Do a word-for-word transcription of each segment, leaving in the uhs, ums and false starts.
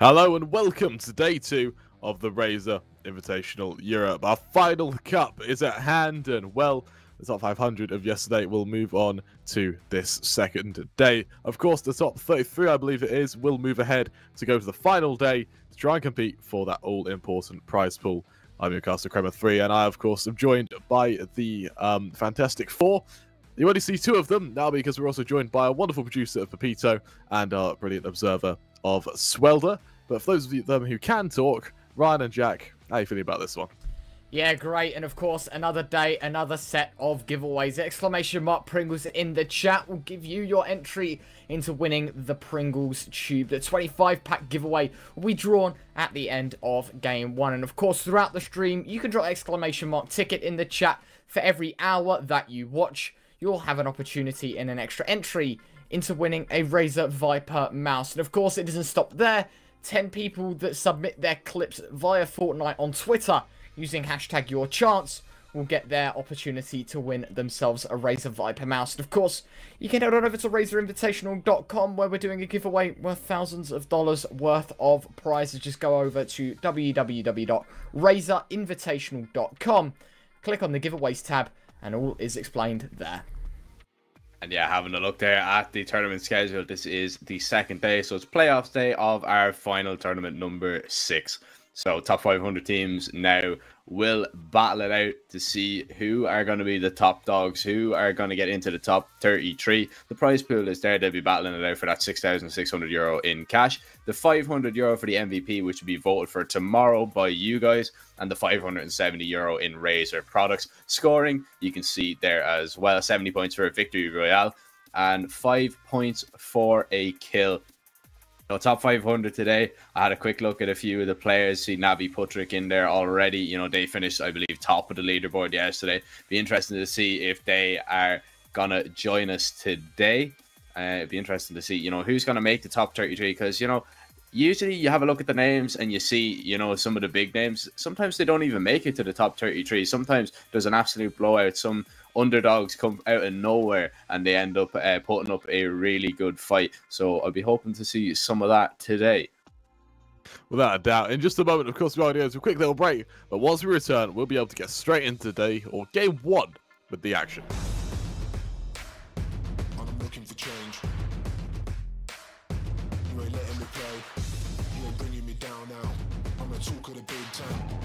Hello and welcome to day two of the Razer Invitational Europe. Our final cup is at hand, and well, the top five hundred of yesterday will move on to this second day. Of course, the top thirty-three, I believe it is, will move ahead to go to the final day to try and compete for that all-important prize pool. I'm your caster, Kramer three, and I, of course, am joined by the um, Fantastic Four. You only see two of them now because we're also joined by a wonderful producer of Pepito and our brilliant observer of Swelder. But for those of them who can talk, Ryan and Jack, how are you feeling about this one? Yeah, great. And of course, another day, another set of giveaways. Exclamation mark Pringles in the chat will give you your entry into winning the Pringles tube. The twenty-five pack giveaway will be drawn at the end of game one. And of course, throughout the stream, you can drop exclamation mark ticket in the chat for every hour that you watch. You'll have an opportunity and an extra entry into winning a Razer Viper mouse. And of course, it doesn't stop there. ten people that submit their clips via Fortnite on Twitter using hashtag YourChance will get their opportunity to win themselves a Razer Viper mouse. And of course, you can head on over to Razer Invitational dot com where we're doing a giveaway worth thousands of dollars worth of prizes. Just go over to w w w dot Razer Invitational dot com, click on the giveaways tab, and all is explained there. And yeah, having a look there at the tournament schedule, this is the second day. So it's playoffs day of our final tournament, number six. So top five hundred teams now will battle it out to see who are going to be the top dogs, who are going to get into the top thirty-three. The prize pool is there. They'll be battling it out for that six thousand six hundred euro in cash. The five hundred euro for the M V P, which will be voted for tomorrow by you guys. And the five hundred seventy euro in Razer products. Scoring, you can see there as well. seventy points for a victory royale and five points for a kill. So top five hundred today, I had a quick look at a few of the players. See Navi Putrick in there already. You know, they finished, I believe, top of the leaderboard yesterday. Be interesting to see if they are going to join us today. Uh, it'd be interesting to see, you know, who's going to make the top thirty-three. Because, you know, usually you have a look at the names and you see, you know, some of the big names. Sometimes they don't even make it to the top thirty-three. Sometimes there's an absolute blowout. Some underdogs come out of nowhere and they end up uh, putting up a really good fight. So I'll be hoping to see some of that today. Without a doubt. In just a moment, of course, we're going to do a quick little break. But once we return, we'll be able to get straight into day or game one with the action. I'm looking for change. You ain't letting me play. You ain't bringing me down now. I'm a talk of the big time.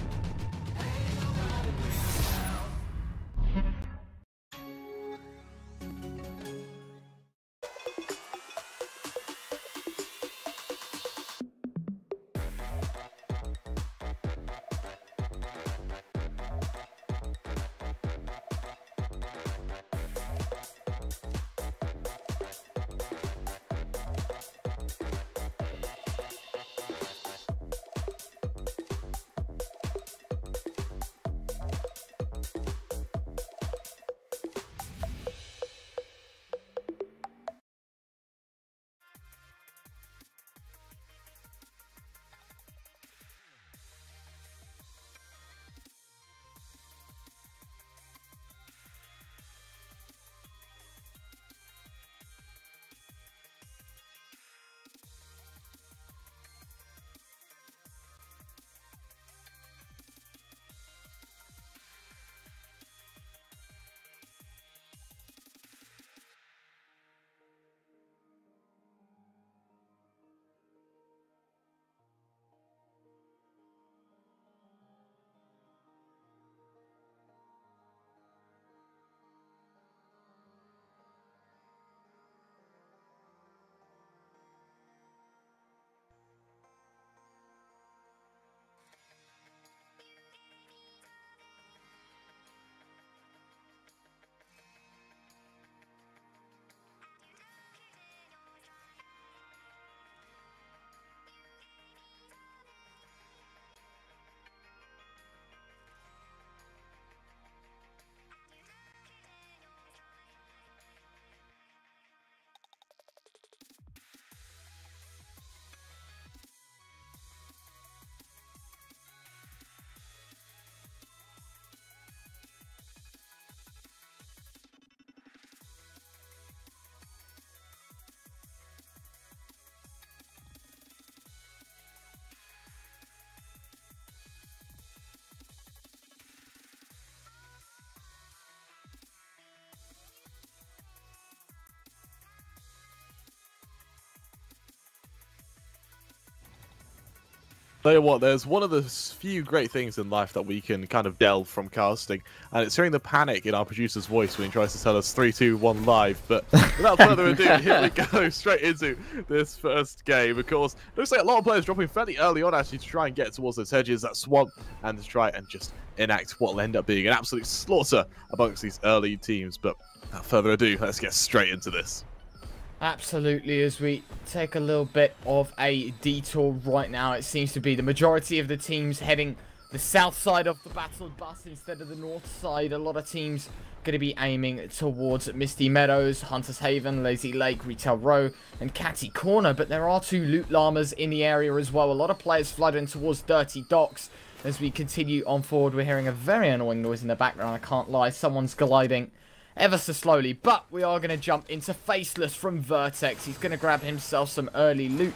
Tell you what, there's one of the few great things in life that we can kind of delve from casting, and it's hearing the panic in our producer's voice when he tries to tell us three, two, one, live. But without further ado, here we go, straight into this first game. Of course, looks like a lot of players dropping fairly early on actually to try and get towards those hedges, that swamp, and to try and just enact what will end up being an absolute slaughter amongst these early teams. But without further ado, let's get straight into this. Absolutely, as we take a little bit of a detour right now. It seems to be the majority of the teams heading the south side of the battle bus instead of the north side. A lot of teams going to be aiming towards Misty Meadows, Hunter's Haven, Lazy Lake, Retail Row, and Catty Corner. But there are two loot llamas in the area as well. A lot of players flooding towards Dirty Docks. As we continue on forward, we're hearing a very annoying noise in the background. I can't lie, someone's gliding ever so slowly, but we are going to jump into Faceless from Vertex. He's going to grab himself some early loot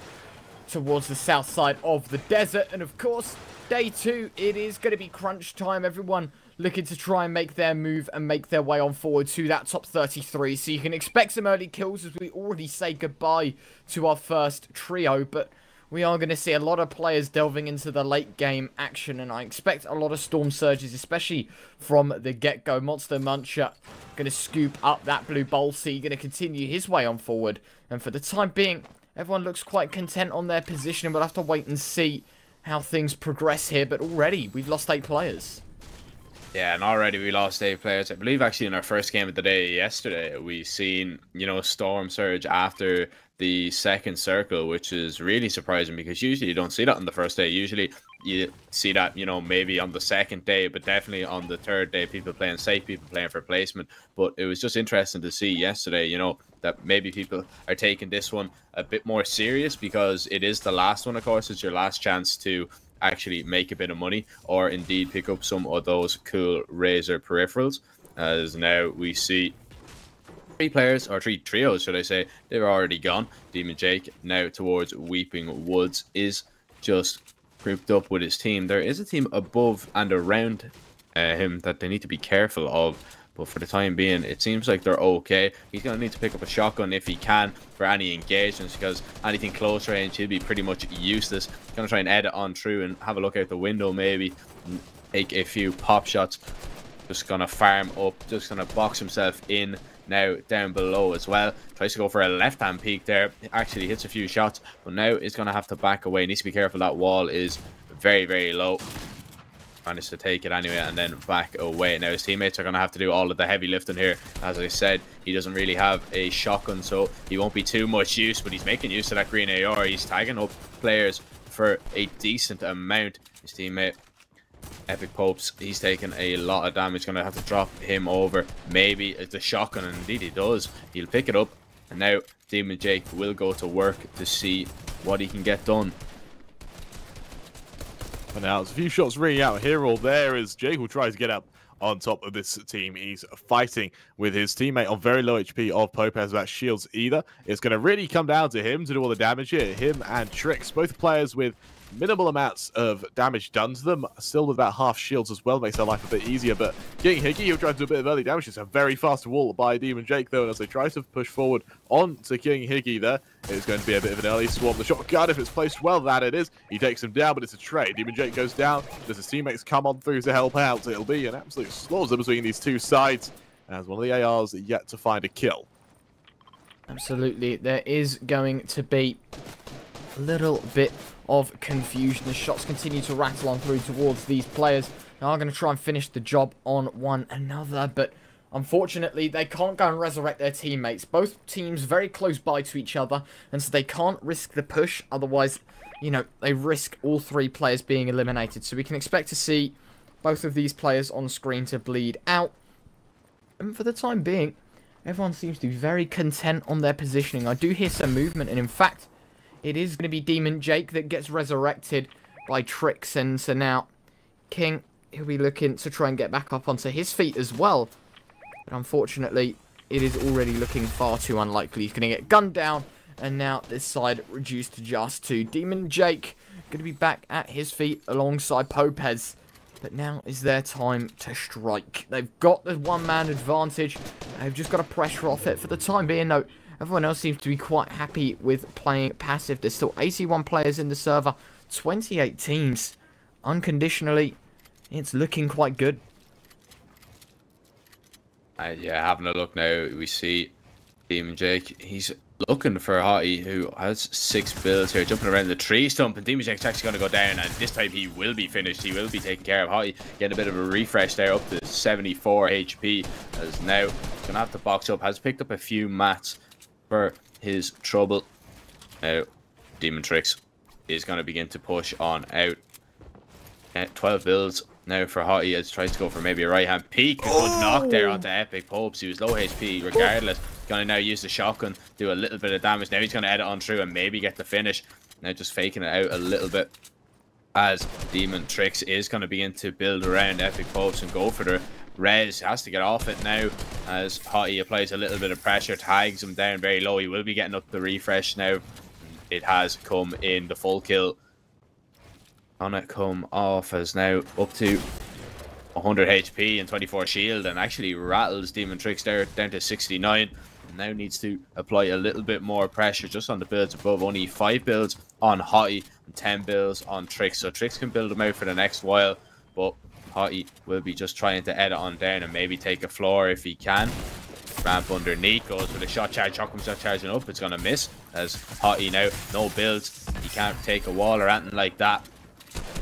towards the south side of the desert. And of course, day two, it is going to be crunch time. Everyone looking to try and make their move and make their way on forward to that top thirty-three. So you can expect some early kills as we already say goodbye to our first trio. But we are going to see a lot of players delving into the late game action, and I expect a lot of storm surges, especially from the get-go. Monster Muncher going to scoop up that blue bowl, so he's going to continue his way on forward. And for the time being, everyone looks quite content on their position, and we'll have to wait and see how things progress here. But already, we've lost eight players. Yeah, and already we lost eight players. I believe actually in our first game of the day yesterday, we seen, you know, storm surge after the second circle, which is really surprising because usually you don't see that on the first day. Usually you see that, you know, maybe on the second day, but definitely on the third day, people playing safe, people playing for placement. But it was just interesting to see yesterday, you know, that maybe people are taking this one a bit more serious because it is the last one, of course. It's your last chance to actually make a bit of money or indeed pick up some of those cool Razer peripherals. As now we see three players, or three trios, should I say, they're already gone. Demon Jake now towards Weeping Woods is just grouped up with his team. There is a team above and around uh, him that they need to be careful of, but for the time being, it seems like they're okay. He's going to need to pick up a shotgun if he can for any engagements, because anything close range, he'll be pretty much useless. Going to try and edit on through and have a look out the window maybe, take a few pop shots. Just going to farm up, just going to box himself in. Now down below as well, tries to go for a left hand peek there, actually hits a few shots, but now it's going to have to back away. Needs to be careful, that wall is very very low. Managed to take it anyway and then back away. Now his teammates are going to have to do all of the heavy lifting here. As I said, he doesn't really have a shotgun, so he won't be too much use, but he's making use of that green A R. He's tagging up players for a decent amount. His teammate Epic Popes, he's taking a lot of damage. Gonna have to drop him over. Maybe it's a shotgun, and indeed he does. He'll pick it up, and now Demon Jake will go to work to see what he can get done. And now it's a few shots ringing out here or there as Jake will try to get up on top of this team. He's fighting with his teammate on very low H P of Pope, has that shields either. It's going to really come down to him to do all the damage here. Him and Trix, both players with minimal amounts of damage done to them, still with about half shields as well, makes their life a bit easier. But King Hickey, he'll try to do a bit of early damage. It's a very fast wall by Demon Jake though, and as they try to push forward on to King Hickey there, it's going to be a bit of an early swarm. The shotgun, if it's placed well, that it is. He takes him down, but it's a trade. Demon Jake goes down. Does his teammates come on through to help out? It'll be an absolute slaughter between these two sides, as one of the A Rs yet to find a kill. Absolutely, there is going to be a little bit of confusion. The shots continue to rattle on through towards these players. They are going to try and finish the job on one another, but unfortunately they can't go and resurrect their teammates. Both teams very close by to each other, and so they can't risk the push. Otherwise, you know, they risk all three players being eliminated. So we can expect to see both of these players on screen to bleed out. And for the time being, everyone seems to be very content on their positioning. I do hear some movement, and in fact, it is going to be Demon Jake that gets resurrected by Trix, and so now King, he'll be looking to try and get back up onto his feet as well. But unfortunately, it is already looking far too unlikely. He's going to get gunned down, and now this side reduced to just two. Demon Jake going to be back at his feet alongside Popez. But now is their time to strike. They've got the one-man advantage. They've just got to pressure off it. For the time being, though, everyone else seems to be quite happy with playing passive. There's still eighty-one players in the server. twenty-eight teams unconditionally. It's looking quite good. Uh, yeah, having a look now, we see Demon Jake. He's looking for Hottie, who has six builds here, jumping around the tree stump, and Demon Jake's actually going to go down, and this time he will be finished. He will be taken care of. Hottie getting a bit of a refresh there, up to seventy-four H P, as now going to have to box up. Has picked up a few mats for his trouble. Now, Demon Tricks is going to begin to push on out. Uh, twelve builds now for Hottie as he tries to go for maybe a right hand peek. Good oh. knock there onto Epic Popes. He was low H P regardless. Gonna now use the shotgun, do a little bit of damage. Now he's gonna edit on through and maybe get the finish. Now just faking it out a little bit as Demon Tricks is gonna begin to build around Epic Popes and go for the res. Has to get off it now as Hottie applies a little bit of pressure, tags him down very low. He will be getting up the refresh now. It has come in, the full kill. Gonna come off as now up to one hundred H P and twenty-four shield, and actually rattles Demon Tricks there down to sixty-nine. And now needs to apply a little bit more pressure just on the builds above. Only five builds on Hottie and ten builds on Tricks. So Tricks can build them out for the next while, but Hottie will be just trying to edit on down and maybe take a floor if he can. Ramp underneath, goes for the shot charge, Chocom's not charging up, it's gonna miss as Hottie now, no builds. He can't take a wall or anything like that.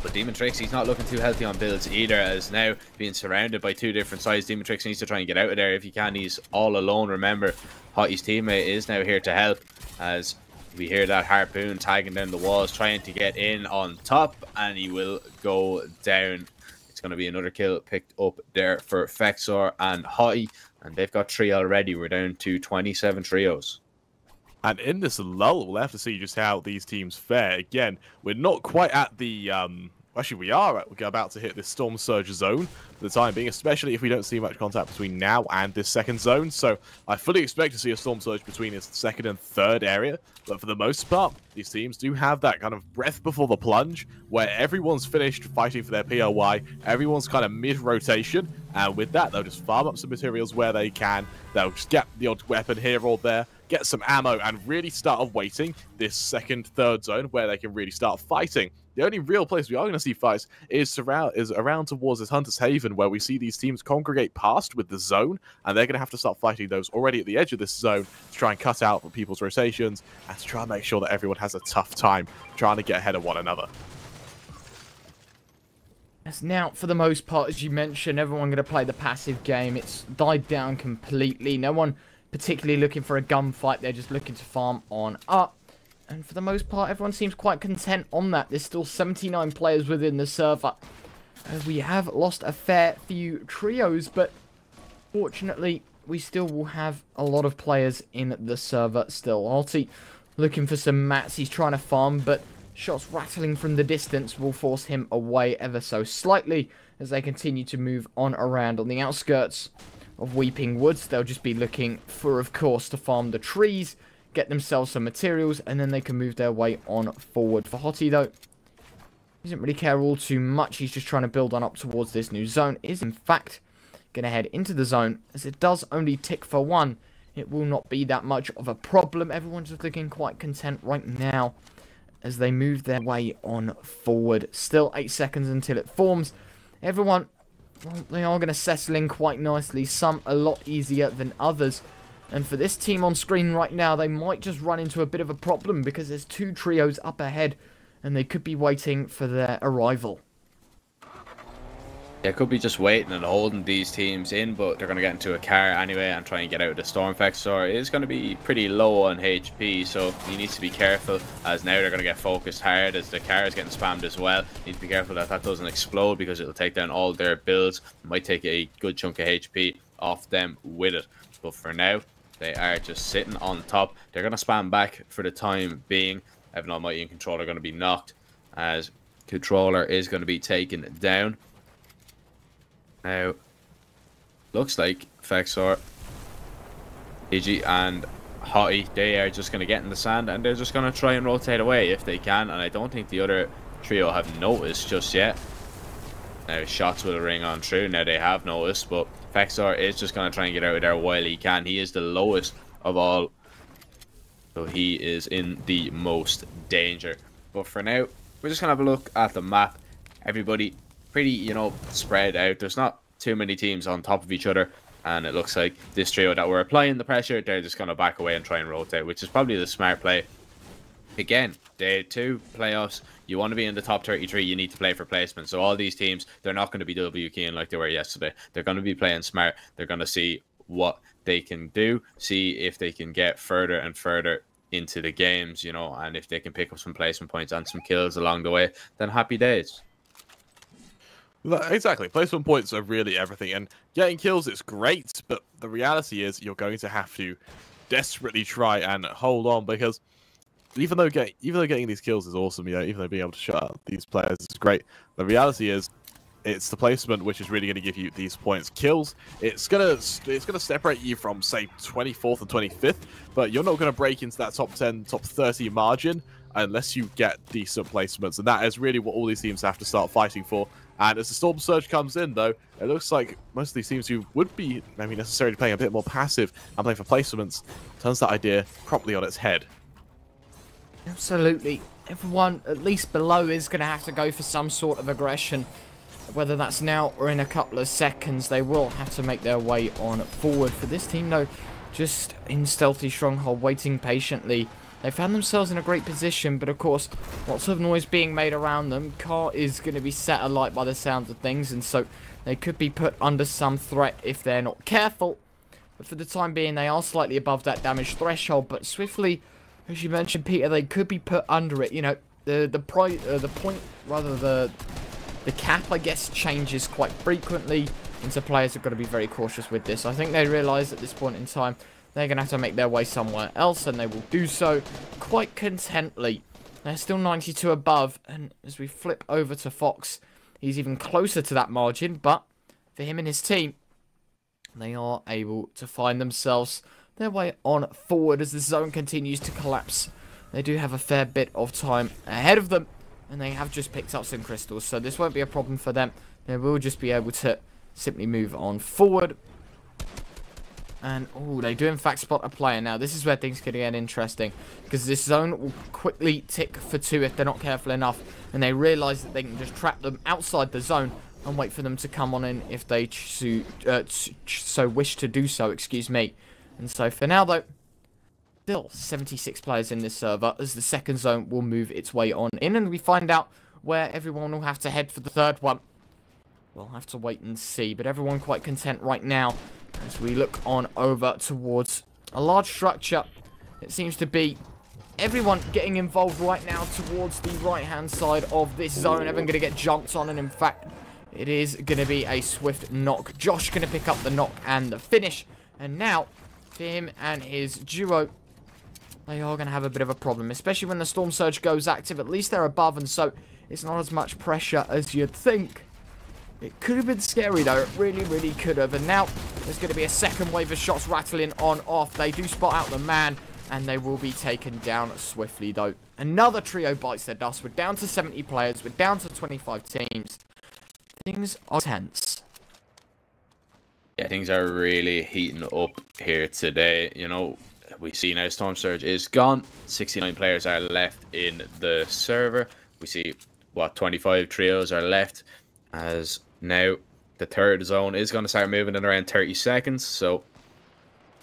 But Demon Tricks, he's not looking too healthy on builds either, as now being surrounded by two different sides. Demon Tricks needs to try and get out of there if he can. He's all alone. Remember, Hottie's teammate is now here to help, as we hear that harpoon tagging down the walls, trying to get in on top, and he will go down. It's going to be another kill picked up there for Fexor and Hottie, and they've got three already. We're down to twenty-seven trios. And in this lull, we'll have to see just how these teams fare. Again, we're not quite at the... Um, actually, we are about to hit this Storm Surge zone for the time being, especially if we don't see much contact between now and this second zone. So I fully expect to see a Storm Surge between this second and third area. But for the most part, these teams do have that kind of breath before the plunge, where everyone's finished fighting for their P O I, everyone's kind of mid-rotation. And with that, they'll just farm up some materials where they can. They'll just get the odd weapon here or there, get some ammo, and really start awaiting this second, third zone where they can really start fighting. The only real place we are going to see fights is around, is around towards this Hunter's Haven, where we see these teams congregate past with the zone, and they're going to have to start fighting those already at the edge of this zone to try and cut out for people's rotations and to try and make sure that everyone has a tough time trying to get ahead of one another. Yes, now, for the most part, as you mentioned, everyone going to play the passive game. It's died down completely. No one particularly looking for a gunfight. They're just looking to farm on up. And for the most part, everyone seems quite content on that. There's still seventy-nine players within the server. Uh, we have lost a fair few trios, but fortunately, we still will have a lot of players in the server still. Hottie looking for some mats. He's trying to farm, but shots rattling from the distance will force him away ever so slightly as they continue to move on around on the outskirts of Weeping Woods. They'll just be looking for, of course, to farm the trees, get themselves some materials, and then they can move their way on forward. For Hottie, though, he doesn't really care all too much. He's just trying to build on up towards this new zone. Is, in fact, going to head into the zone, as it does only tick for one. It will not be that much of a problem. Everyone's just looking quite content right now as they move their way on forward. Still eight seconds until it forms. Everyone... Well, they are going to settle in quite nicely, some a lot easier than others. And for this team on screen right now, they might just run into a bit of a problem because there's two trios up ahead and they could be waiting for their arrival. They could be just waiting and holding these teams in, but they're going to get into a car anyway and try and get out of the storm. Fexor is going to be pretty low on H P, so he needs to be careful, as now they're going to get focused hard as the car is getting spammed as well. Need to be careful that that doesn't explode, because it'll take down all their builds. Might take a good chunk of H P off them with it. But for now, they are just sitting on top. They're going to spam back for the time being. Evan Almighty and Controller are going to be knocked, as Controller is going to be taken down. Now, looks like Fexor, Iggy, and Hottie, they are just going to get in the sand and they're just going to try and rotate away if they can. And I don't think the other trio have noticed just yet. Now, shots will ring on through. Now, they have noticed, but Fexor is just going to try and get out of there while he can. He is the lowest of all, so he is in the most danger. But for now, we're just going to have a look at the map. Everybody pretty, you know, spread out. There's not too many teams on top of each other. And it looks like this trio that we're applying the pressure, they're just going to back away and try and rotate, which is probably the smart play. Again, day two playoffs, you want to be in the top thirty-three, you need to play for placement. So all these teams, they're not going to be W K ing like they were yesterday. They're going to be playing smart. They're going to see what they can do, see if they can get further and further into the games, you know, and if they can pick up some placement points and some kills along the way, then happy days. Exactly. Placement points are really everything, and getting kills is great, but the reality is you're going to have to desperately try and hold on, because even though getting even though getting these kills is awesome, you know, even though being able to shut out these players is great, the reality is it's the placement which is really going to give you these points. Kills, it's gonna it's gonna separate you from say twenty-fourth and twenty-fifth, but you're not going to break into that top ten, top thirty margin unless you get decent placements, and that is really what all these teams have to start fighting for. And as the Storm Surge comes in, though, it looks like most of these teams who would be maybe necessarily playing a bit more passive and playing for placements turns that idea properly on its head. Absolutely. Everyone, at least below, is going to have to go for some sort of aggression. Whether that's now or in a couple of seconds, they will have to make their way on forward. For this team, though, just in Stealthy Stronghold, waiting patiently. They found themselves in a great position, but of course, lots of noise being made around them. Car is going to be set alight by the sounds of things, and so they could be put under some threat if they're not careful. But for the time being, they are slightly above that damage threshold, but swiftly, as you mentioned, Peter, they could be put under it. You know, the the, pri uh, the point, rather the, the cap, I guess, changes quite frequently, and so players have got to be very cautious with this. I think they realise at this point in time, they're going to have to make their way somewhere else, and they will do so quite contently. They're still ninety-two above, and as we flip over to Fox, he's even closer to that margin, but for him and his team, they are able to find themselves their way on forward as the zone continues to collapse. They do have a fair bit of time ahead of them, and they have just picked up some crystals, so this won't be a problem for them. They will just be able to simply move on forward. And, oh, they do in fact spot a player. Now, this is where things can get interesting, because this zone will quickly tick for two if they're not careful enough, and they realise that they can just trap them outside the zone and wait for them to come on in if they so, uh, so wish to do so, excuse me. And so for now, though, still seventy-six players in this server, as the second zone will move its way on in, and we find out where everyone will have to head for the third one. We'll have to wait and see, but everyone quite content right now as we look on over towards a large structure. It seems to be everyone getting involved right now towards the right-hand side of this zone. Everyone going to get jumped on, and in fact, it is going to be a swift knock. Josh going to pick up the knock and the finish, and now for him and his duo, they are going to have a bit of a problem, especially when the Storm Surge goes active. At least they're above, and so it's not as much pressure as you'd think. It could have been scary, though. It really, really could have. And now there's going to be a second wave of shots rattling on off. They do spot out the man, and they will be taken down swiftly, though. Another trio bites their dust. We're down to seventy players. We're down to twenty-five teams. Things are tense. Yeah, things are really heating up here today. You know, we see now Storm Surge is gone. sixty-nine players are left in the server. We see, what, twenty-five trios are left, as now the third zone is going to start moving in around thirty seconds, so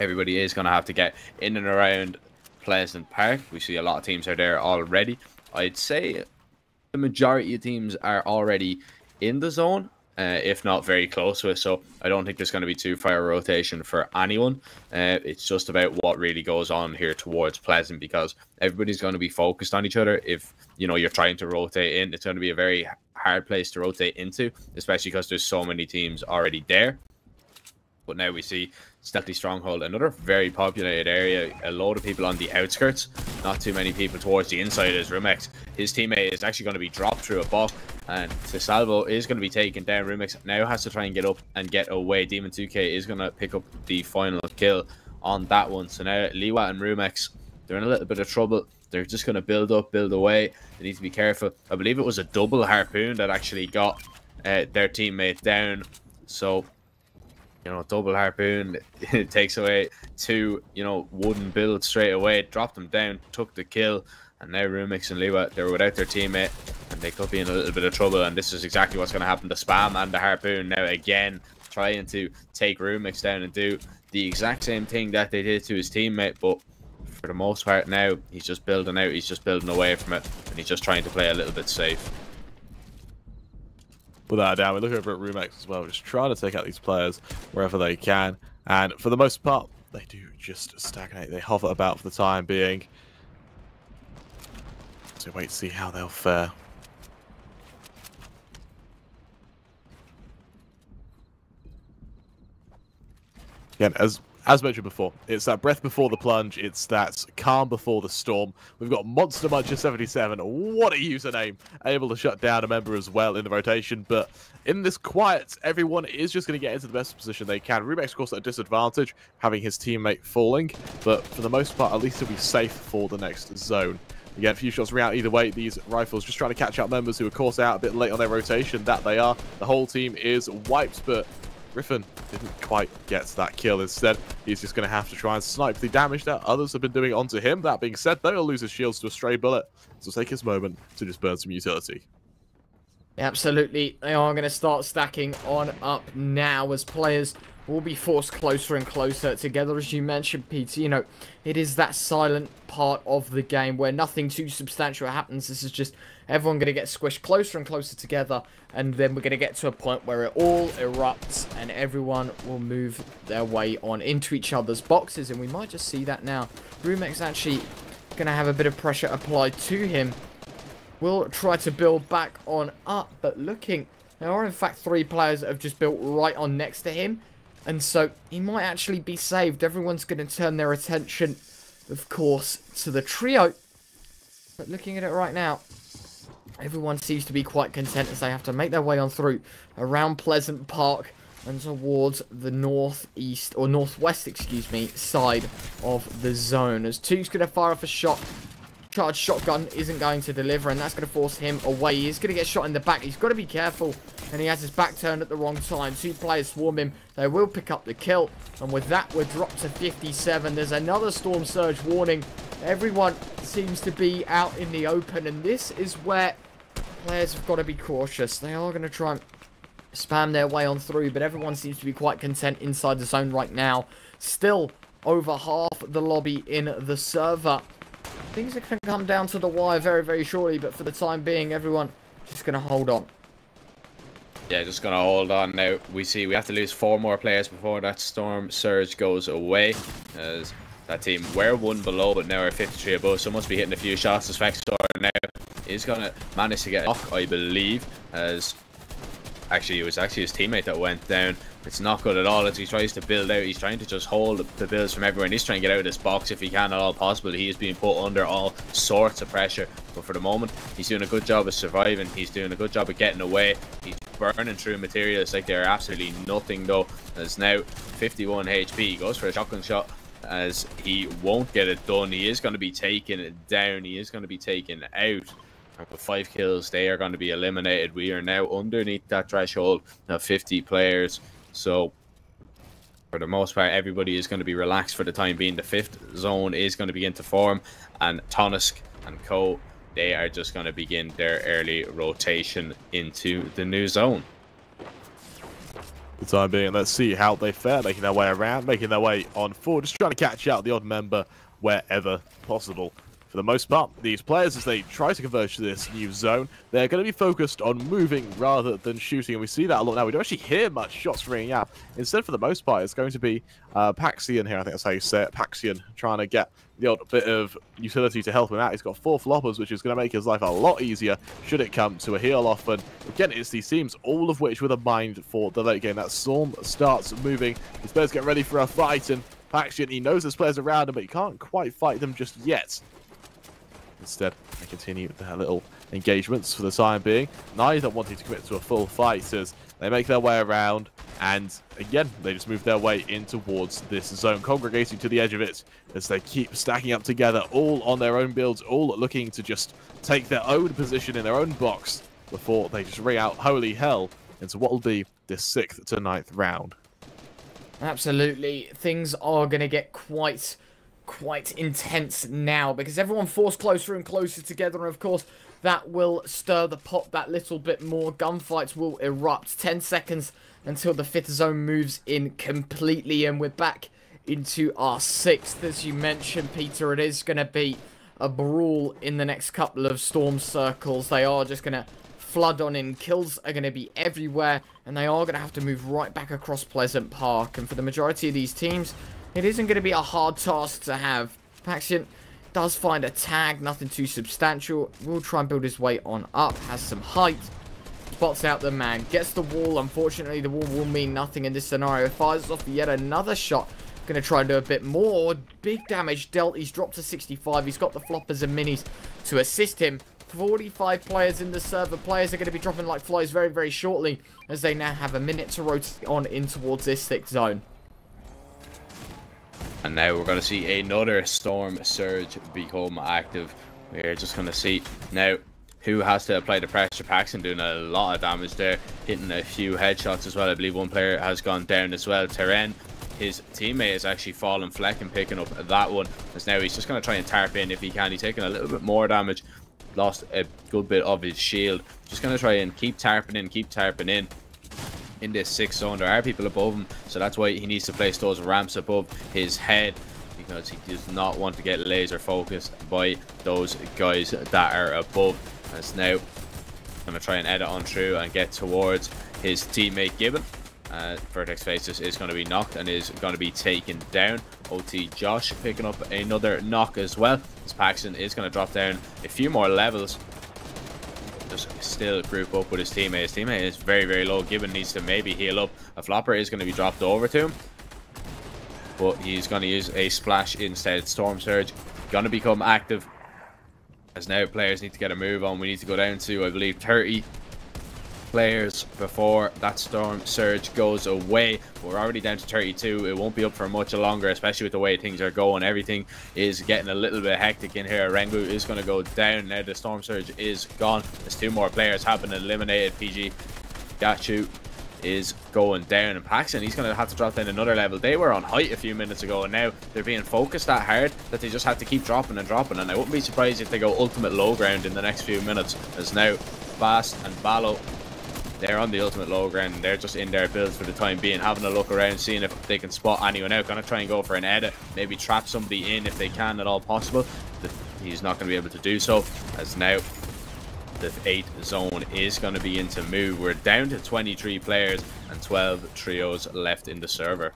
everybody is going to have to get in and around Pleasant Park. We see a lot of teams are there already. I'd say the majority of teams are already in the zone, uh, if not very close to it, so I don't think there's going to be too far a rotation for anyone. Uh, it's just about what really goes on here towards Pleasant, because everybody's going to be focused on each other. If, you know, you're trying to rotate in, it's going to be a very hard place to rotate into, especially because there's so many teams already there. But now we see Stealthy Stronghold, another very populated area, a lot of people on the outskirts, not too many people towards the inside. As Rumex, his teammate, is actually going to be dropped through a bot, and Tisalvo is going to be taken down. Rumex now has to try and get up and get away. Demon two K is going to pick up the final kill on that one. So now Liwa and Rumex, they're in a little bit of trouble. They're just going to build up, build away. They need to be careful. I believe it was a double harpoon that actually got uh, their teammate down. So, you know, double harpoon, it takes away two, you know, wooden builds straight away. Dropped them down, took the kill. And now Rumex and Liwa, they're without their teammate. And they could be in a little bit of trouble, and this is exactly what's going to happen. The spam and the harpoon now again, trying to take Roomix down and do the exact same thing that they did to his teammate, but for the most part now, he's just building out, he's just building away from it, and he's just trying to play a little bit safe. Without a doubt, we look over at Roomix as well. We're just trying to take out these players wherever they can, and for the most part, they do just stagnate. They hover about for the time being. So wait to see how they'll fare. Again, as as mentioned before, it's that breath before the plunge, it's that calm before the storm. We've got Monster Muncher seventy-seven, what a username, able to shut down a member as well in the rotation, but in this quiet, everyone is just going to get into the best position they can. Roomix, of course, at a disadvantage, having his teammate falling, but for the most part, at least he'll be safe for the next zone. Again, a few shots ring out either way. These rifles just trying to catch out members who are caught out a bit late on their rotation. That they are. The whole team is wiped, but Griffin didn't quite get that kill. Instead, he's just going to have to try and snipe the damage that others have been doing onto him. That being said, though, he'll lose his shields to a stray bullet. So take his moment to just burn some utility. Absolutely. They are going to start stacking on up now as players will be forced closer and closer together. As you mentioned, Peter, you know, it is that silent part of the game where nothing too substantial happens. This is just everyone going to get squished closer and closer together, and then we're going to get to a point where it all erupts and everyone will move their way on into each other's boxes, and we might just see that now. Roomix actually going to have a bit of pressure applied to him. We'll try to build back on up, but looking, there are in fact three players that have just built right on next to him. And so, he might actually be saved. Everyone's going to turn their attention, of course, to the trio. But looking at it right now, everyone seems to be quite content as they have to make their way on through around Pleasant Park and towards the northeast, or northwest, excuse me, side of the zone. As Two's going to fire off a shot. Charged shotgun isn't going to deliver, and that's going to force him away. He's going to get shot in the back. He's got to be careful, and he has his back turned at the wrong time. Two players swarm him. They will pick up the kill, and with that, we're dropped to fifty-seven. There's another storm surge warning. Everyone seems to be out in the open, and this is where players have got to be cautious. They are going to try and spam their way on through, but everyone seems to be quite content inside the zone right now. Still over half the lobby in the server. Things are going to come down to the wire very, very shortly, but for the time being, everyone just going to hold on. Yeah, just going to hold on now. We see we have to lose four more players before that storm surge goes away. As that team were one below, but now are fifty-three above, so must be hitting a few shots. As Fexor now is going to manage to get a knock, I believe, as actually it was actually his teammate that went down. It's not good at all as he tries to build out. He's trying to just hold the builds from everywhere. And he's trying to get out of this box if he can at all possible. He is being put under all sorts of pressure. But for the moment, he's doing a good job of surviving. He's doing a good job of getting away. He's burning through materials like they're absolutely nothing, though. There's now fifty-one H P. He goes for a shotgun shot as he won't get it done. He is going to be taken down. He is going to be taken out. With five kills, they are going to be eliminated. We are now underneath that threshold of fifty players. So, for the most part, everybody is going to be relaxed for the time being. The fifth zone is going to begin to form, and Tonisk and Co, they are just going to begin their early rotation into the new zone. For the time being, let's see how they fare, making their way around, making their way on forward, just trying to catch out the odd member wherever possible. For the most part, these players, as they try to converge to this new zone, they're going to be focused on moving rather than shooting, and we see that a lot now. We don't actually hear much shots ringing out. Instead, for the most part, it's going to be uh, Paxian here, I think that's how you say it, Paxian, trying to get the odd bit of utility to help him out. He's got four floppers, which is going to make his life a lot easier should it come to a heel off. And again, it's these teams, all of which with a mind for the late game. That Storm starts moving. These players get ready for a fight, and Paxian, he knows there's players around him, but he can't quite fight them just yet. Instead, they continue their little engagements for the time being. Neither wanting to commit to a full fight as they make their way around. And again, they just move their way in towards this zone, congregating to the edge of it as they keep stacking up together, all on their own builds, all looking to just take their own position in their own box before they just ring out holy hell into what will be this sixth to ninth round. Absolutely. Things are going to get quite... quite intense now because everyone forced closer and closer together, and of course That will stir the pot that little bit more. Gunfights will erupt. Ten seconds until the fifth zone moves in completely. And we're back into our sixth. As you mentioned, Peter, it is going to be a brawl in the next couple of storm circles. They are just going to flood on in. Kills are going to be everywhere, and they are going to have to move right back across Pleasant Park. And for the majority of these teams, it isn't going to be a hard task to have. Paxian does find a tag, nothing too substantial. Will try and build his way on up, has some height, spots out the man, gets the wall. Unfortunately, the wall will mean nothing in this scenario. Fires off yet another shot. Going to try and do a bit more. Big damage dealt. He's dropped to sixty-five. He's got the floppers and minis to assist him. forty-five players in the server. Players are going to be dropping like flies very, very shortly, as they now have a minute to rotate on in towards this sixth zone. And now we're going to see another storm surge become active. We're just going to see now who has to apply the pressure. Paxton doing a lot of damage there, hitting a few headshots as well. I believe one player has gone down as well. Terren, his teammate, has actually fallen. Fleck and picking up that one, as now he's just going to try and tarp in if he can. He's taking a little bit more damage. Lost a good bit of his shield. Just going to try and keep tarping in, keep tarping in. In this sixth zone, there are people above him, so that's why he needs to place those ramps above his head, because he does not want to get laser focused by those guys that are above. That's now going to try and edit on through and get towards his teammate Gibbon. Uh, Vertex Faces is going to be knocked and is going to be taken down. O T Josh picking up another knock as well, as Paxton is going to drop down a few more levels. Just still group up with his teammate. His teammate is very, very low. Gibbon needs to maybe heal up. A flopper is going to be dropped over to him, but he's going to use a splash instead. Storm Surge going to become active, as now players need to get a move on. We need to go down to, I believe, thirty players before that storm surge goes away. We're already down to thirty-two. It won't be up for much longer, especially with the way things are going. Everything is getting a little bit hectic in here. Rengu is going to go down now. The storm surge is gone. There's two more players have been eliminated. P G Gachu is going down, and Paxton, he's going to have to drop down another level. They were on height a few minutes ago, and now they're being focused that hard that they just have to keep dropping and dropping. And I wouldn't be surprised if they go ultimate low ground in the next few minutes, as now Bast and Ballo, they're on the ultimate low ground. They're just in their builds for the time being, having a look around, seeing if they can spot anyone out. Going to try and go for an edit, maybe trap somebody in if they can at all possible. He's not going to be able to do so, as now the eighth zone is going to be into move. We're down to twenty-three players and twelve trios left in the server.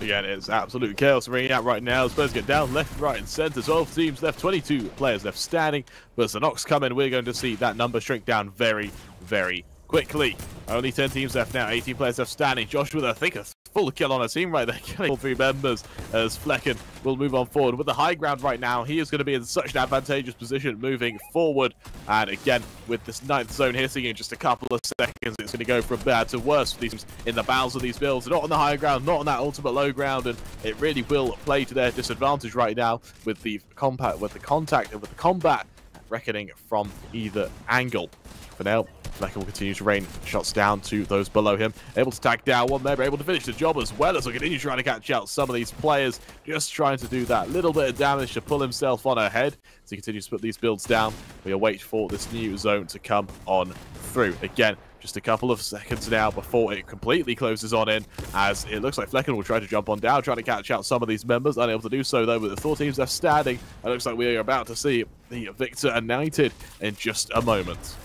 Again, it's absolute chaos ringing out right now. As players get down left, right, and centre. twelve teams left, twenty-two players left standing. But as the knocks come in, we're going to see that number shrink down very, very quickly. Only ten teams left now, eighteen players left standing. Josh with, I think, a full kill on a team right there, killing all three members, as Flecken will move on forward. With the high ground right now, he is going to be in such an advantageous position moving forward. And again, with this ninth zone hitting in just a couple of seconds, it's going to go from bad to worse for these teams in the bowels of these builds. Not on the high ground, not on that ultimate low ground, and it really will play to their disadvantage right now with the combat, with the contact, and with the combat reckoning from either angle. For now, Flecken will continue to rain shots down to those below him. Able to tag down one there, able to finish the job as well, as we'll continue trying to catch out some of these players. Just trying to do that little bit of damage to pull himself on ahead. As he continues to put these builds down, we await for this new zone to come on through. Again, just a couple of seconds now before it completely closes on in, as it looks like Flecken will try to jump on down, trying to catch out some of these members. Unable to do so, though, with the four teams left standing. It looks like we are about to see the victor anointed in just a moment.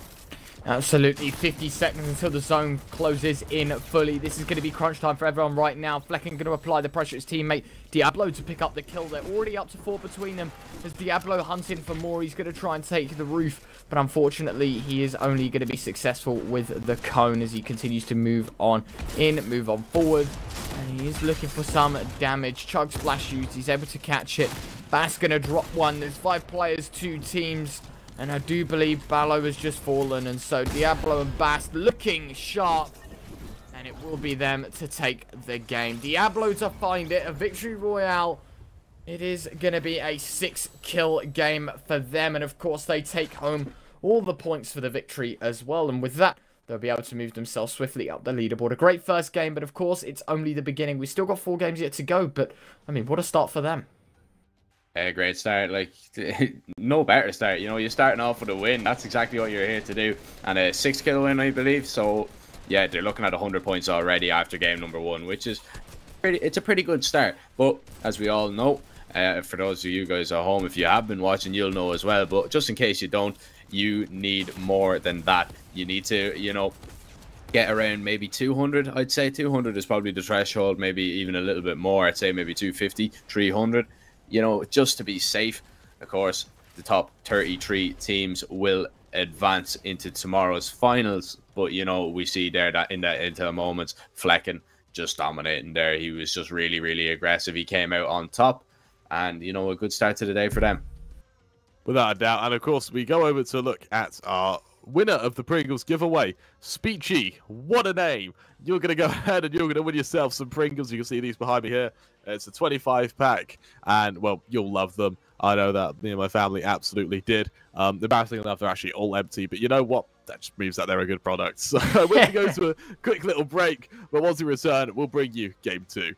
Absolutely, fifty seconds until the zone closes in fully. This is going to be crunch time for everyone right now. Flecken going to apply the pressure. His teammate Diablo to pick up the kill. They're already up to four between them, as Diablo hunting for more. He's going to try and take the roof, but unfortunately he is only going to be successful with the cone, as he continues to move on in, move on forward, and he is looking for some damage. Chug splash shoots. He's able to catch it. Bass going to drop one. There's five players, two teams. And I do believe Ballo has just fallen, and so Diablo and Bast looking sharp, and it will be them to take the game. Diablo to find it, a victory royale. It is going to be a six-kill game for them, and of course they take home all the points for the victory as well. And with that, they'll be able to move themselves swiftly up the leaderboard. A great first game, but of course it's only the beginning. We've still got four games yet to go, but I mean, what a start for them. a great start. Like, no better start. You know, you're starting off with a win. That's exactly what you're here to do. And a six kill win, I believe. So, yeah, they're looking at one hundred points already after game number one, which is pretty. It's a pretty good start. But as we all know, uh, for those of you guys at home, if you have been watching, you'll know as well. But just in case you don't, you need more than that. You need to, you know, get around maybe two hundred. I'd say two hundred is probably the threshold, maybe even a little bit more. I'd say maybe two fifty, three hundred, you know, just to be safe. Of course, the top thirty-three teams will advance into tomorrow's finals. But, you know, we see there that in that into a moment, Flecken just dominating there. He was just really, really aggressive. He came out on top and, you know, a good start to the day for them. Without a doubt. And, of course, we go over to look at our winner of the Pringles giveaway, Speechy. What a name. You're going to go ahead and you're going to win yourself some Pringles. You can see these behind me here. It's a twenty-five pack. And, well, you'll love them. I know that me and my family absolutely did. Um, embarrassing enough, they're actually all empty. But you know what? That just means that they're a good product. So we're going to go to a quick little break. But once we return, we'll bring you game two.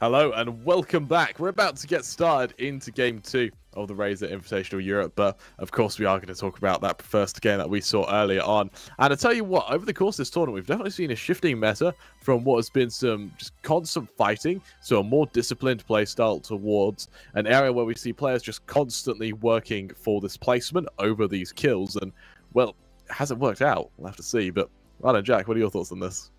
Hello and welcome back. We're about to get started into game two of the Razer Invitational Europe, but of course we are going to talk about that first game that we saw earlier on. And I tell you what, over the course of this tournament, we've definitely seen a shifting meta from what has been some just constant fighting, so a more disciplined playstyle towards an area where we see players just constantly working for this placement over these kills. And, well, it hasn't worked out. We'll have to see. But, Ryan and Jack, what are your thoughts on this?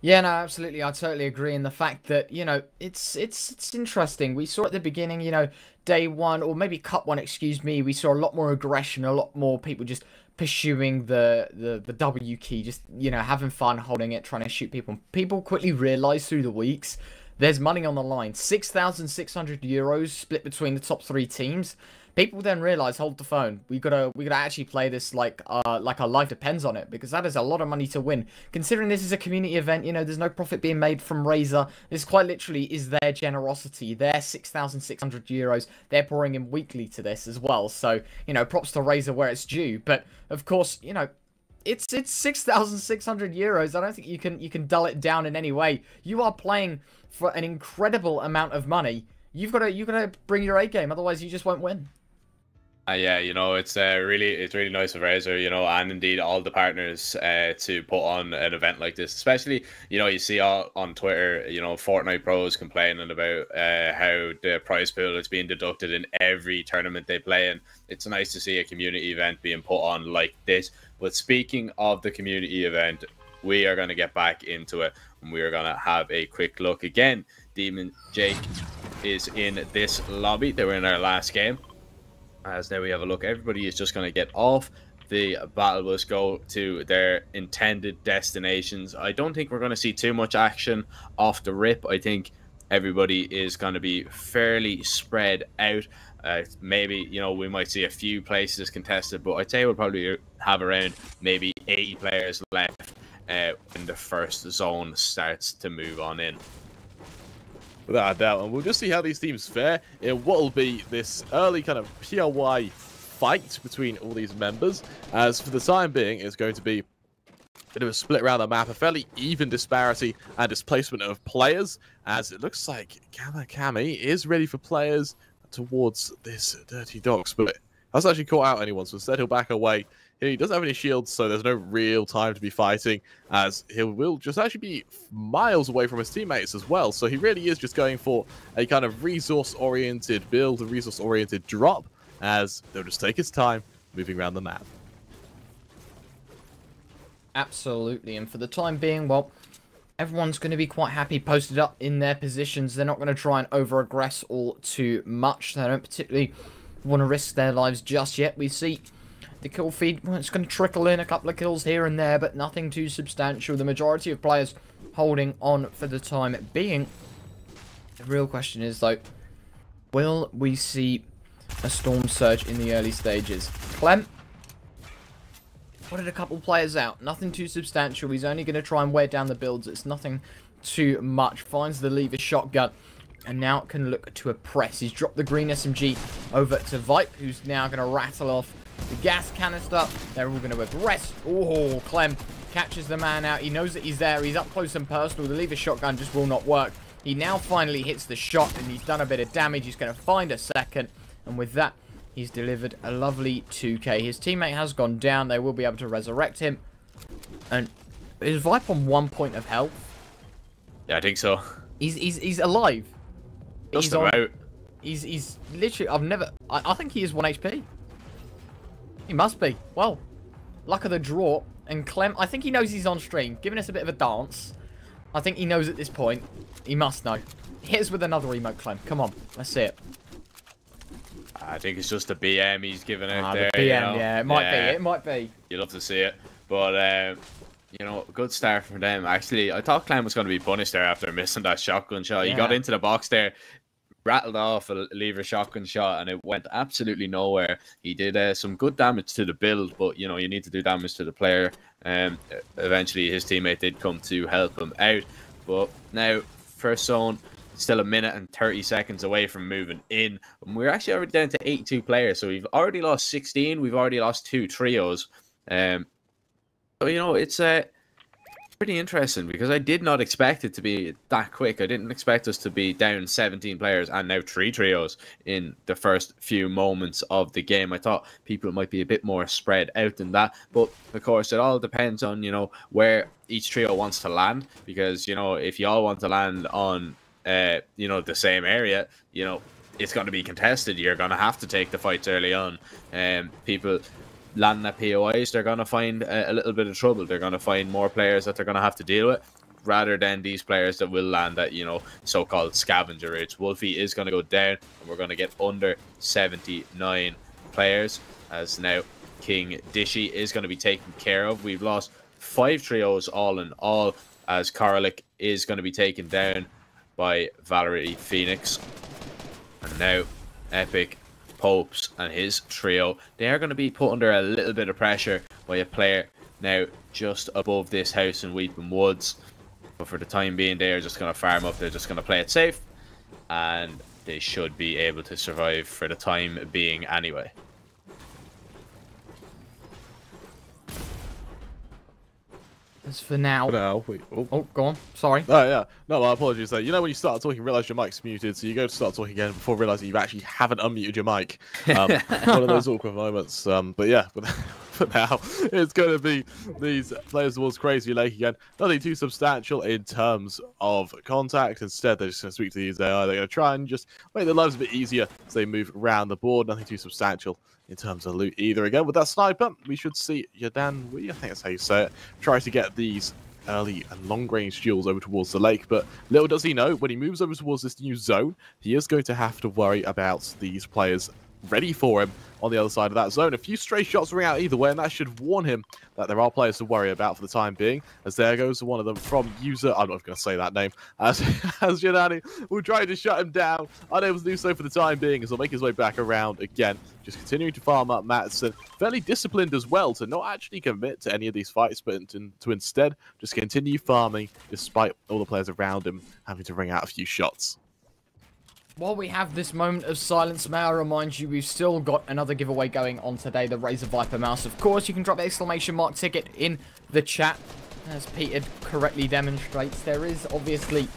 Yeah, no, absolutely. I totally agree in the fact that, you know, it's it's it's interesting. We saw at the beginning, you know, day one, or maybe cup one, excuse me, we saw a lot more aggression, a lot more people just pursuing the, the, the W key, just, you know, having fun, holding it, trying to shoot people. People quickly realised through the weeks there's money on the line. six thousand six hundred euros split between the top three teams. People then realise, hold the phone, we gotta we gotta actually play this like uh like our life depends on it, because that is a lot of money to win. Considering this is a community event, you know, there's no profit being made from Razer. This quite literally is their generosity, their six thousand six hundred euros. They're pouring in weekly to this as well. So, you know, props to Razer where it's due. But of course, you know, it's it's six thousand six hundred euros. I don't think you can you can dull it down in any way. You are playing for an incredible amount of money. You've gotta you gotta bring your A game, otherwise you just won't win. Uh, yeah, you know, it's uh, really it's really nice of Razer, you know, and indeed all the partners uh, to put on an event like this. Especially, you know, you see all on Twitter, you know, Fortnite pros complaining about uh, how the prize pool is being deducted in every tournament they play in. It's nice to see a community event being put on like this. But speaking of the community event, we are going to get back into it, and we are going to have a quick look again. Demon Jake is in this lobby. They were in our last game. As now we have a look, everybody is just going to get off the battle bus, go to their intended destinations. I don't think we're going to see too much action off the rip. I think everybody is going to be fairly spread out. Uh, maybe, you know, we might see a few places contested, but I'd say we'll probably have around maybe eighty players left uh, when the first zone starts to move on in. Without a doubt, and we'll just see how these teams fare in what will be this early kind of P L Y fight between all these members. As for the time being, it's going to be a bit of a split around the map, a fairly even disparity and displacement of players, as it looks like Kamakami is ready for players towards this Dirty Dog split. That's actually caught out anyone, so instead he'll back away. He doesn't have any shields, so there's no real time to be fighting, as he will just actually be miles away from his teammates as well. So he really is just going for a kind of resource-oriented build, a resource-oriented drop, as they'll just take his time moving around the map. Absolutely, and for the time being, well, everyone's going to be quite happy posted up in their positions. They're not going to try and over-aggress all too much. They don't particularly want to risk their lives just yet. We see the kill feed, well, it's going to trickle in a couple of kills here and there, but nothing too substantial. The majority of players holding on for the time being. The real question is, though, will we see a storm surge in the early stages? Clem wanted a couple players out. Nothing too substantial. He's only going to try and wear down the builds. It's nothing too much. Finds the lever shotgun. And now can look to a press. He's dropped the green S M G over to Vipe, who's now going to rattle off the gas canister. They're all going to aggress. Oh, Clem catches the man out. He knows that he's there. He's up close and personal. The lever shotgun just will not work. He now finally hits the shot, and he's done a bit of damage. He's going to find a second. And with that, he's delivered a lovely two K. His teammate has gone down. They will be able to resurrect him. And is Vipe on one point of health? Yeah, I think so. He's, he's, he's alive. Just he's about. On, he's, he's literally, I've never, I, I think he is one H P. He must be. Well, luck of the draw. And Clem, I think he knows he's on stream. Giving us a bit of a dance. I think he knows at this point. He must know. Hit us with another emote, Clem. Come on. Let's see it. I think it's just the B M he's giving out ah, there. The B M, you know? Yeah. It might yeah. be. It might be. You'd love to see it. But, um, you know, good start from them. Actually, I thought Clem was going to be punished there after missing that shotgun shot. Yeah. He got into the box there. Rattled off a lever shotgun shot, and it went absolutely nowhere. He did uh, some good damage to the build, but, you know, you need to do damage to the player. Um, eventually, his teammate did come to help him out. But now, first zone, still a minute and thirty seconds away from moving in. And we're actually already down to eighty-two players, so we've already lost sixteen. We've already lost two trios. Um, so, you know, it's... Uh, pretty interesting because I did not expect it to be that quick. I didn't expect us to be down seventeen players and now three trios in the first few moments of the game. I thought people might be a bit more spread out than that, but of course it all depends on, you know, where each trio wants to land, because, you know, if you all want to land on uh you know, the same area, you know, it's going to be contested. You're going to have to take the fights early on. Um, people landing at P O Is, they're going to find a, a little bit of trouble. They're going to find more players that they're going to have to deal with, rather than these players that will land at, you know, so-called scavenger routes. Wolfie is going to go down, and we're going to get under seventy-nine players, as now King Dishy is going to be taken care of. We've lost five trios all in all, as Karlik is going to be taken down by Valerie Phoenix. And now Epic Popes and his trio, they are going to be put under a little bit of pressure by a player now just above this house in Weeping Woods. But for the time being, they are just going to farm up. They're just going to play it safe, and they should be able to survive for the time being anyway. It's for now. For now. Wait, oh. oh, go on. Sorry. Oh, yeah. No, my apologies. Though. You know when you start talking, realise your mic's muted, so you go to start talking again before realising you actually haven't unmuted your mic. Um, one of those awkward moments. Um, but yeah, for now, it's going to be these players towards Crazy Lake again. Nothing too substantial in terms of contact. Instead, they're just going to speak to these A I. They're going to try and just make their lives a bit easier as they move around the board. Nothing too substantial in terms of loot either. Again, with that sniper, we should see Jendawi, I think that's how you say it, try to get these early and long-range duels over towards the lake, but little does he know, when he moves over towards this new zone, he is going to have to worry about these players ready for him on the other side of that zone. A few stray shots ring out either way, and that should warn him that there are players to worry about for the time being, as there goes one of them from user, I'm not going to say that name, as, as Jendawi will try to shut him down, unable to do so for the time being, as he'll make his way back around again. Just continuing to farm up Madsen, fairly disciplined as well to not actually commit to any of these fights, but to, to instead just continue farming despite all the players around him having to wring out a few shots. While we have this moment of silence, may I remind you, we've still got another giveaway going on today, the Razer Viper mouse. Of course, you can drop the exclamation mark ticket in the chat. As Peter correctly demonstrates, there is obviously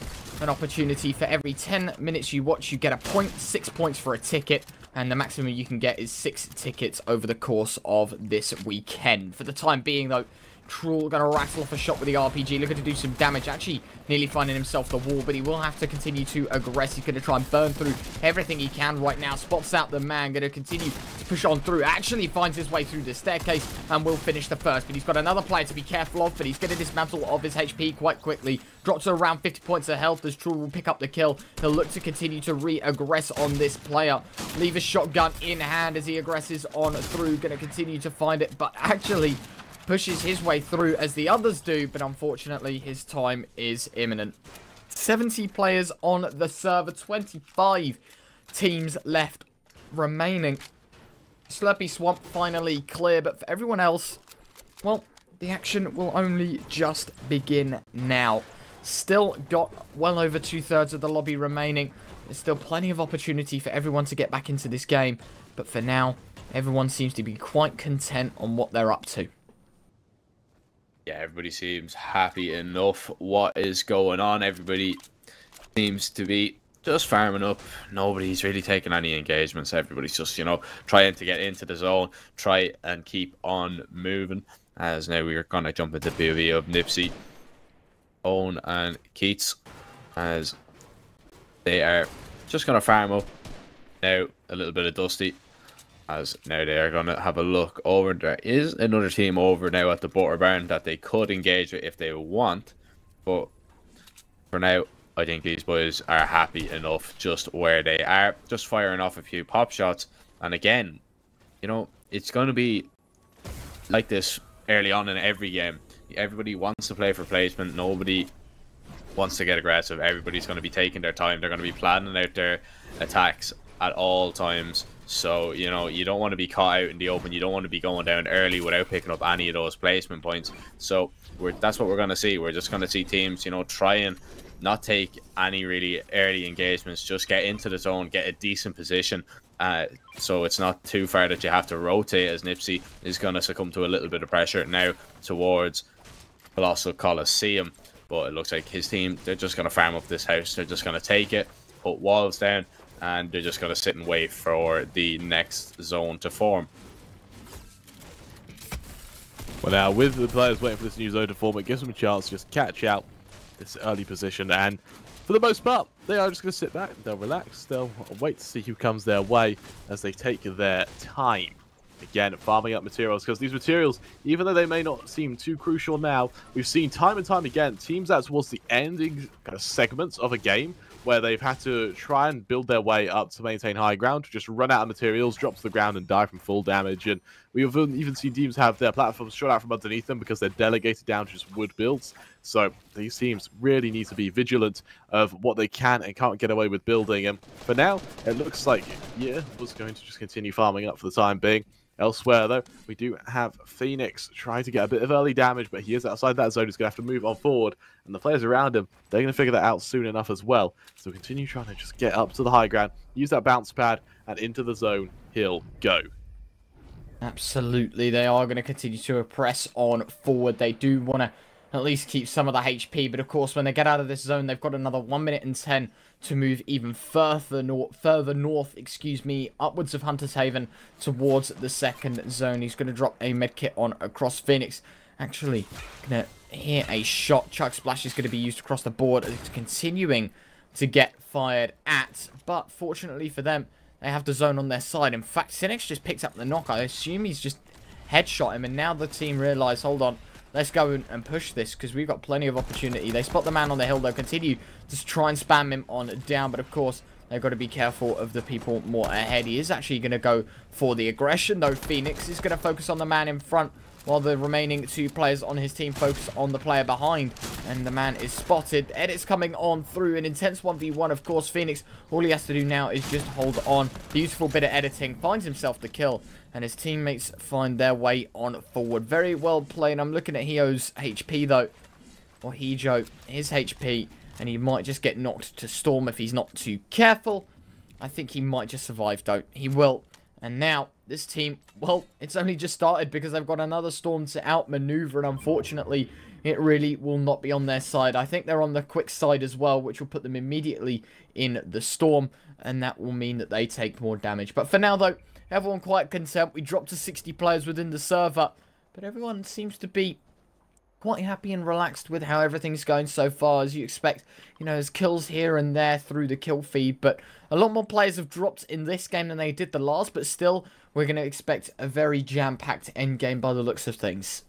an opportunity for every ten minutes you watch, you get a point, six points for a ticket. And the maximum you can get is six tickets over the course of this weekend. For the time being, though, Trull going to rattle off a shot with the R P G, looking to do some damage. Actually, nearly finding himself the wall, but he will have to continue to aggress. He's going to try and burn through everything he can right now. Spots out the man, going to continue to push on through. Actually finds his way through the staircase and will finish the first. But he's got another player to be careful of, but he's going to dismantle of his H P quite quickly. Drops to around fifty points of health as Trull will pick up the kill. He'll look to continue to re-aggress on this player. Leave his shotgun in hand as he aggresses on through. Going to continue to find it, but actually pushes his way through as the others do. But unfortunately, his time is imminent. seventy players on the server. twenty-five teams left remaining. Slurpee Swamp finally clear. But for everyone else, well, the action will only just begin now. Still got well over two-thirds of the lobby remaining. There's still plenty of opportunity for everyone to get back into this game. But for now, everyone seems to be quite content on what they're up to. Yeah, everybody seems happy enough. What is going on? Everybody seems to be just farming up. Nobody's really taking any engagements. Everybody's just, you know, trying to get into the zone. Try and keep on moving. As now we are going to jump into P O V of Nipsey, Owen and Keats, as they are just going to farm up now a little bit of Dusty, as now they are going to have a look over. There is another team over now at the Butter Barn that they could engage with if they want, but for now I think these boys are happy enough just where they are, just firing off a few pop shots. And again, you know, it's going to be like this early on in every game. Everybody wants to play for placement. Nobody wants to get aggressive. Everybody's going to be taking their time. They're going to be planning out their attacks at all times. So, you know, you don't want to be caught out in the open. You don't want to be going down early without picking up any of those placement points. So we're, that's what we're going to see. We're just going to see teams, you know, try and not take any really early engagements. Just get into the zone, get a decent position. Uh, so it's not too far that you have to rotate, as Nipsey is going to succumb to a little bit of pressure now towards Colossal Coliseum. But it looks like his team, they're just going to farm up this house. They're just going to take it, put walls down, and they're just going to sit and wait for the next zone to form. Well, now, with the players waiting for this new zone to form, it gives them a chance to just catch out this early position. And for the most part, they are just going to sit back. They'll relax. They'll wait to see who comes their way as they take their time. Again, farming up materials, because these materials, even though they may not seem too crucial now, we've seen time and time again teams out towards the ending kind of segments of a game where they've had to try and build their way up to maintain high ground, to just run out of materials, drop to the ground, and die from full damage. And we've even seen teams have their platforms shot out from underneath them because they're delegated down to just wood builds. So these teams really need to be vigilant of what they can and can't get away with building. And for now, it looks like yeah, was going to just continue farming up for the time being. Elsewhere, though, we do have Phoenix trying to get a bit of early damage, but he is outside that zone. He's going to have to move on forward, and the players around him, they're going to figure that out soon enough as well. So continue trying to just get up to the high ground, use that bounce pad, and into the zone he'll go. Absolutely. They are going to continue to press on forward. They do want to at least keep some of the H P, but of course, when they get out of this zone, they've got another one minute and ten to move even further north, further north, excuse me, upwards of Hunter's Haven towards the second zone. He's going to drop a medkit on across Phoenix. Actually, going to hear a shot. Chuck Splash is going to be used across the board. It's continuing to get fired at, but fortunately for them, they have the zone on their side. In fact, Phoenix just picked up the knock. I assume he's just headshot him, and now the team realize, hold on, let's go and push this because we've got plenty of opportunity. They spot the man on the hill. They'll continue to try and spam him on down. But, of course, they've got to be careful of the people more ahead. He is actually going to go for the aggression, though. Phoenix is going to focus on the man in front while the remaining two players on his team focus on the player behind. And the man is spotted. Edit's coming on through an intense one v one, of course. Phoenix, all he has to do now is just hold on. Beautiful bit of editing. Finds himself the kill. And his teammates find their way on forward. Very well played. I'm looking at Hio's H P, though. Or Hijo. His H P. And he might just get knocked to Storm if he's not too careful. I think he might just survive, though. He will. And now, this team, well, it's only just started because they've got another Storm to outmaneuver. And unfortunately, it really will not be on their side. I think they're on the quick side as well, which will put them immediately in the Storm. And that will mean that they take more damage. But for now, though, everyone quite content. We dropped to sixty players within the server. But everyone seems to be quite happy and relaxed with how everything's going so far. As you expect, you know, there's kills here and there through the kill feed. But a lot more players have dropped in this game than they did the last. But still, we're going to expect a very jam-packed end game by the looks of things.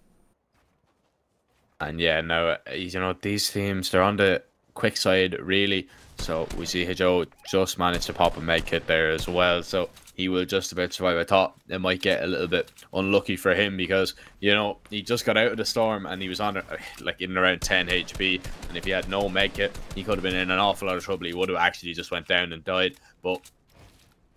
And yeah, no, you know, these teams, they're on the quick side, really. So we see Hijo just managed to pop and make it there as well. So he will just about survive. I thought it might get a little bit unlucky for him because, you know, he just got out of the storm and he was on like in around ten H P. And if he had no make it, he could have been in an awful lot of trouble. He would have actually just went down and died. But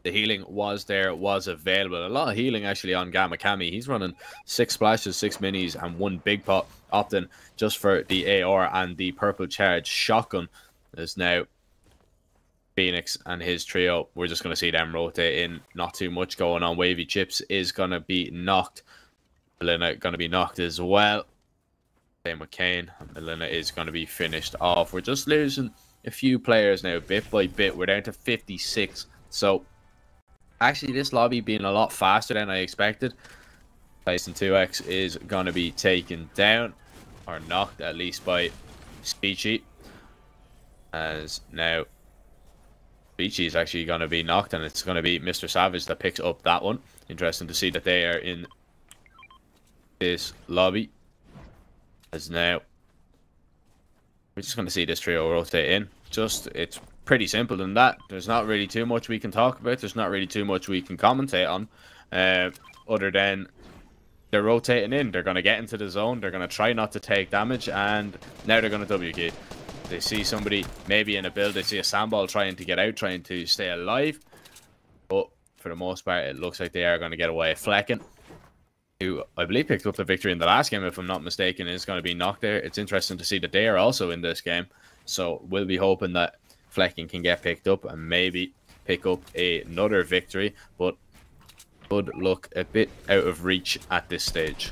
the healing was there, was available. A lot of healing actually on Gamakami. He's running six splashes, six minis, and one big pot, opting just for the A R and the purple charge shotgun. Is now Phoenix and his trio, we're just going to see them rotate in. Not too much going on. Wavy Chips is going to be knocked. Melina going to be knocked as well. Same with Kane. Melina is going to be finished off. We're just losing a few players now, bit by bit. We're down to fifty-six. So, actually, this lobby being a lot faster than I expected. Tyson two X is going to be taken down, or knocked at least, by Speechy. As now, Beachy is actually going to be knocked, and it's going to be Mister Savage that picks up that one. Interesting to see that they are in this lobby. As now, we're just going to see this trio rotate in. Just, it's pretty simple than that. There's not really too much we can talk about. There's not really too much we can commentate on. Uh, other than they're rotating in. They're going to get into the zone. They're going to try not to take damage, and now they're going to W key. They see somebody maybe in a build. They see a sandball trying to get out, trying to stay alive. But for the most part, it looks like they are going to get away. Flecken, who I believe picked up the victory in the last game, if I'm not mistaken, is going to be knocked there. It's interesting to see that they are also in this game. So we'll be hoping that Flecken can get picked up and maybe pick up another victory. But would look a bit out of reach at this stage.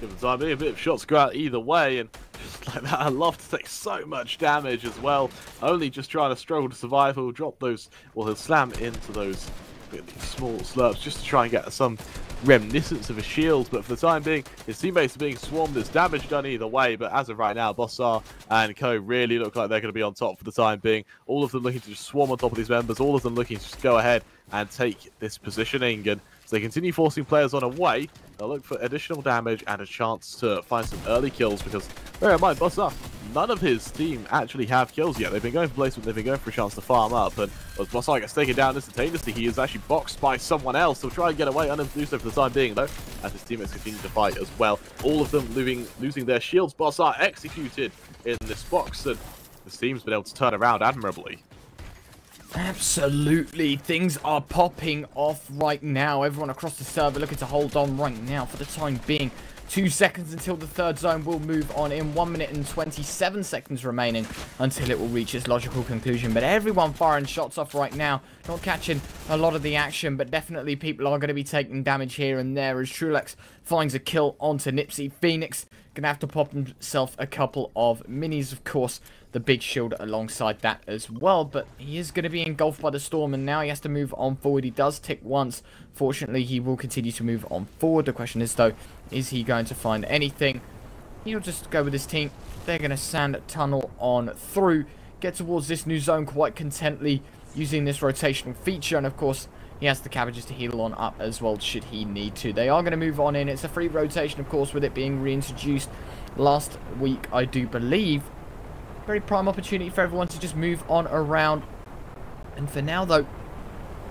Given time, a bit of shots go out either way, and just like that, I love to take so much damage as well. Only just trying to struggle to survive. He'll drop those, or he'll slam into those really small slurps just to try and get some reminiscence of his shields, but for the time being his teammates are being swarmed. There's damage done either way, but as of right now Bossar and co really look like they're going to be on top for the time being. All of them looking to just swarm on top of these members, all of them looking to just go ahead and take this positioning, and so they continue forcing players on away. They'll look for additional damage and a chance to find some early kills, because bear in mind Bossar, none of his team actually have kills yet. They've been going for placement, they've been going for a chance to farm up, and as Bossar gets taken down instantaneously, he is actually boxed by someone else. He'll try and get away, unable to do so for the time being though, as his teammates continue to fight as well. All of them losing, losing their shields. Bossar executed in this box, and this team's been able to turn around admirably. Absolutely, things are popping off right now. Everyone across the server looking to hold on right now for the time being. Two seconds until the third zone will move on in. One minute and twenty-seven seconds remaining until it will reach its logical conclusion. But everyone firing shots off right now. Not catching a lot of the action, but definitely people are going to be taking damage here and there as Trulex finds a kill onto Nipsey Phoenix. Going to have to pop himself a couple of minis, of course. The big shield alongside that as well, but he is going to be engulfed by the storm, and now he has to move on forward. He does tick once. Fortunately, he will continue to move on forward. The question is, though, is he going to find anything? He'll just go with his team. They're going to sand tunnel on through, get towards this new zone quite contently using this rotational feature, and of course, he has the cabbages to heal on up as well should he need to. They are going to move on in. It's a free rotation, of course, with it being reintroduced last week, I do believe. Very prime opportunity for everyone to just move on around. And for now, though,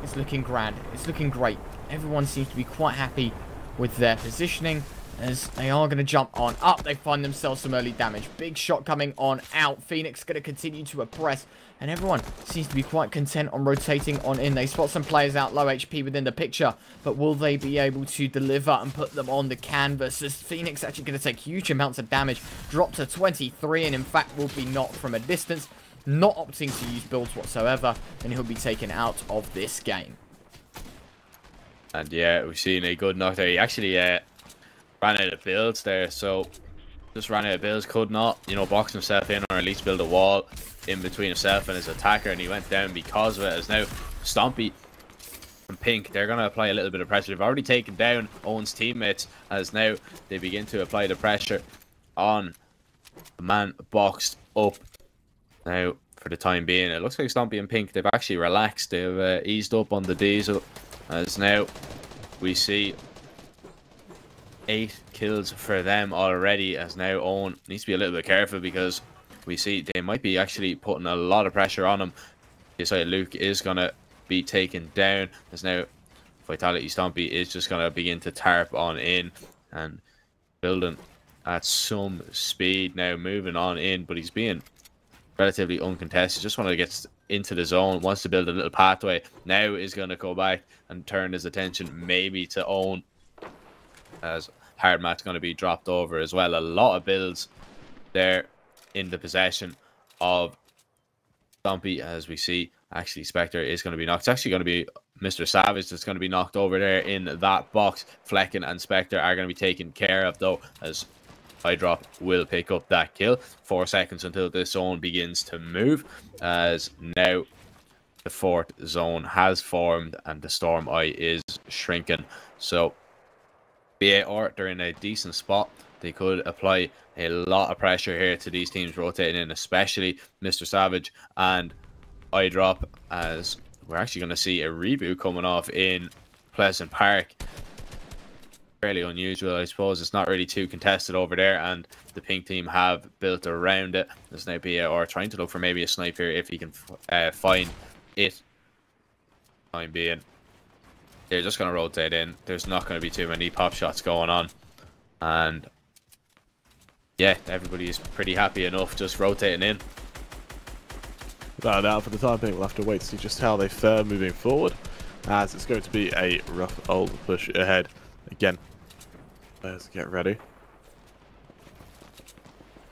it's looking grand. It's looking great. Everyone seems to be quite happy with their positioning as they are going to jump on up. They find themselves some early damage. Big shot coming on out. Phoenix going to continue to oppress. And everyone seems to be quite content on rotating on in. They spot some players out low H P within the picture. But will they be able to deliver and put them on the canvas? As Phoenix actually going to take huge amounts of damage. Drop to twenty-three and in fact will be knocked from a distance. Not opting to use builds whatsoever. And he'll be taken out of this game. And yeah, we've seen a good knock there. He actually uh, ran out of builds there. So just ran out of builds. Could not, you know, box himself in or at least build a wall in between himself and his attacker, and he went down because of it. As now Stompy and Pink, they're going to apply a little bit of pressure. They've already taken down Owen's teammates, as now they begin to apply the pressure on the man boxed up. Now for the time being, it looks like Stompy and Pink, they've actually relaxed. They've uh, eased up on the diesel, as now we see eight kills for them already, as now Owen needs to be a little bit careful because we see they might be actually putting a lot of pressure on him. So Luke is going to be taken down. As now Vitality Stompy is just going to begin to tarp on in and building at some speed now, moving on in, but he's being relatively uncontested. Just want to get into the zone, wants to build a little pathway. Now is going to go back and turn his attention maybe to Owen, as Hardmat's going to be dropped over as well. A lot of builds there in the possession of Stompy, as we see actually Spectre is going to be knocked. It's actually going to be Mister Savage that's going to be knocked over there in that box. Flecken and Spectre are going to be taken care of though, as Hydrop will pick up that kill. Four seconds until this zone begins to move, as now the fourth zone has formed and the Storm Eye is shrinking. So B A R, they're in a decent spot. They could apply a lot of pressure here to these teams rotating in, especially Mister Savage and Eyedrop, as we're actually going to see a reboot coming off in Pleasant Park. Fairly unusual, I suppose. It's not really too contested over there, and the Pink team have built around it. There's now B A R trying to look for maybe a snipe here if he can uh, find it. Time being, they're just going to rotate in. There's not going to be too many pop shots going on, and yeah, everybody is pretty happy enough just rotating in. Without a doubt, for the time being, we'll have to wait to see just how they fare moving forward, as it's going to be a rough old push ahead again. Let's get ready.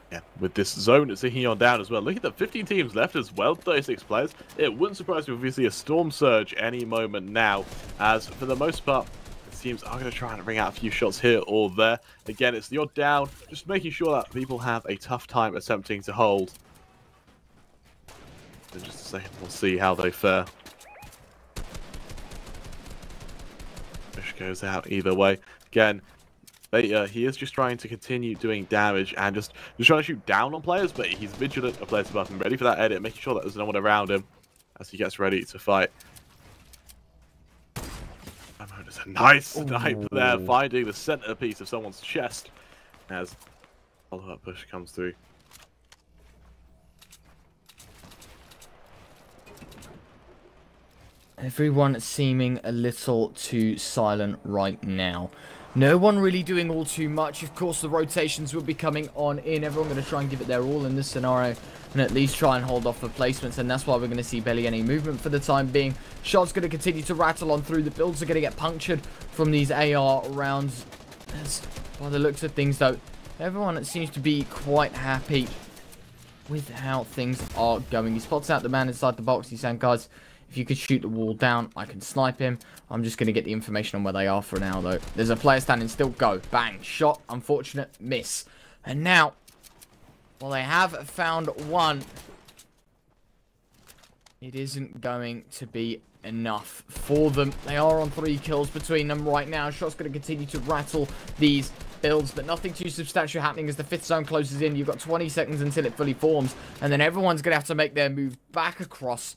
Yeah, with this zone, it's ticking on down as well. Look at the fifteen teams left as well, thirty-six players. It wouldn't surprise me if we see a storm surge any moment now, as for the most part, teams are going to try and bring out a few shots here or there. Again, it's the odd down, just making sure that people have a tough time attempting to hold. In just a second, we'll see how they fare. Fish goes out either way. Again, they, uh, he is just trying to continue doing damage and just, just trying to shoot down on players, but he's vigilant of players above him, ready for that edit, making sure that there's no one around him as he gets ready to fight. It's a nice snipe Ooh. there, finding the centerpiece of someone's chest as follow-up push comes through. Everyone seeming a little too silent right now. No one really doing all too much. Of course, the rotations will be coming on in. Everyone going to try and give it their all in this scenario and at least try and hold off for placements. And that's why we're going to see barely any movement for the time being. Shots going to continue to rattle on through. The builds are going to get punctured from these A R rounds. That's by the looks of things, though, everyone seems to be quite happy with how things are going. He spots out the man inside the box. He's saying, guys, if you could shoot the wall down, I can snipe him. I'm just going to get the information on where they are for now, though. There's a player standing still. Go. Bang. Shot. Unfortunate. Miss. And now, well, they have found one. It isn't going to be enough for them. They are on three kills between them right now. Shot's going to continue to rattle these builds, but nothing too substantial happening as the fifth zone closes in. You've got twenty seconds until it fully forms, and then everyone's going to have to make their move back across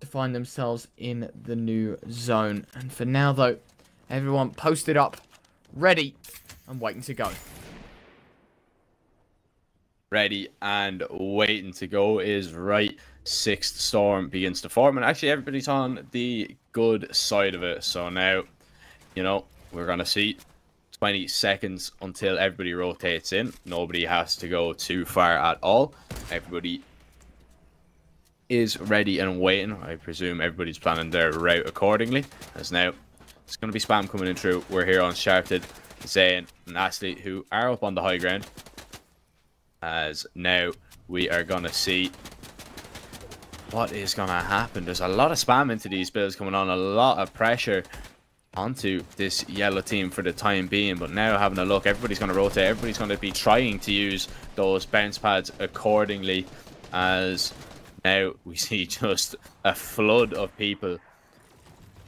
to find themselves in the new zone. And for now, though, everyone posted up, ready and waiting to go. Ready and waiting to go is right. Sixth storm begins to form, and actually everybody's on the good side of it. So now, you know, we're gonna see twenty seconds until everybody rotates in. Nobody has to go too far at all. Everybody is ready and waiting. I presume everybody's planning their route accordingly, as now it's going to be spam coming in through. We're here on Sharted, Zayn and Astley, who are up on the high ground, as now we are going to see what is going to happen. There's a lot of spam into these builds coming on, a lot of pressure onto this yellow team for the time being. But now having a look, everybody's going to rotate, everybody's going to be trying to use those bounce pads accordingly, as now we see just a flood of people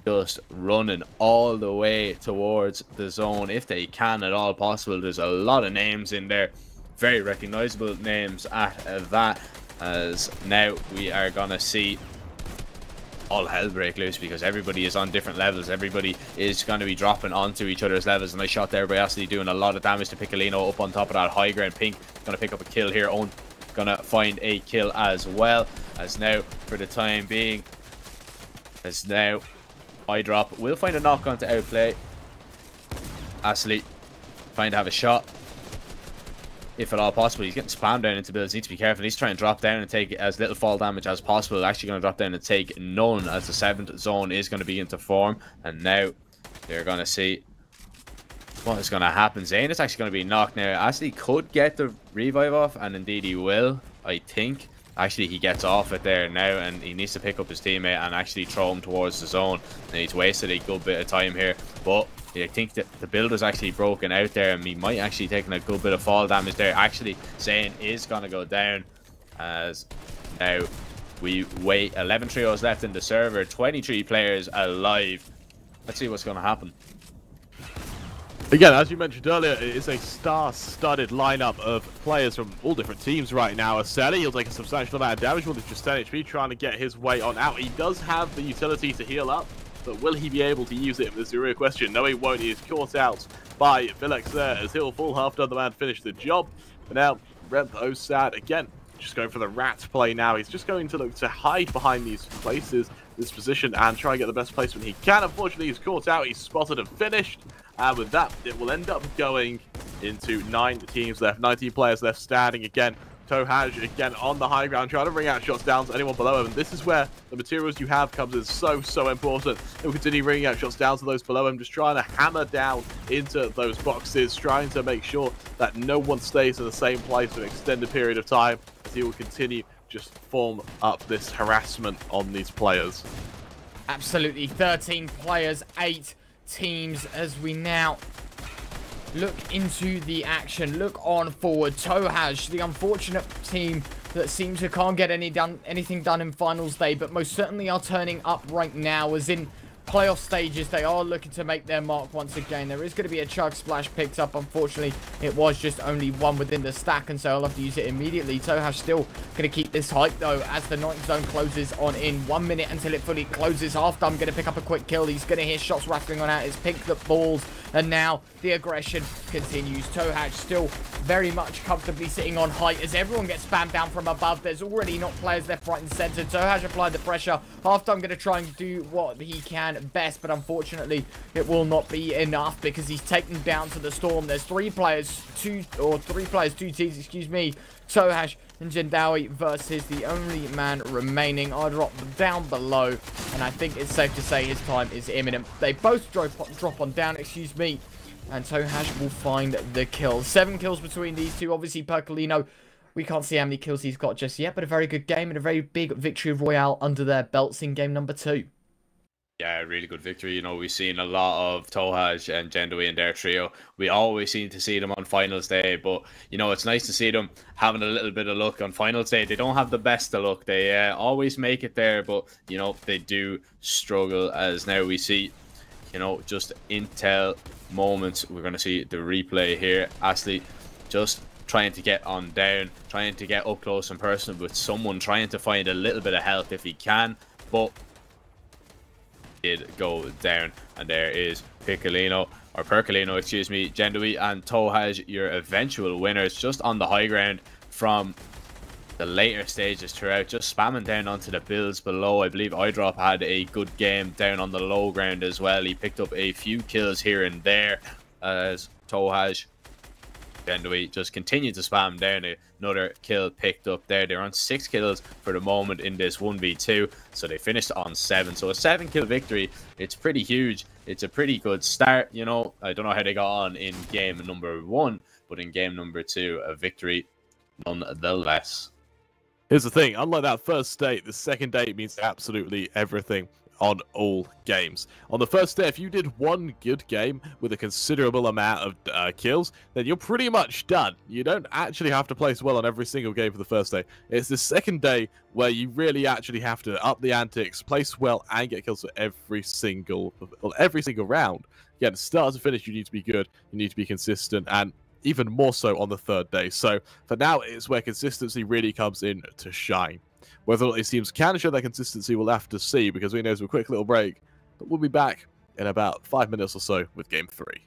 just running all the way towards the zone if they can at all possible. There's a lot of names in there, very recognizable names at that, as now we are gonna see all hell break loose because everybody is on different levels. Everybody is going to be dropping onto each other's levels. And nice shot there by Astley, doing a lot of damage to Piccolino up on top of that high ground. Pink gonna pick up a kill here, on gonna find a kill as well, as now for the time being, as now eye drop will find a knock on to outplay. Astley trying to have a shot if at all possible. He's getting spammed down into builds. Needs to be careful. He's trying to drop down and take as little fall damage as possible. Actually going to drop down and take none as the seventh zone is going to begin to form. And now they're going to see what is going to happen. Zayn is actually going to be knocked now. Astley could get the revive off, and indeed he will, I think. Actually, he gets off it there now, and he needs to pick up his teammate and actually throw him towards the zone. And he's wasted a good bit of time here, but I think that the build is actually broken out there, and he might actually taking a good bit of fall damage there. Actually, Zayn is going to go down, as now we wait. eleven trios left in the server, twenty-three players alive. Let's see what's going to happen. Again, as you mentioned earlier, it is a star-studded lineup of players from all different teams right now. Aseli, he'll take a substantial amount of damage. Well, it's just ten H P trying to get his way on out. He does have the utility to heal up, but will he be able to use it? There's the real question. No, he won't. He is caught out by Vilex there, as he'll fall half done the man finish the job. But now, Rempo Sad again, just going for the rat play now. He's just going to look to hide behind these places, this position, and try and get the best placement he can. Unfortunately, he's caught out. He's spotted and finished. And with that, it will end up going into nine teams left, nineteen players left standing again. Tohash again on the high ground, trying to bring out shots down to anyone below him. And this is where the materials you have comes in so, so important. He'll continue bringing out shots down to those below him, just trying to hammer down into those boxes, trying to make sure that no one stays in the same place for an extended period of time, as he will continue just form up this harassment on these players. Absolutely. thirteen players, eight teams as we now look into the action. Look on forward. Tohash, the unfortunate team that seems to can't get any done anything done in finals day, but most certainly are turning up right now, as in playoff stages they are looking to make their mark once again. There is going to be a chug splash picked up. Unfortunately, it was just only one within the stack, and so I'll have to use it immediately. Tohash still going to keep this height though, as the ninth zone closes on in one minute until it fully closes. After I'm going to pick up a quick kill. He's going to hear shots rattling on out. It's Pink that falls, and now the aggression continues. Tohash still very much comfortably sitting on height as everyone gets spammed down from above. There's already not players left, right and center. Tohash applied the pressure. After I'm going to try and do what he can best, but unfortunately it will not be enough because he's taken down to the storm. There's three players two or three players two teams excuse me Tohash and Jendawi versus the only man remaining. I drop them down below, and I think it's safe to say his time is imminent. They both drop drop on down, excuse me, and Tohash will find the kill. Seven kills between these two. Obviously Piccolino, we can't see how many kills he's got just yet, but a very good game and a very big victory royale under their belts in game number two. Yeah, really good victory. You know, we've seen a lot of Tohash and Jendawi in their trio. We always seem to see them on finals day, but, you know, it's nice to see them having a little bit of luck on finals day. They don't have the best of luck. They uh, always make it there, but, you know, they do struggle, as now we see, you know, just intel moments. We're going to see the replay here. Ashley just trying to get on down, trying to get up close and personal with someone, trying to find a little bit of health if he can, but did go down. And there is Piccolino, or Piccolino, excuse me, Jendawi and Tohash, your eventual winners, just on the high ground from the later stages throughout, just spamming down onto the builds below. I believe iDrop had a good game down on the low ground as well. He picked up a few kills here and there as Tohash, Jendawi just continued to spam down. Another kill picked up there. They're on six kills for the moment in this one v two, so they finished on seven. So a seven kill victory, it's pretty huge. It's a pretty good start. You know, I don't know how they got on in game number one, but in game number two, a victory nonetheless. Here's the thing, unlike that first day, the second day means absolutely everything on all games. On the first day, if you did one good game with a considerable amount of uh, kills, then you're pretty much done. You don't actually have to place well on every single game for the first day. It's the second day where you really actually have to up the antics, place well, and get kills for every single every single round. Again, start to finish, you need to be good, you need to be consistent, and even more so on the third day. So for now, it's where consistency really comes in to shine. Whether or not these teams can show their consistency, we'll have to see, because we know it's a quick little break. But we'll be back in about five minutes or so with game three.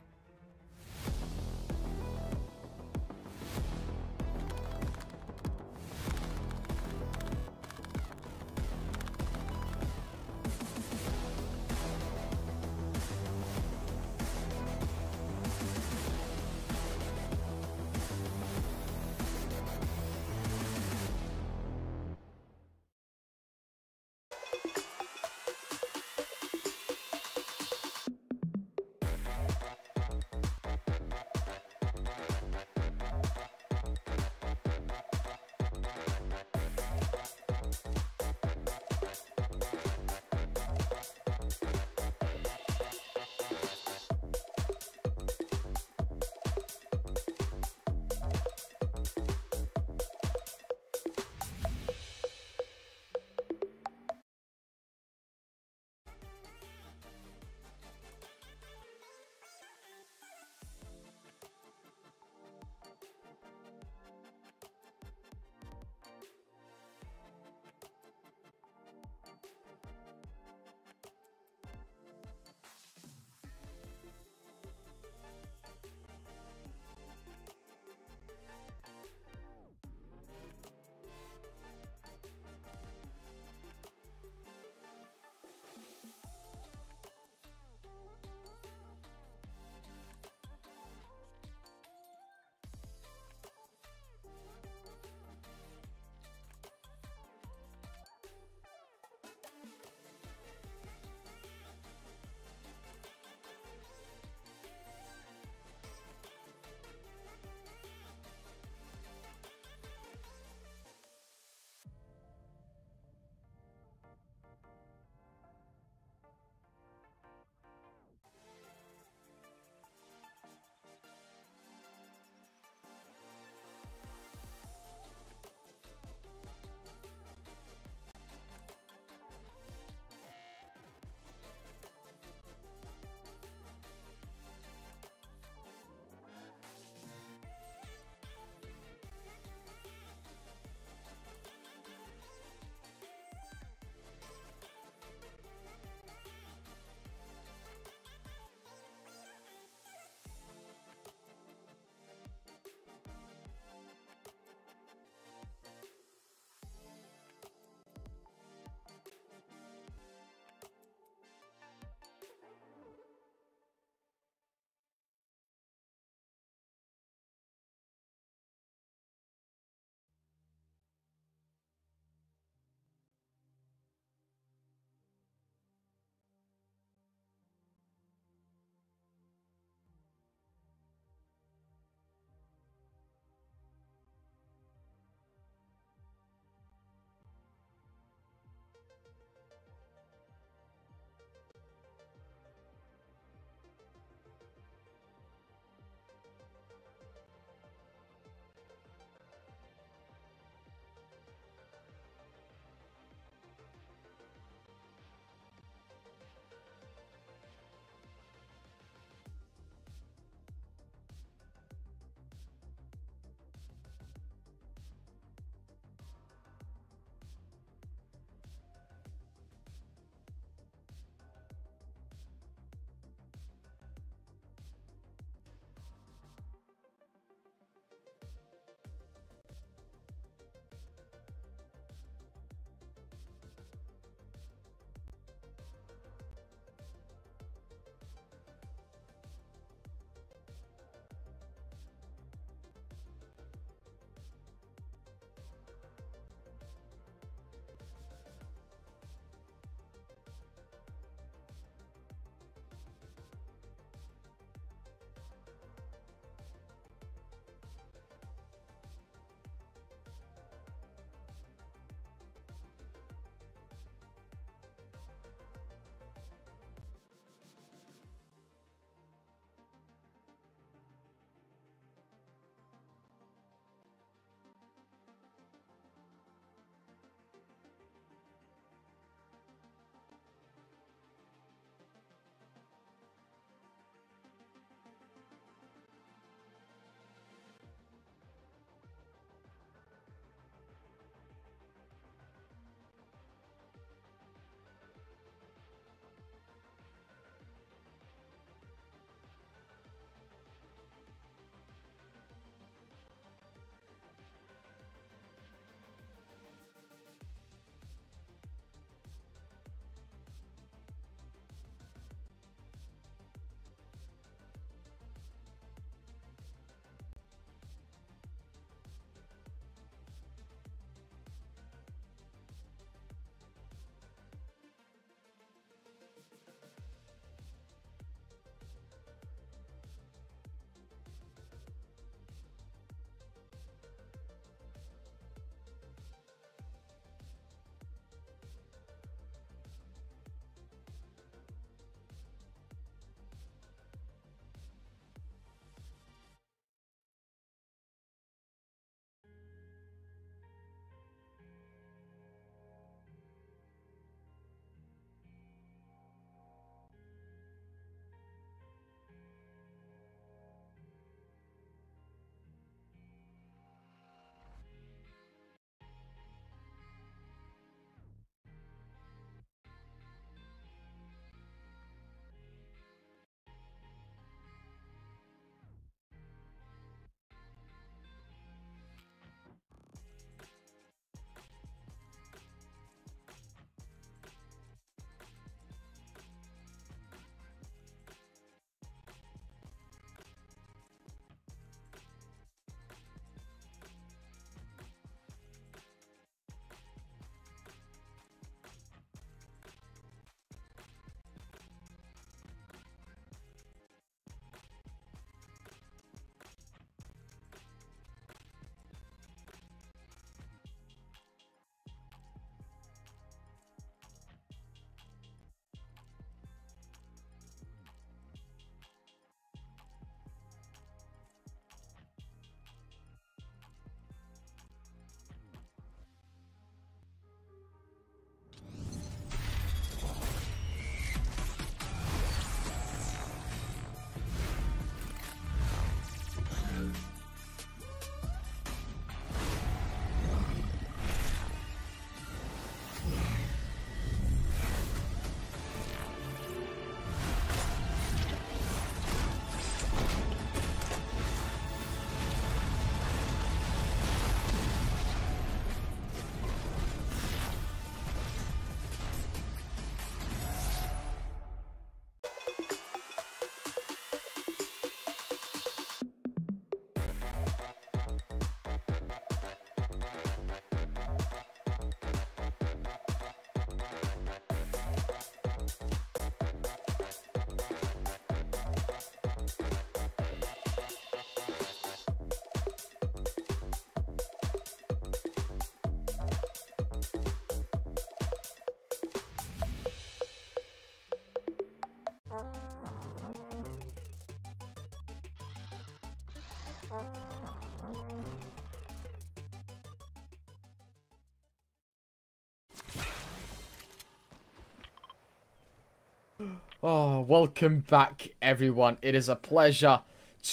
Oh, welcome back, everyone. It is a pleasure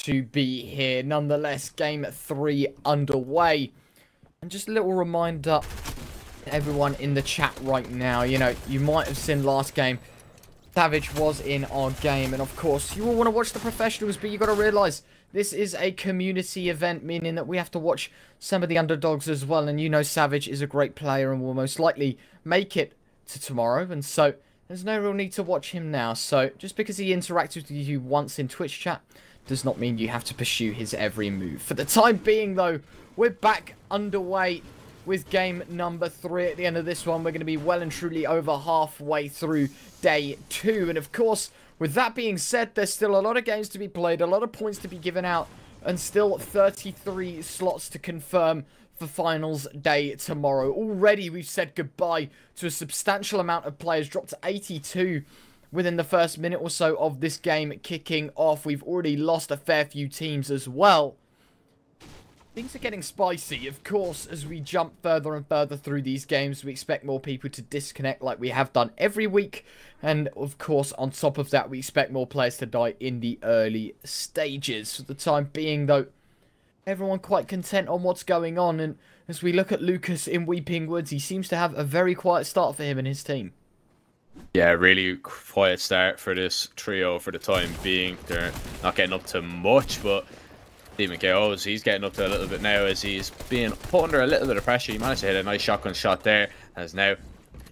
to be here. Nonetheless, game three underway. And just a little reminder to everyone in the chat right now. You know, you might have seen last game, Savage was in our game. And of course, you all want to watch the professionals, but you got to realise this is a community event, meaning that we have to watch some of the underdogs as well. And you know Savage is a great player and will most likely make it to tomorrow. And so there's no real need to watch him now. So just because he interacted with you once in Twitch chat does not mean you have to pursue his every move. For the time being, though, we're back underway with game number three. At the end of this one, we're going to be well and truly over halfway through day two. And of course, with that being said, there's still a lot of games to be played, a lot of points to be given out, and still thirty-three slots to confirm for finals day tomorrow. Already we've said goodbye to a substantial amount of players, dropped to eighty-two within the first minute or so of this game kicking off. We've already lost a fair few teams as well. Things are getting spicy, of course, as we jump further and further through these games. We expect more people to disconnect like we have done every week. And, of course, on top of that, we expect more players to die in the early stages. For the time being, though, everyone quite content on what's going on. And as we look at Lucas in Weeping Woods, he seems to have a very quiet start for him and his team. Yeah, really quiet start for this trio for the time being. They're not getting up to much, but Demon K Os, he's getting up to a little bit now as he's being put under a little bit of pressure. He managed to hit a nice shotgun shot there, as now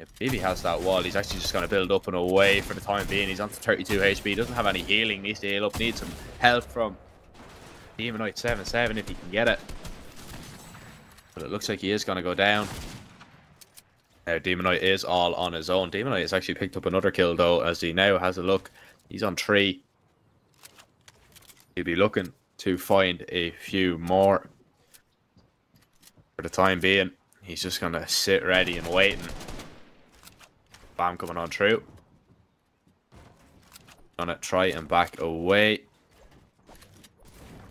if Bibi has that wall, he's actually just going to build up and away for the time being. He's on to thirty-two H P, he doesn't have any healing, needs to heal up, needs some help from Demonite seven seven if he can get it. But it looks like he is going to go down. Now Demonite is all on his own. Demonite has actually picked up another kill though, as he now has a look. He's on three. He'll be looking to find a few more. For the time being, he's just going to sit ready and waiting. Bam coming on through. Going to try and back away.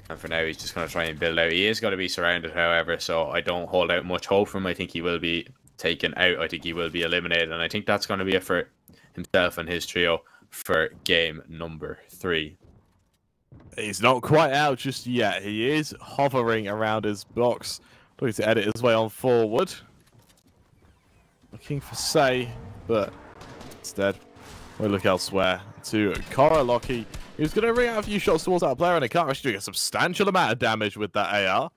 And for now, he's just going to try and build out. He is going to be surrounded, however, so I don't hold out much hope for him. I think he will be taken out. I think he will be eliminated. And I think that's going to be it for himself and his trio for game number three. He's not quite out just yet. He is hovering around his box, looking to edit his way on forward. Looking for Say, but instead, we look elsewhere to Koroloki. He was going to ring out a few shots towards that player, and he can't, actually doing a substantial amount of damage with that A R.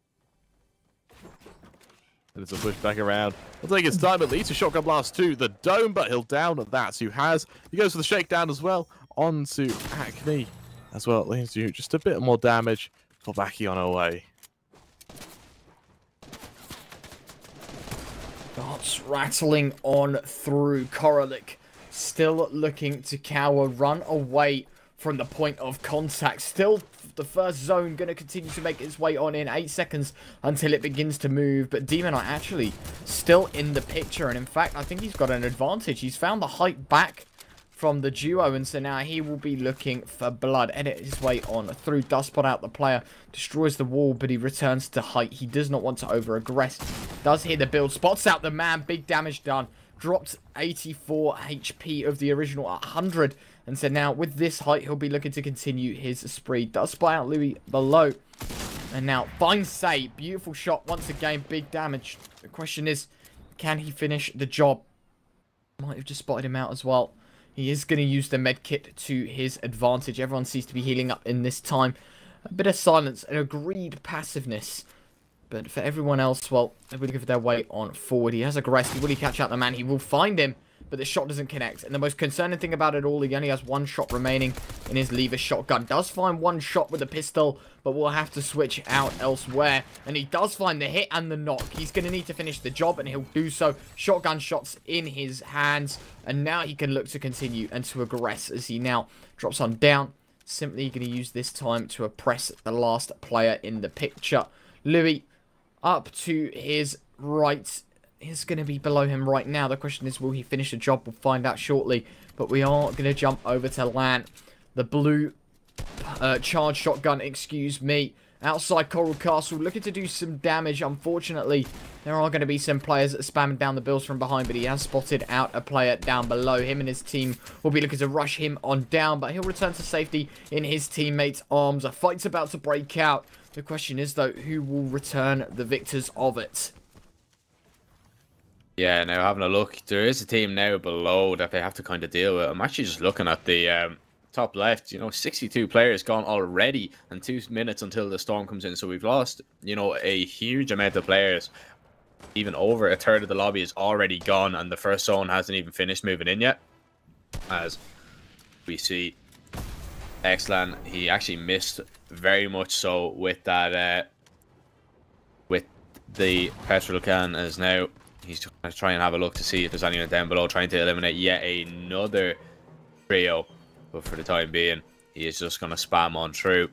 And it's a push back around. He'll take his time at least. A shotgun blast to the dome, but he'll down at that. So he has. He goes for the shakedown as well. On to Acne as well. Leaves you just a bit more damage for Baki on her way. Darts rattling on through. Koralik still looking to cower, run away from the point of contact. Still the first zone going to continue to make its way on in. Eight seconds until it begins to move. But Demonite actually still in the picture. And in fact, I think he's got an advantage. He's found the height back from the duo. And so now he will be looking for blood. Edit his way on through. Dustpot out the player. Destroys the wall, but he returns to height. He does not want to over-aggress. Does hear the build. Spots out the man. Big damage done. Dropped eighty-four H P of the original one hundred. And so now, with this height, he'll be looking to continue his spree. Does spy out Louis below. And now, finds Say. Beautiful shot. Once again, big damage. The question is, can he finish the job? Might have just spotted him out as well. He is going to use the medkit to his advantage. Everyone seems to be healing up in this time. A bit of silence and agreed passiveness. But for everyone else, well, they're looking for their way on forward. He has aggressed. Will he catch out the man? He will find him. But the shot doesn't connect. And the most concerning thing about it all, he only has one shot remaining in his lever shotgun. Does find one shot with a pistol, but will have to switch out elsewhere. And he does find the hit and the knock. He's going to need to finish the job, and he'll do so. Shotgun shots in his hands. And now he can look to continue and to aggress as he now drops on down. Simply going to use this time to oppress the last player in the picture. Louis up to his right. Is going to be below him right now. The question is, will he finish the job? We'll find out shortly. But we are going to jump over to Lan. the blue uh, charge shotgun, excuse me, outside Coral Castle, looking to do some damage. Unfortunately, there are going to be some players that are spamming down the bills from behind, but he has spotted out a player down below. Him and his team will be looking to rush him on down, but he'll return to safety in his teammate's arms. A fight's about to break out. The question is, though, who will return the victors of it? Yeah, now having a look, there is a team now below that they have to kind of deal with. I'm actually just looking at the um, top left, you know, sixty-two players gone already and two minutes until the storm comes in. So we've lost, you know, a huge amount of players. Even over a third of the lobby is already gone and the first zone hasn't even finished moving in yet. As we see, Xlan, he actually missed very much so with that, uh, with the petrol can as now. He's trying to try and have a look to see if there's anyone down below, trying to eliminate yet another trio. But for the time being, he is just going to spam on through.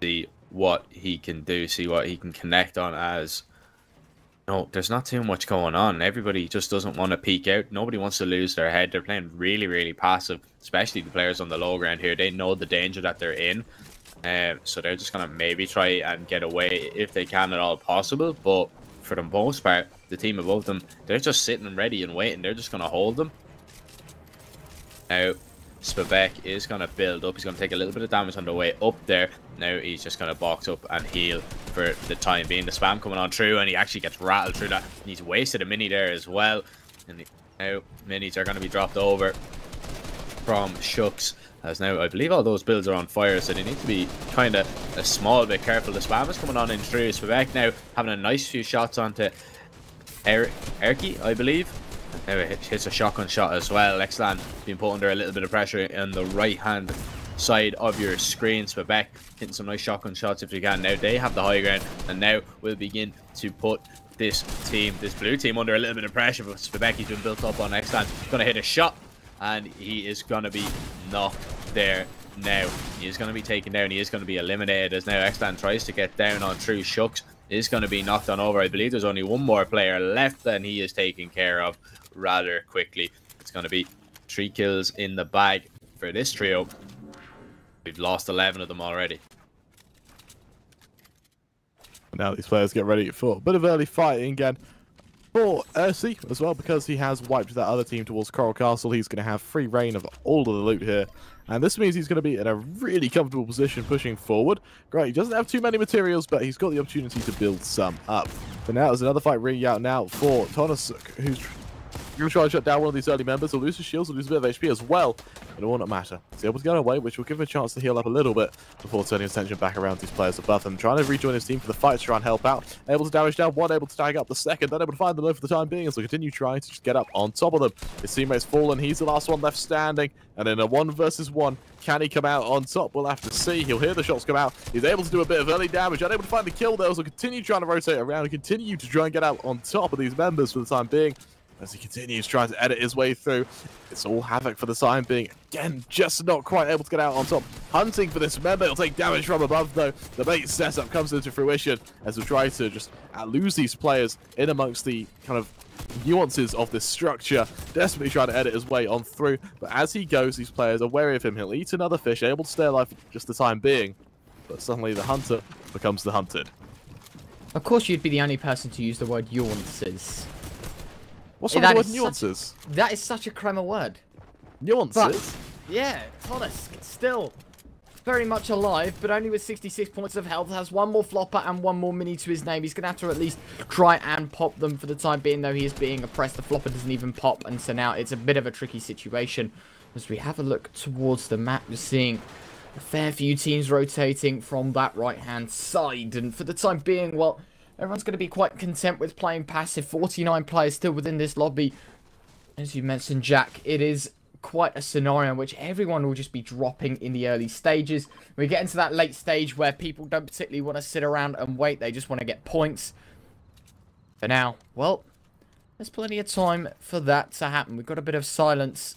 See what he can do, see what he can connect on as... No, there's not too much going on. Everybody just doesn't want to peek out. Nobody wants to lose their head. They're playing really, really passive, especially the players on the low ground here. They know the danger that they're in. Um, so they're just going to maybe try and get away if they can at all possible. But for the most part, the team above them, they're just sitting ready and waiting. They're just going to hold them. Now, Spivak is going to build up. He's going to take a little bit of damage on the way up there. Now he's just going to box up and heal for the time being. The spam coming on through, and he actually gets rattled through that. And he's wasted a mini there as well. And now minis are going to be dropped over from Shooks. As now, I believe all those builds are on fire, so they need to be kind of a small bit careful. The spam is coming on in through. Spivak now having a nice few shots onto Er Erky, I believe. Now it hits a shotgun shot as well. Xlan being put under a little bit of pressure on the right-hand side of your screen. Spivak hitting some nice shotgun shots if you can. Now they have the high ground, and now we'll begin to put this team, this blue team, under a little bit of pressure. But Spivak, he's been built up on. Xlan going to hit a shot, and he is going to be knocked there now. He is going to be taken down. He is going to be eliminated as now Xlan tries to get down on true Shooks. Is going to be knocked on over. I believe there's only one more player left, and he is taken care of rather quickly. It's going to be three kills in the bag for this trio. We've lost eleven of them already. Now these players get ready for a bit of early fighting again. For Ursi as well, because he has wiped that other team towards Coral Castle, he's going to have free reign of all of the loot here. And this means he's going to be in a really comfortable position pushing forward. Great, he doesn't have too many materials, but he's got the opportunity to build some up. But now there's another fight ringing out now for Tonasuk, who's going to try and shut down one of these early members. He'll lose his shields, he'll lose a bit of H P as well. But it will not matter. He's able to get away, which will give him a chance to heal up a little bit before turning his attention back around to his players above him. Trying to rejoin his team for the fight to try and help out. Able to damage down one, able to tag up the second, then able to find the low for the time being as they continue trying to just get up on top of them. His teammates fallen, he's the last one left standing. And in a one versus one, can he come out on top? We'll have to see. He'll hear the shots come out. He's able to do a bit of early damage, unable to find the kill there. He'll continue trying to rotate around and continue to try and get out on top of these members for the time being. As he continues trying to edit his way through, it's all havoc for the time being. Again, just not quite able to get out on top. Hunting for this member, he'll take damage from above though. The bait setup comes into fruition as we try to just lose these players in amongst the kind of nuances of this structure. Desperately trying to edit his way on through, but as he goes, these players are wary of him. He'll eat another fish, able to stay alive for just the time being, but suddenly the hunter becomes the hunted. Of course, you'd be the only person to use the word nuances. What's wrong with nuances? Such, that is such a Kramer word. Nuances? But, yeah, Tohash still very much alive, but only with sixty-six points of health. Has one more flopper and one more mini to his name. He's going to have to at least try and pop them for the time being, though he is being oppressed. The flopper doesn't even pop, and so now it's a bit of a tricky situation. As we have a look towards the map, we're seeing a fair few teams rotating from that right-hand side. And for the time being, well... everyone's going to be quite content with playing passive. forty-nine players still within this lobby. As you mentioned, Jack, it is quite a scenario in which everyone will just be dropping in the early stages. We get into that late stage where people don't particularly want to sit around and wait. They just want to get points. For now, well, there's plenty of time for that to happen. We've got a bit of silence.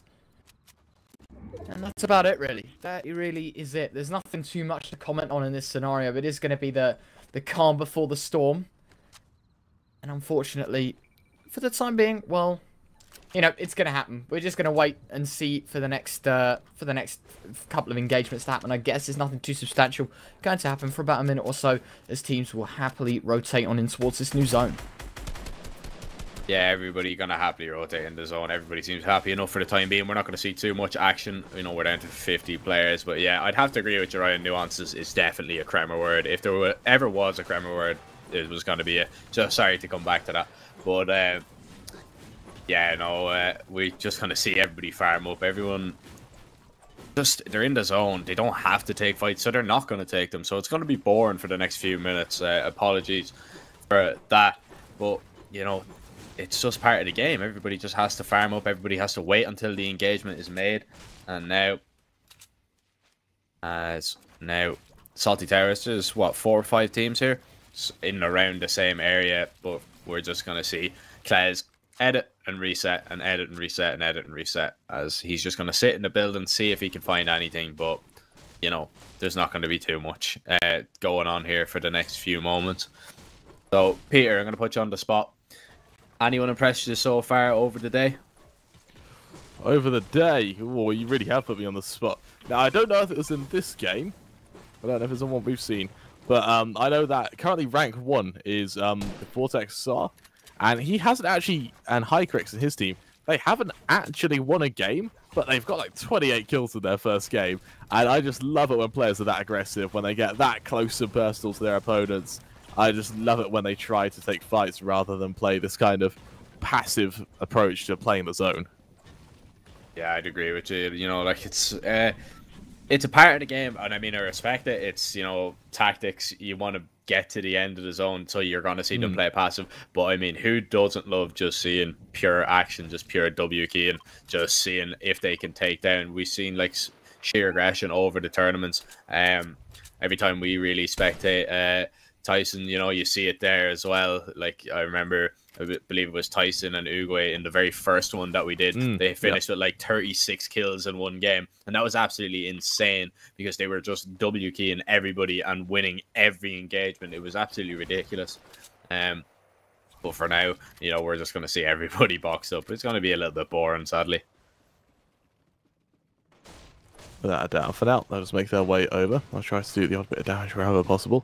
And that's about it, really. That really is it. There's nothing too much to comment on in this scenario. It is going to be the, the calm before the storm. And unfortunately, for the time being, well, you know, it's going to happen. We're just going to wait and see for the next uh, for the next couple of engagements to happen. I guess there's nothing too substantial going to happen for about a minute or so, as teams will happily rotate on in towards this new zone. Yeah, everybody going to happily rotate in the zone. Everybody seems happy enough for the time being. We're not going to see too much action. You know, we're down to fifty players. But yeah, I'd have to agree with you, Ryan. Nuances is definitely a Kramer word. If there were, ever was a Kramer word, it was going to be it. So sorry to come back to that. But uh, yeah, no, uh, we're just going to see everybody farm up. Everyone, just they're in the zone. They don't have to take fights, so they're not going to take them. So it's going to be boring for the next few minutes. Uh, apologies for that. But, you know, it's just part of the game. Everybody just has to farm up. Everybody has to wait until the engagement is made. And now, as now, Salty Terrorists, there's what, four or five teams here in and around the same area. But we're just going to see Klez edit and reset and edit and reset and edit and reset, as he's just going to sit in the building, see if he can find anything. But, you know, there's not going to be too much uh, going on here for the next few moments. So, Peter, I'm going to put you on the spot. Anyone impressed you so far over the day? Over the day? Oh, you really have put me on the spot. Now, I don't know if it was in this game. I don't know if it's in what we've seen. But um, I know that currently rank one is um, the Vortex Tsar. And he hasn't actually, and Hycrix and his team, they haven't actually won a game. But they've got like twenty-eight kills in their first game. And I just love it when players are that aggressive, when they get that close and personal to their opponents. I just love it when they try to take fights rather than play this kind of passive approach to playing the zone. Yeah, I'd agree with you. You know, like, it's uh, it's a part of the game, and I mean, I respect it. It's, you know, tactics. You want to get to the end of the zone, so you're going to see mm. them play passive. But, I mean, who doesn't love just seeing pure action, just pure W key, and just seeing if they can take down? We've seen, like, sheer aggression over the tournaments. Um, every time we really spectate... Uh, Tyson, you know, you see it there as well. Like, I remember, I believe it was Tyson and Uguay in the very first one that we did. Mm, they finished yeah. with like thirty-six kills in one game. And that was absolutely insane because they were just W keying everybody and winning every engagement. It was absolutely ridiculous. Um, but for now, you know, we're just going to see everybody boxed up. It's going to be a little bit boring, sadly. Without a doubt, for now, they'll just make their way over. I'll try to do the odd bit of damage wherever possible,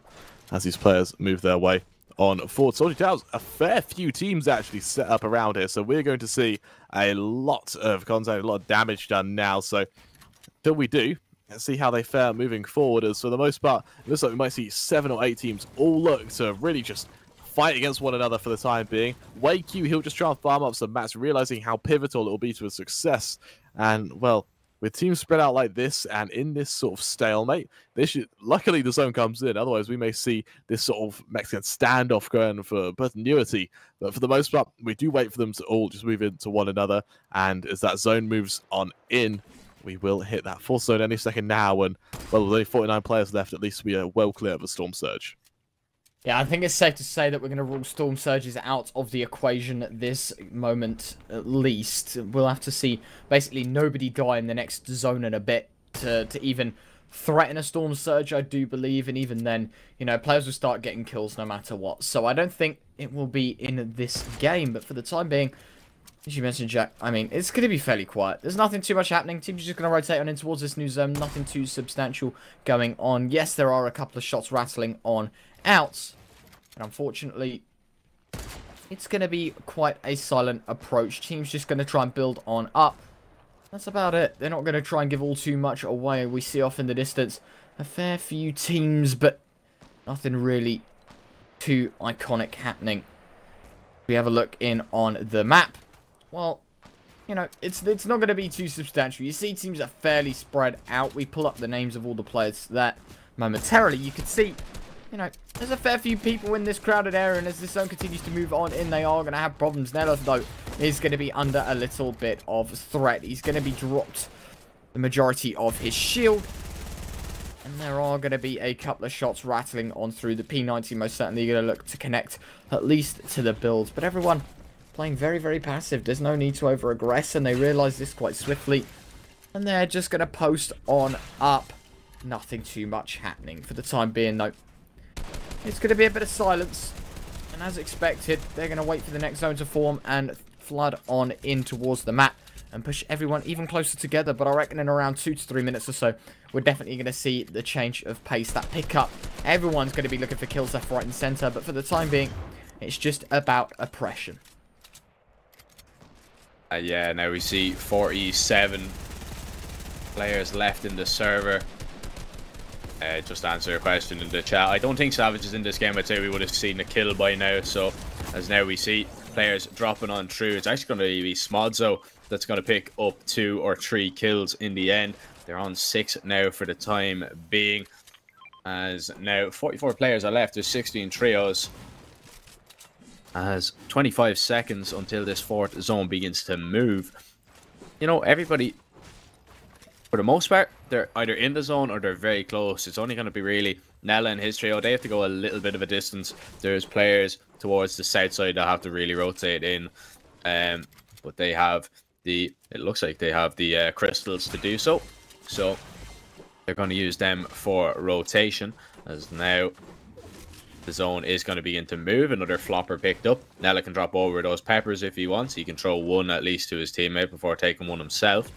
as these players move their way on forward. Soldier Towers, a fair few teams actually set up around here, so we're going to see a lot of contact, a lot of damage done now. So till we do, let's see how they fare moving forward, as for the most part, it looks like we might see seven or eight teams all look to really just fight against one another for the time being. Wei Q, he'll just try and farm up some mats, realizing how pivotal it will be to his success. And, well, with teams spread out like this and in this sort of stalemate, they should, luckily the zone comes in. Otherwise, we may see this sort of Mexican standoff going for continuity. But for the most part, we do wait for them to all just move into one another. And as that zone moves on in, we will hit that fourth zone any second now. And, well, with only forty-nine players left, at least we are well clear of a Storm Surge. Yeah, I think it's safe to say that we're going to rule Storm Surges out of the equation at this moment, at least. We'll have to see basically nobody die in the next zone in a bit to, to even threaten a Storm Surge, I do believe. And even then, you know, players will start getting kills no matter what. So I don't think it will be in this game. But for the time being, as you mentioned, Jack, I mean, it's going to be fairly quiet. There's nothing too much happening. Teams are just going to rotate on in towards this new zone. Nothing too substantial going on. Yes, there are a couple of shots rattling on out, and unfortunately it's going to be quite a silent approach. Team's just going to try and build on up. That's about it. They're not going to try and give all too much away. We see off in the distance a fair few teams, but nothing really too iconic happening. We have a look in on the map. Well, you know, it's it's not going to be too substantial. You see teams are fairly spread out. We pull up the names of all the players that momentarily you could see. You know, there's a fair few people in this crowded area, and as this zone continues to move on in, they are going to have problems. Nellos, though, is going to be under a little bit of threat. He's going to be dropped the majority of his shield, and there are going to be a couple of shots rattling on through. The P ninety most certainly going to look to connect at least to the builds, but everyone playing very, very passive. There's no need to over-aggress, and they realise this quite swiftly, and they're just going to post on up. Nothing too much happening for the time being, though. It's going to be a bit of silence, and as expected, they're going to wait for the next zone to form and flood on in towards the map and push everyone even closer together. But I reckon in around two to three minutes or so, we're definitely going to see the change of pace, that pick up. Everyone's going to be looking for kills left, right, and center. But for the time being, it's just about oppression. Uh, yeah, now we see forty-seven players left in the server. Uh, just answer a question in the chat. I don't think Savage is in this game. I'd say we would have seen a kill by now. So as now we see players dropping on through, it's actually going to be Smodzo that's going to pick up two or three kills in the end. They're on six now for the time being, as now forty-four players are left. There's sixteen trios, as twenty-five seconds until this fourth zone begins to move. You know, everybody, for the most part, they're either in the zone or they're very close. It's only going to be really Nella and his trio. They have to go a little bit of a distance. There's players towards the south side that have to really rotate in. Um, but they have the, it looks like they have the uh, crystals to do so. So they're going to use them for rotation, as now the zone is going to begin to move. Another flopper picked up. Nella can drop over those peppers if he wants. He can throw one at least to his teammate before taking one himself.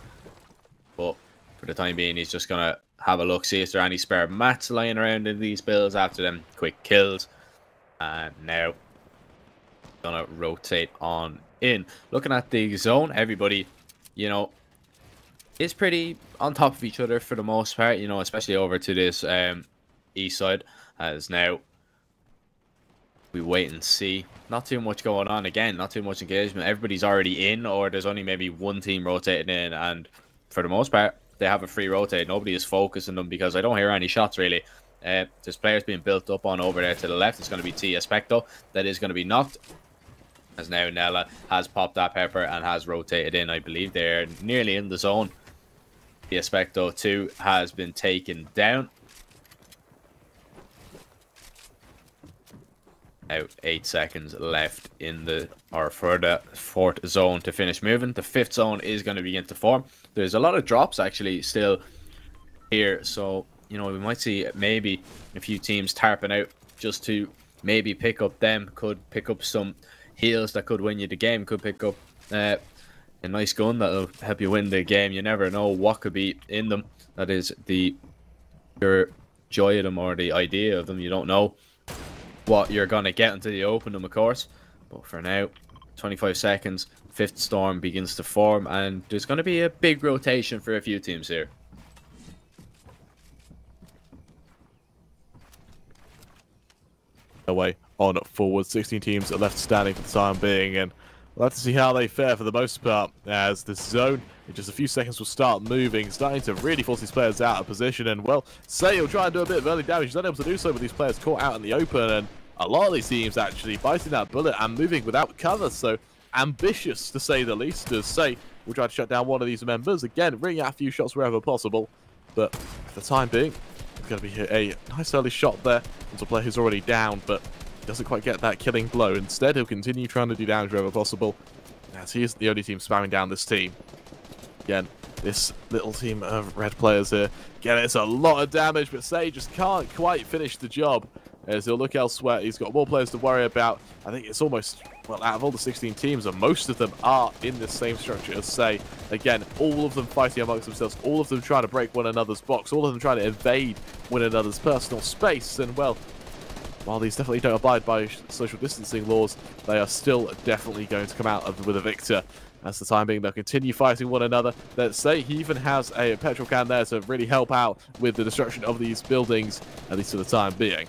But for the time being, he's just going to have a look, see if there are any spare mats lying around in these builds after them quick kills. And now, going to rotate on in. Looking at the zone, everybody, you know, is pretty on top of each other for the most part, you know, especially over to this um, east side. As now, we wait and see. Not too much going on. Again, not too much engagement. Everybody's already in, or there's only maybe one team rotating in. And for the most part, they have a free rotate. Nobody is focusing them because I don't hear any shots really. Uh, there's players being built up on over there to the left. It's going to be T Aspecto that is going to be knocked, as now Nella has popped that pepper and has rotated in. I believe they're nearly in the zone. T Aspecto too has been taken down. Now eight seconds left in the or for the fourth zone to finish moving. The fifth zone is going to begin to form. There's a lot of drops actually still here, so you know we might see maybe a few teams tarping out just to maybe pick up them. Could pick up some heals that could win you the game. Could pick up uh, a nice gun that'll help you win the game. You never know what could be in them. That is the your joy of them or the idea of them. You don't know what you're going to get until you open them, of course. But for now, twenty-five seconds, fifth storm begins to form, and there's going to be a big rotation for a few teams here. Away on forward, sixteen teams are left standing for the time being, and we'll have to see how they fare for the most part, as this zone in just a few seconds will start moving, starting to really force these players out of position. And well, Say will try and do a bit of early damage. He's unable to do so with these players caught out in the open, and a lot of these teams actually biting that bullet and moving without cover. So ambitious to say the least, as Say will try to shut down one of these members, again ringing out a few shots wherever possible. But for the time being, it's going to be a nice early shot there onto a player who's already down, but doesn't quite get that killing blow. Instead, he'll continue trying to do damage wherever possible, as he is the only team spamming down this team. Again, this little team of red players here. Again, it's a lot of damage, but Say just can't quite finish the job, as he'll look elsewhere. He's got more players to worry about. I think it's almost, well, out of all the sixteen teams, and most of them are in the same structure as Say. Again, all of them fighting amongst themselves, all of them trying to break one another's box, all of them trying to invade one another's personal space. And, well, while these definitely don't abide by social distancing laws, they are still definitely going to come out of, with a victor. That's the time being. They'll continue fighting one another. Let's Say he even has a petrol can there to really help out with the destruction of these buildings, at least for the time being.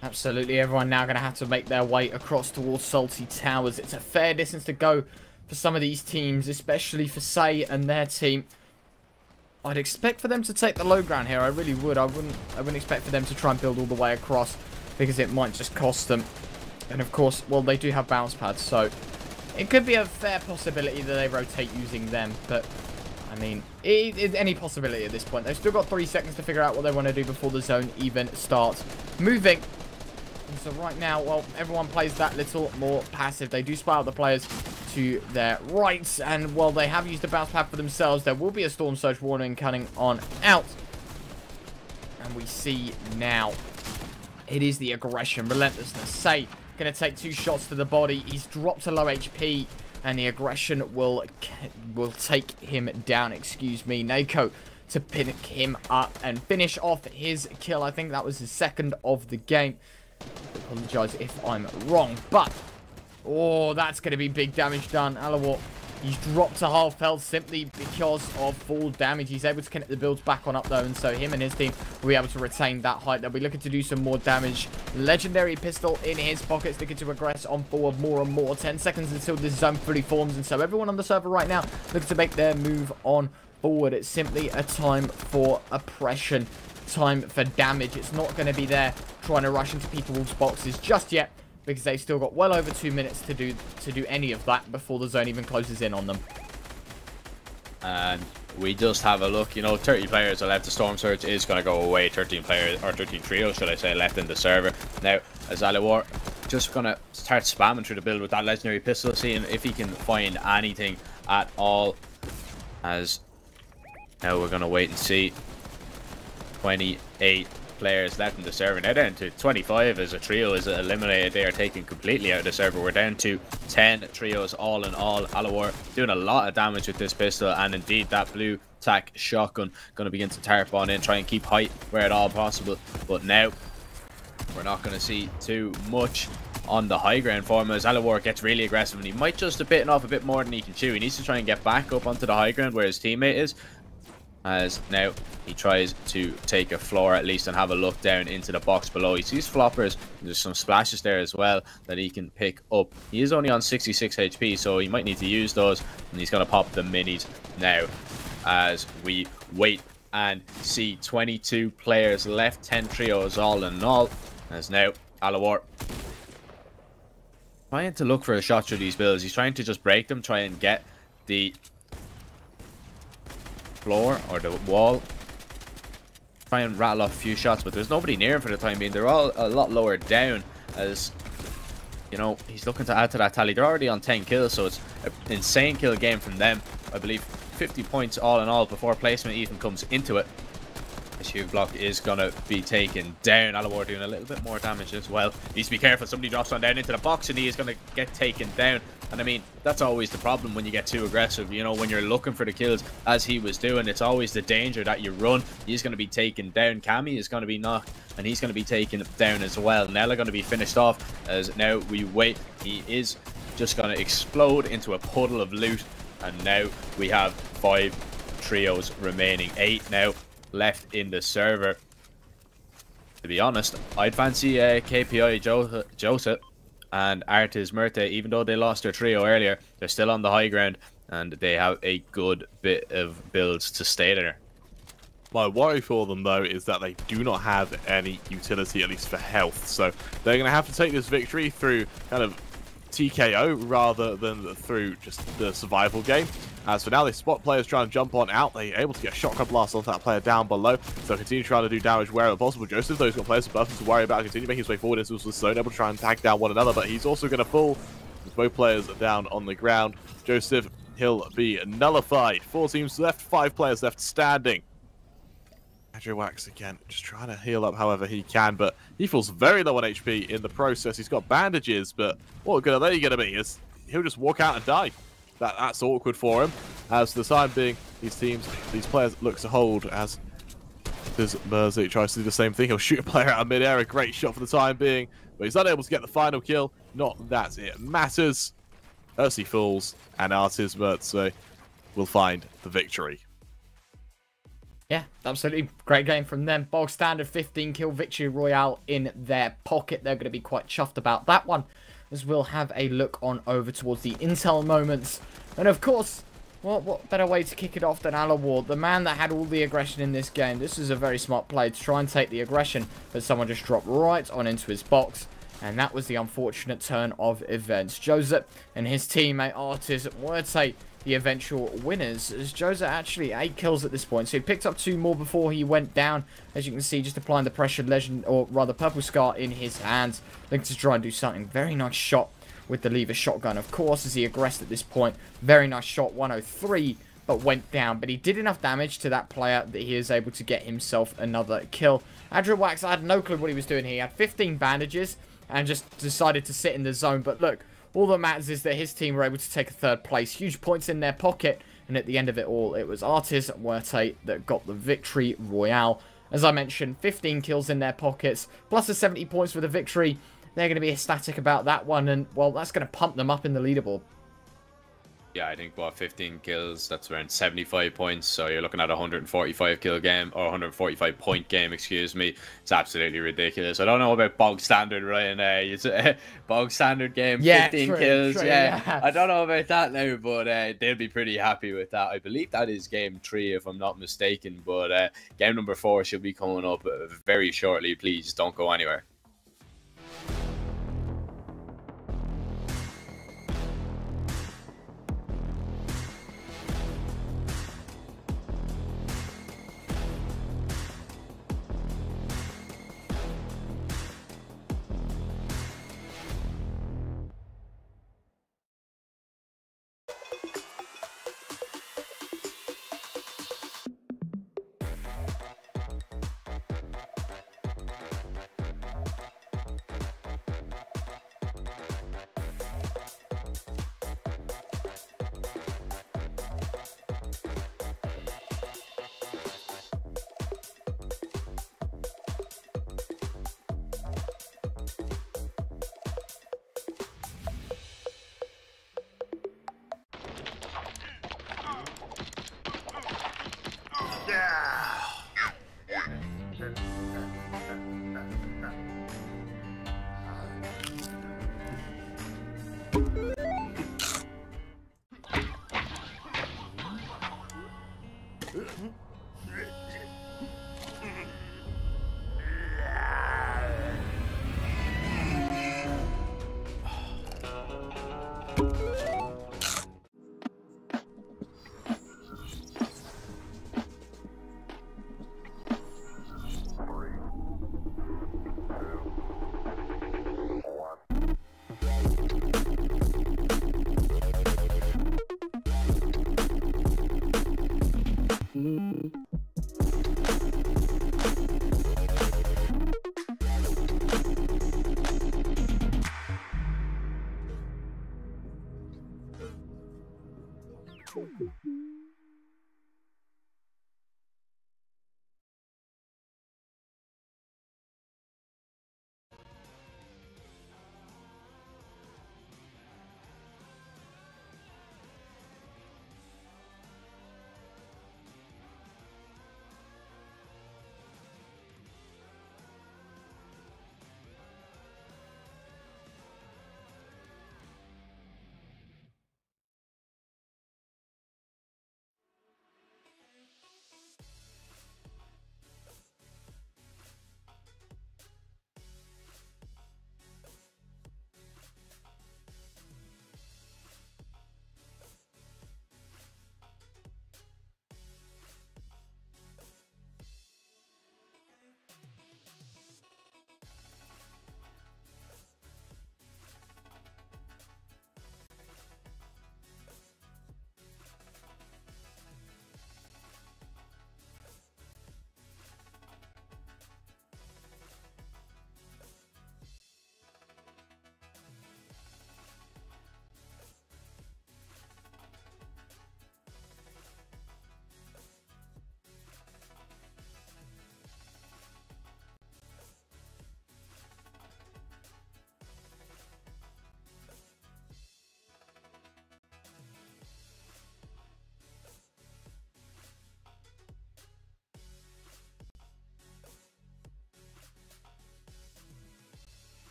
Absolutely. Everyone now going to have to make their way across towards Salty Towers. It's a fair distance to go for some of these teams, especially for Say and their team. I'd expect for them to take the low ground here. I really would. I wouldn't I wouldn't expect for them to try and build all the way across, because it might just cost them. And of course, well, they do have bounce pads, so it could be a fair possibility that they rotate using them. But, I mean, it is any possibility at this point. They've still got three seconds to figure out what they want to do before the zone even starts moving. And so right now, well, everyone plays that little more passive. They do spy out the players to their right, and while they have used a bounce pad for themselves, there will be a storm surge warning coming on out. And we see now it is the aggression, relentlessness. Say gonna take two shots to the body. He's dropped to low H P. and the aggression will will take him down. Excuse me, Nako to pick him up and finish off his kill. I think that was his second of the game. Apologize if I'm wrong, but oh, that's going to be big damage done. Alawar, he's dropped to half health simply because of full damage. He's able to connect the builds back on up though, and so him and his team will be able to retain that height. They'll be looking to do some more damage. Legendary pistol in his pockets, looking to progress on forward more and more. ten seconds until this zone fully forms, and so everyone on the server right now looking to make their move on forward. It's simply a time for oppression, time for damage. It's not going to be there trying to rush into people's boxes just yet, because they've still got well over two minutes to do to do any of that before the zone even closes in on them. And we just have a look. You know, thirty players are left. The storm surge is going to go away. thirteen players or thirteen trios, should I say, left in the server now. As Alawar just going to start spamming through the build with that legendary pistol, seeing if he can find anything at all. As now we're going to wait and see. twenty-eight players left in the server. Now down to twenty-five as a trio is eliminated. They are taken completely out of the server. We're down to ten trios all in all. Alawar doing a lot of damage with this pistol, and indeed that blue tac shotgun going to begin to tarp on in, try and keep height where at all possible. But now we're not going to see too much on the high ground for him, as Alawar gets really aggressive, and he might just have bitten off a bit more than he can chew. He needs to try and get back up onto the high ground where his teammate is, as now he tries to take a floor at least and have a look down into the box below. He sees floppers. There's some splashes there as well that he can pick up. He is only on sixty-six H P, so he might need to use those, and he's going to pop the minis now as we wait and see. Twenty-two players left, ten trios all in all, as now Alawar trying to look for a shot through these builds. He's trying to just break them, try and get the floor or the wall, try and rattle off a few shots, but there's nobody near him for the time being. They're all a lot lower down, as you know, he's looking to add to that tally. They're already on ten kills, so it's an insane kill game from them. I believe fifty points all in all before placement even comes into it. This huge block is gonna be taken down. Alawar doing a little bit more damage as well. He needs to be careful. Somebody drops on down into the box and he is gonna get taken down. And I mean, that's always the problem when you get too aggressive. You know, when you're looking for the kills as he was doing, it's always the danger that you run. He's going to be taken down. Cammy is going to be knocked, and he's going to be taken down as well. Nella going to be finished off, as now we wait. He is just going to explode into a puddle of loot. And now we have five trios remaining. Eight now left in the server. To be honest, I'd fancy uh, K P I Jo- Joseph and Artis Murte. Even though they lost their trio earlier, they're still on the high ground, and they have a good bit of builds to stay there. My worry for them, though, is that they do not have any utility, at least for health. So they're going to have to take this victory through kind of T K O rather than through just the survival game. As for now, they spot players trying to jump on out. They're able to get a shotgun blast off that player down below, so continue trying to do damage wherever possible. Joseph, though, he's got players above to worry about, continue making his way forward. He's also so able to try and tag down one another, but he's also going to fall. Both players are down on the ground. Joseph, he'll be nullified. Four teams left, five players left standing. Adrowax again, just trying to heal up however he can, but he falls very low on H P in the process. He's got bandages, but what good are they going to be? It's, he'll just walk out and die. That, that's awkward for him. As for the time being, these teams, these players look to hold as does Merzi tries to do the same thing. He'll shoot a player out of mid-air, a great shot for the time being, but he's unable to get the final kill. Not that it matters. Ursi falls, and Artis Merzi will find the victory. Yeah, absolutely great game from them. Bog standard fifteen kill victory royale in their pocket. They're going to be quite chuffed about that one, as we'll have a look on over towards the intel moments. And of course, what what better way to kick it off than Alawar, the man that had all the aggression in this game. This is a very smart play to try and take the aggression, but someone just dropped right on into his box, and that was the unfortunate turn of events. Joseph and his teammate Artis were take the eventual winners, as Joseph actually eight kills at this point, so he picked up two more before he went down. As you can see, just applying the pressure, legend, or rather purple scar in his hands, looking to try and do something. Very nice shot with the lever shotgun, of course, as he aggressed at this point. Very nice shot, one oh three, but went down. But he did enough damage to that player that he is able to get himself another kill. Andrew Wax, I had no clue what he was doing here. He had fifteen bandages and just decided to sit in the zone, but look, All that matters is that his team were able to take a third place, huge points in their pocket, and at the end of it all, it was Artis and Werte that got the victory royale. As I mentioned, fifteen kills in their pockets, plus the seventy points for the victory. They're going to be ecstatic about that one, and, well, that's going to pump them up in the leaderboard. Yeah, I think, what, fifteen kills, that's around seventy-five points, so you're looking at a one hundred forty-five kill game, or one hundred forty-five point game, excuse me. It's absolutely ridiculous. I don't know about bog standard, right now. It's a bog standard game, yeah, fifteen true, kills, true, yeah. yeah. I don't know about that now, but uh, they'll be pretty happy with that. I believe that is game three, if I'm not mistaken, but uh, game number four should be coming up very shortly. Please don't go anywhere.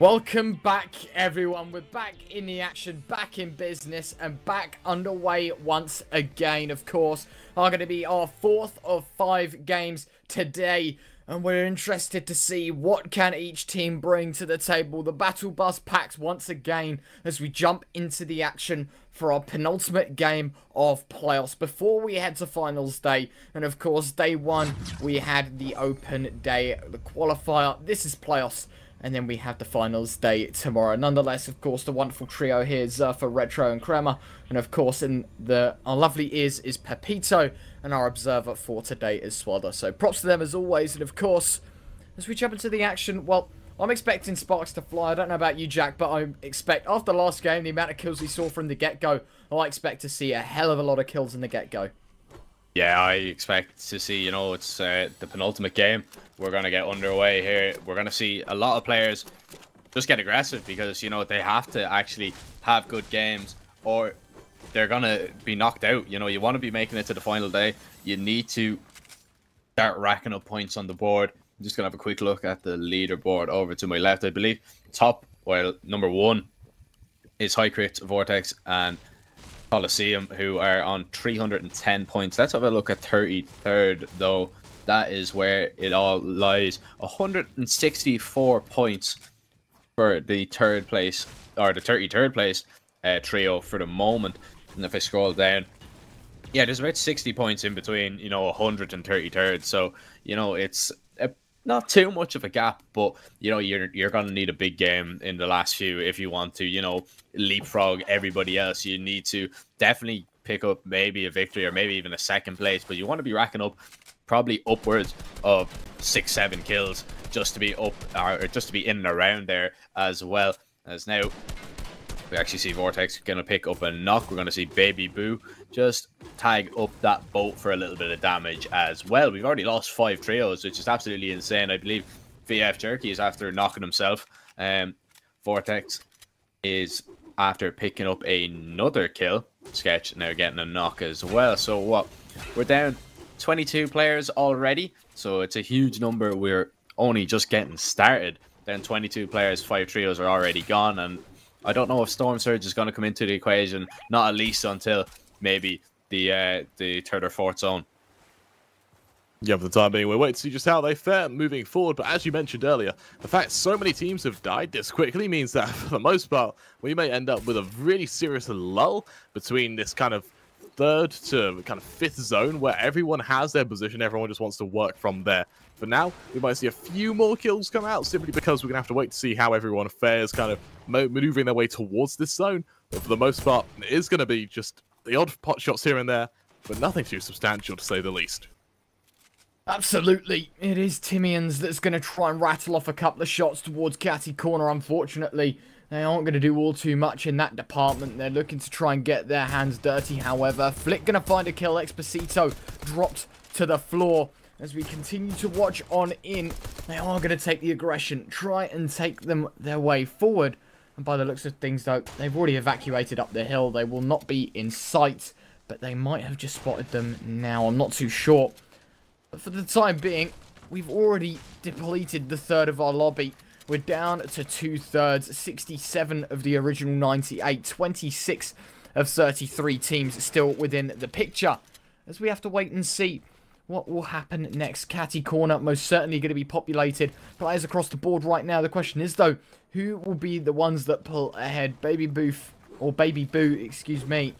Welcome back, everyone. We're back in the action, back in business, and back underway once again. Of course, are going to be our fourth of five games today, and we're interested to see what can each team bring to the table. The Battle Bus packs once again as we jump into the action for our penultimate game of playoffs before we head to finals day. And of course, day one, we had the open day, the qualifier. This is playoffs. And then we have the finals day tomorrow. Nonetheless, of course, the wonderful trio here, Zerfa, Retro, and Kramer. And of course, in the our lovely ears is Pepito. And our observer for today is Swelder. So props to them as always. And of course, as we jump into the action, well, I'm expecting sparks to fly. I don't know about you, Jack, but I expect after the last game, the amount of kills we saw from the get-go, I expect to see a hell of a lot of kills in the get-go. Yeah, I expect to see, you know, it's uh, the penultimate game. We're going to get underway here. We're going to see a lot of players just get aggressive because, you know, they have to actually have good games or they're going to be knocked out. You know, you want to be making it to the final day. You need to start racking up points on the board. I'm just going to have a quick look at the leaderboard over to my left. I believe top, well, number one is High Crit, Vortex, and Coliseum, who are on three hundred ten points. Let's have a look at thirty-third, though. That is where it all lies. one hundred sixty-four points for the third place, or the thirty-third place uh, trio for the moment. And if I scroll down, yeah, there's about sixty points in between, you know, one hundred thirty-third. So, you know, it's a, not too much of a gap, but, you know, you're, you're going to need a big game in the last few if you want to, you know, leapfrog everybody else. You need to definitely pick up maybe a victory or maybe even a second place, but you want to be racking up probably upwards of six, seven kills just to be up or just to be in and around there as well. As now we actually see Vortex gonna pick up a knock. We're gonna see Baby Boo just tag up that boat for a little bit of damage as well. We've already lost five trios, which is absolutely insane. I believe V F Jerky is after knocking himself. Um, Vortex is after picking up another kill. Sketch now getting a knock as well. So what? We're down twenty-two players already. So it's a huge number. We're only just getting started. Then twenty-two players, five trios are already gone. And I don't know if Storm Surge is going to come into the equation, not at least until maybe the uh, the third or fourth zone. Yeah, for the time being, we'll wait to see just how they fare moving forward. But as you mentioned earlier, the fact so many teams have died this quickly means that, for the most part, we may end up with a really serious lull between this kind of third to kind of fifth zone where everyone has their position. Everyone just wants to work from there. For now, we might see a few more kills come out simply because we're going to have to wait to see how everyone fares kind of maneuvering their way towards this zone. But for the most part, it is going to be just the odd pot shots here and there, but nothing too substantial to say the least. Absolutely. It is Timians that's going to try and rattle off a couple of shots towards Catty Corner. Unfortunately, they aren't going to do all too much in that department. They're looking to try and get their hands dirty, however. Flick going to find a kill. Exposito dropped to the floor. As we continue to watch on in, they are going to take the aggression. Try and take them their way forward. And by the looks of things, though, they've already evacuated up the hill. They will not be in sight, but they might have just spotted them now. I'm not too sure. But for the time being, we've already depleted the third of our lobby. We're down to two-thirds, sixty-seven of the original ninety-eight, twenty-six of thirty-three teams still within the picture. As we have to wait and see what will happen next. Catty Corner most certainly going to be populated. Players across the board right now. The question is, though, who will be the ones that pull ahead? Baby Boof, or Baby Boo, excuse me,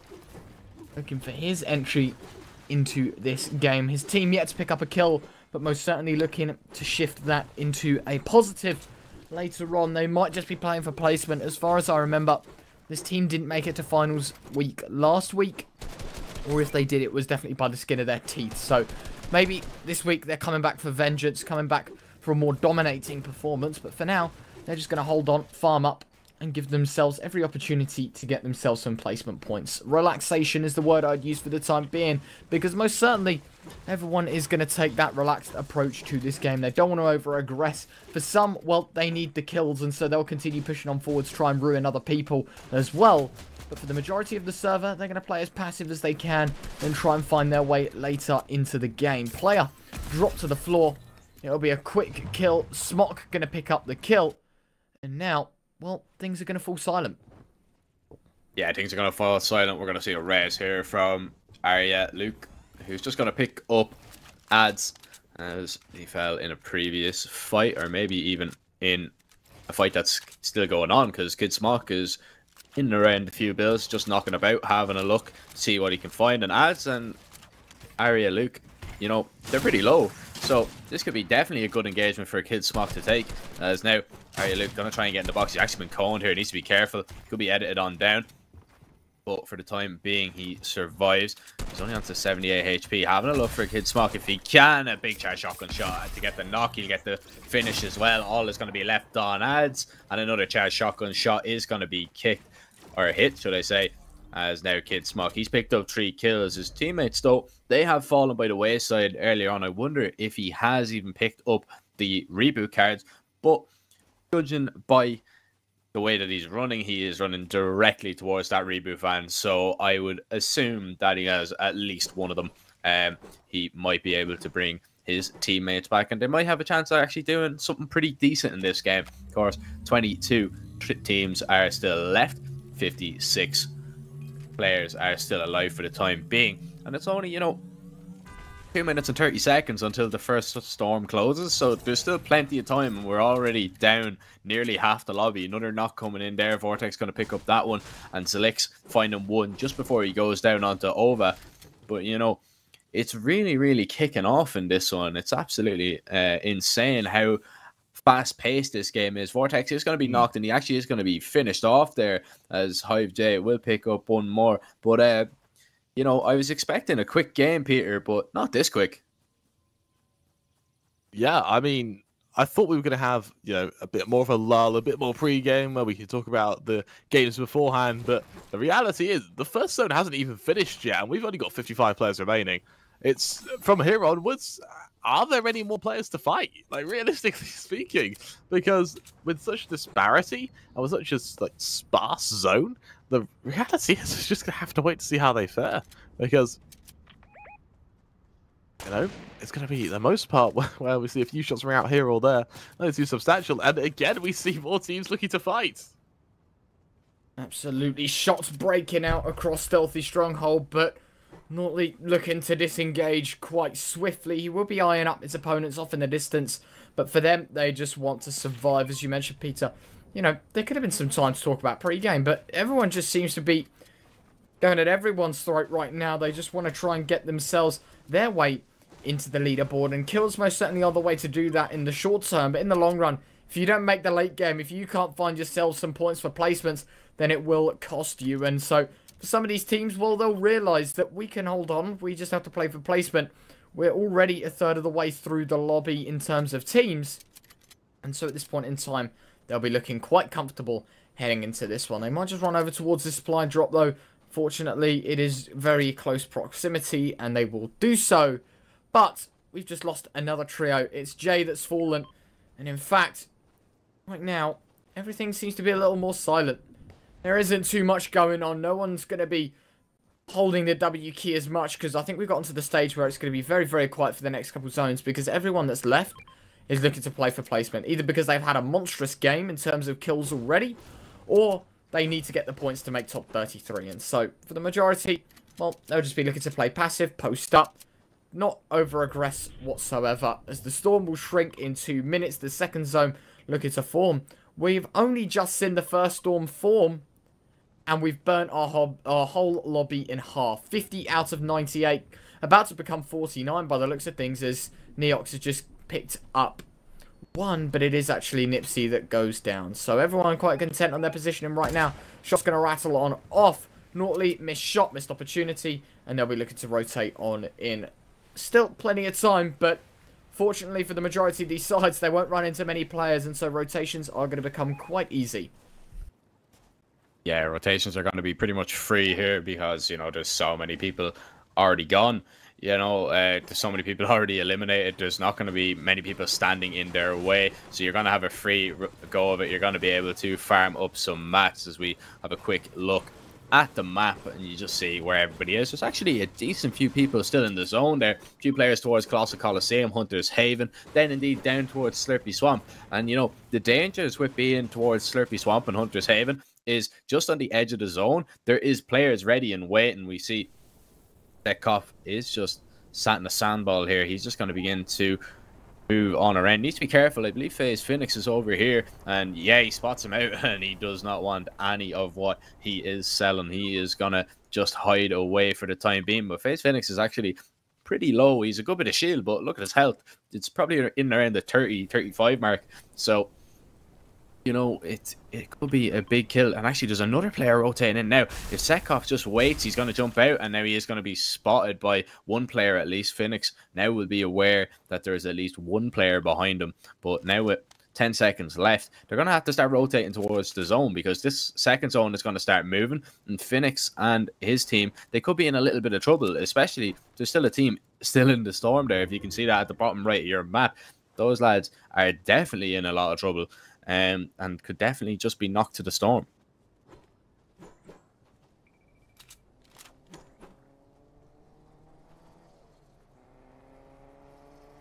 looking for his entry into this game. His team yet to pick up a kill, but most certainly looking to shift that into a positive later on. They might just be playing for placement. As far as I remember, this team didn't make it to finals week last week, or if they did, it was definitely by the skin of their teeth. So maybe this week they're coming back for vengeance, coming back for a more dominating performance, but for now they're just going to hold on, farm up, and give themselves every opportunity to get themselves some placement points. Relaxation is the word I'd use for the time being, because most certainly everyone is going to take that relaxed approach to this game. They don't want to over-aggress. For some, well, they need the kills, and so they'll continue pushing on forward to try and ruin other people as well. But for the majority of the server, they're going to play as passive as they can and try and find their way later into the game. Player dropped to the floor. It'll be a quick kill. Smock going to pick up the kill. And now, well, things are going to fall silent. Yeah, things are going to fall silent. We're going to see a res here from Arya Luke, who's just going to pick up ads as he fell in a previous fight, or maybe even in a fight that's still going on, because Kid Smock is in and around a few bills, just knocking about, having a look, see what he can find. And ads and Arya Luke, you know, they're pretty low. So this could be definitely a good engagement for a Kid Smock to take. As now, Arya Luke going to try and get in the box. He's actually been coned here. He needs to be careful. Could be edited on down. But for the time being, he survives. He's only on to seventy-eight H P. Having a look for a Kid Smock if he can. A big charge shotgun shot to get the knock. He'll get the finish as well. All is going to be left on ads. And another charge shotgun shot is going to be kicked. Or hit, should I say. As now Kid Smock, he's picked up three kills. His teammates, though, they have fallen by the wayside earlier on. I wonder if he has even picked up the reboot cards. But judging by the way that he's running, he is running directly towards that reboot van. So I would assume that he has at least one of them. Um, he might be able to bring his teammates back. And they might have a chance of actually doing something pretty decent in this game. Of course, twenty-two teams are still left. fifty-six players are still alive for the time being, and it's only, you know, two minutes and thirty seconds until the first storm closes, so there's still plenty of time, and we're already down nearly half the lobby. Another knock coming in there. Vortex going to pick up that one, and Zelix finding one just before he goes down onto Ova. But, you know, it's really, really kicking off in this one. It's absolutely uh, insane how fast paced this game is. Vortex is going to be knocked, and he actually is going to be finished off there as Hive J will pick up one more. But uh you know, I was expecting a quick game, Peter, but not this quick. Yeah, I mean, I thought we were going to have, you know, a bit more of a lull, a bit more pre-game where we could talk about the games beforehand, but the reality is the first zone hasn't even finished yet, and we've only got fifty-five players remaining. It's from here onwards. Are there any more players to fight? Like, realistically speaking, because with such disparity and with such a like sparse zone, the reality is we're just gonna have to wait to see how they fare. Because, you know, it's gonna be the most part where we see a few shots from out here or there. That is too substantial, and again we see more teams looking to fight. Absolutely, shots breaking out across Stealthy Stronghold, but Notley looking to disengage quite swiftly. He will be eyeing up his opponents off in the distance, but for them, they just want to survive. As you mentioned, Peter, you know, there could have been some time to talk about pre-game, but everyone just seems to be going at everyone's throat right now. They just want to try and get themselves their way into the leaderboard, and kills most certainly are the way to do that in the short term, but in the long run, if you don't make the late game, if you can't find yourself some points for placements, then it will cost you. And so for some of these teams, well, they'll realise that we can hold on. We just have to play for placement. We're already a third of the way through the lobby in terms of teams. And so at this point in time, they'll be looking quite comfortable heading into this one. They might just run over towards the supply drop, though. Fortunately, it is very close proximity, and they will do so. But we've just lost another trio. It's Jay that's fallen. And in fact, right now, everything seems to be a little more silent. There isn't too much going on. No one's going to be holding the W key as much, because I think we've gotten to the stage where it's going to be very, very quiet for the next couple zones, because everyone that's left is looking to play for placement, either because they've had a monstrous game in terms of kills already, or they need to get the points to make top thirty-three. And so for the majority, well, they'll just be looking to play passive, post up, not over-aggress whatsoever, as the storm will shrink in two minutes. The second zone looking to form. We've only just seen the first storm form, and we've burnt our, hob our whole lobby in half. fifty out of ninety-eight. About to become forty-nine by the looks of things, as Neox has just picked up one. But it is actually Nipsey that goes down. So everyone quite content on their positioning right now. Shot's going to rattle on off. Notley missed shot, missed opportunity. And they'll be looking to rotate on in. Still plenty of time, but fortunately for the majority of these sides, they won't run into many players. And so rotations are going to become quite easy. Yeah, rotations are going to be pretty much free here, because, you know, there's so many people already gone. You know, uh, there's so many people already eliminated. There's not going to be many people standing in their way. So you're going to have a free go of it. You're going to be able to farm up some mats as we have a quick look at the map and you just see where everybody is. There's actually a decent few people still in the zone there. A few players towards Colossal Coliseum, Hunter's Haven, then indeed down towards Slurpee Swamp. And, you know, the dangers with being towards Slurpee Swamp and Hunter's Haven is just on the edge of the zone, there is players ready and waiting. We see that Koff is just sat in a sandball here. He's just going to begin to move on around. Needs to be careful. I believe FaZe Phoenix is over here, and yeah, he spots him out, and he does not want any of what he is selling. He is gonna just hide away for the time being. But FaZe Phoenix is actually pretty low. He's a good bit of shield, but look at his health. It's probably in around the thirty, thirty-five mark. So, you know, it it could be a big kill. And actually, there's another player rotating in now. If Sekov just waits, he's going to jump out, and now he is going to be spotted by one player at least. Phoenix now will be aware that there is at least one player behind him. But now with ten seconds left, they're going to have to start rotating towards the zone, because this second zone is going to start moving. And Phoenix and his team, they could be in a little bit of trouble, especially there's still a team still in the storm there. If you can see that at the bottom right of your map, those lads are definitely in a lot of trouble. Um, and could definitely just be knocked to the storm.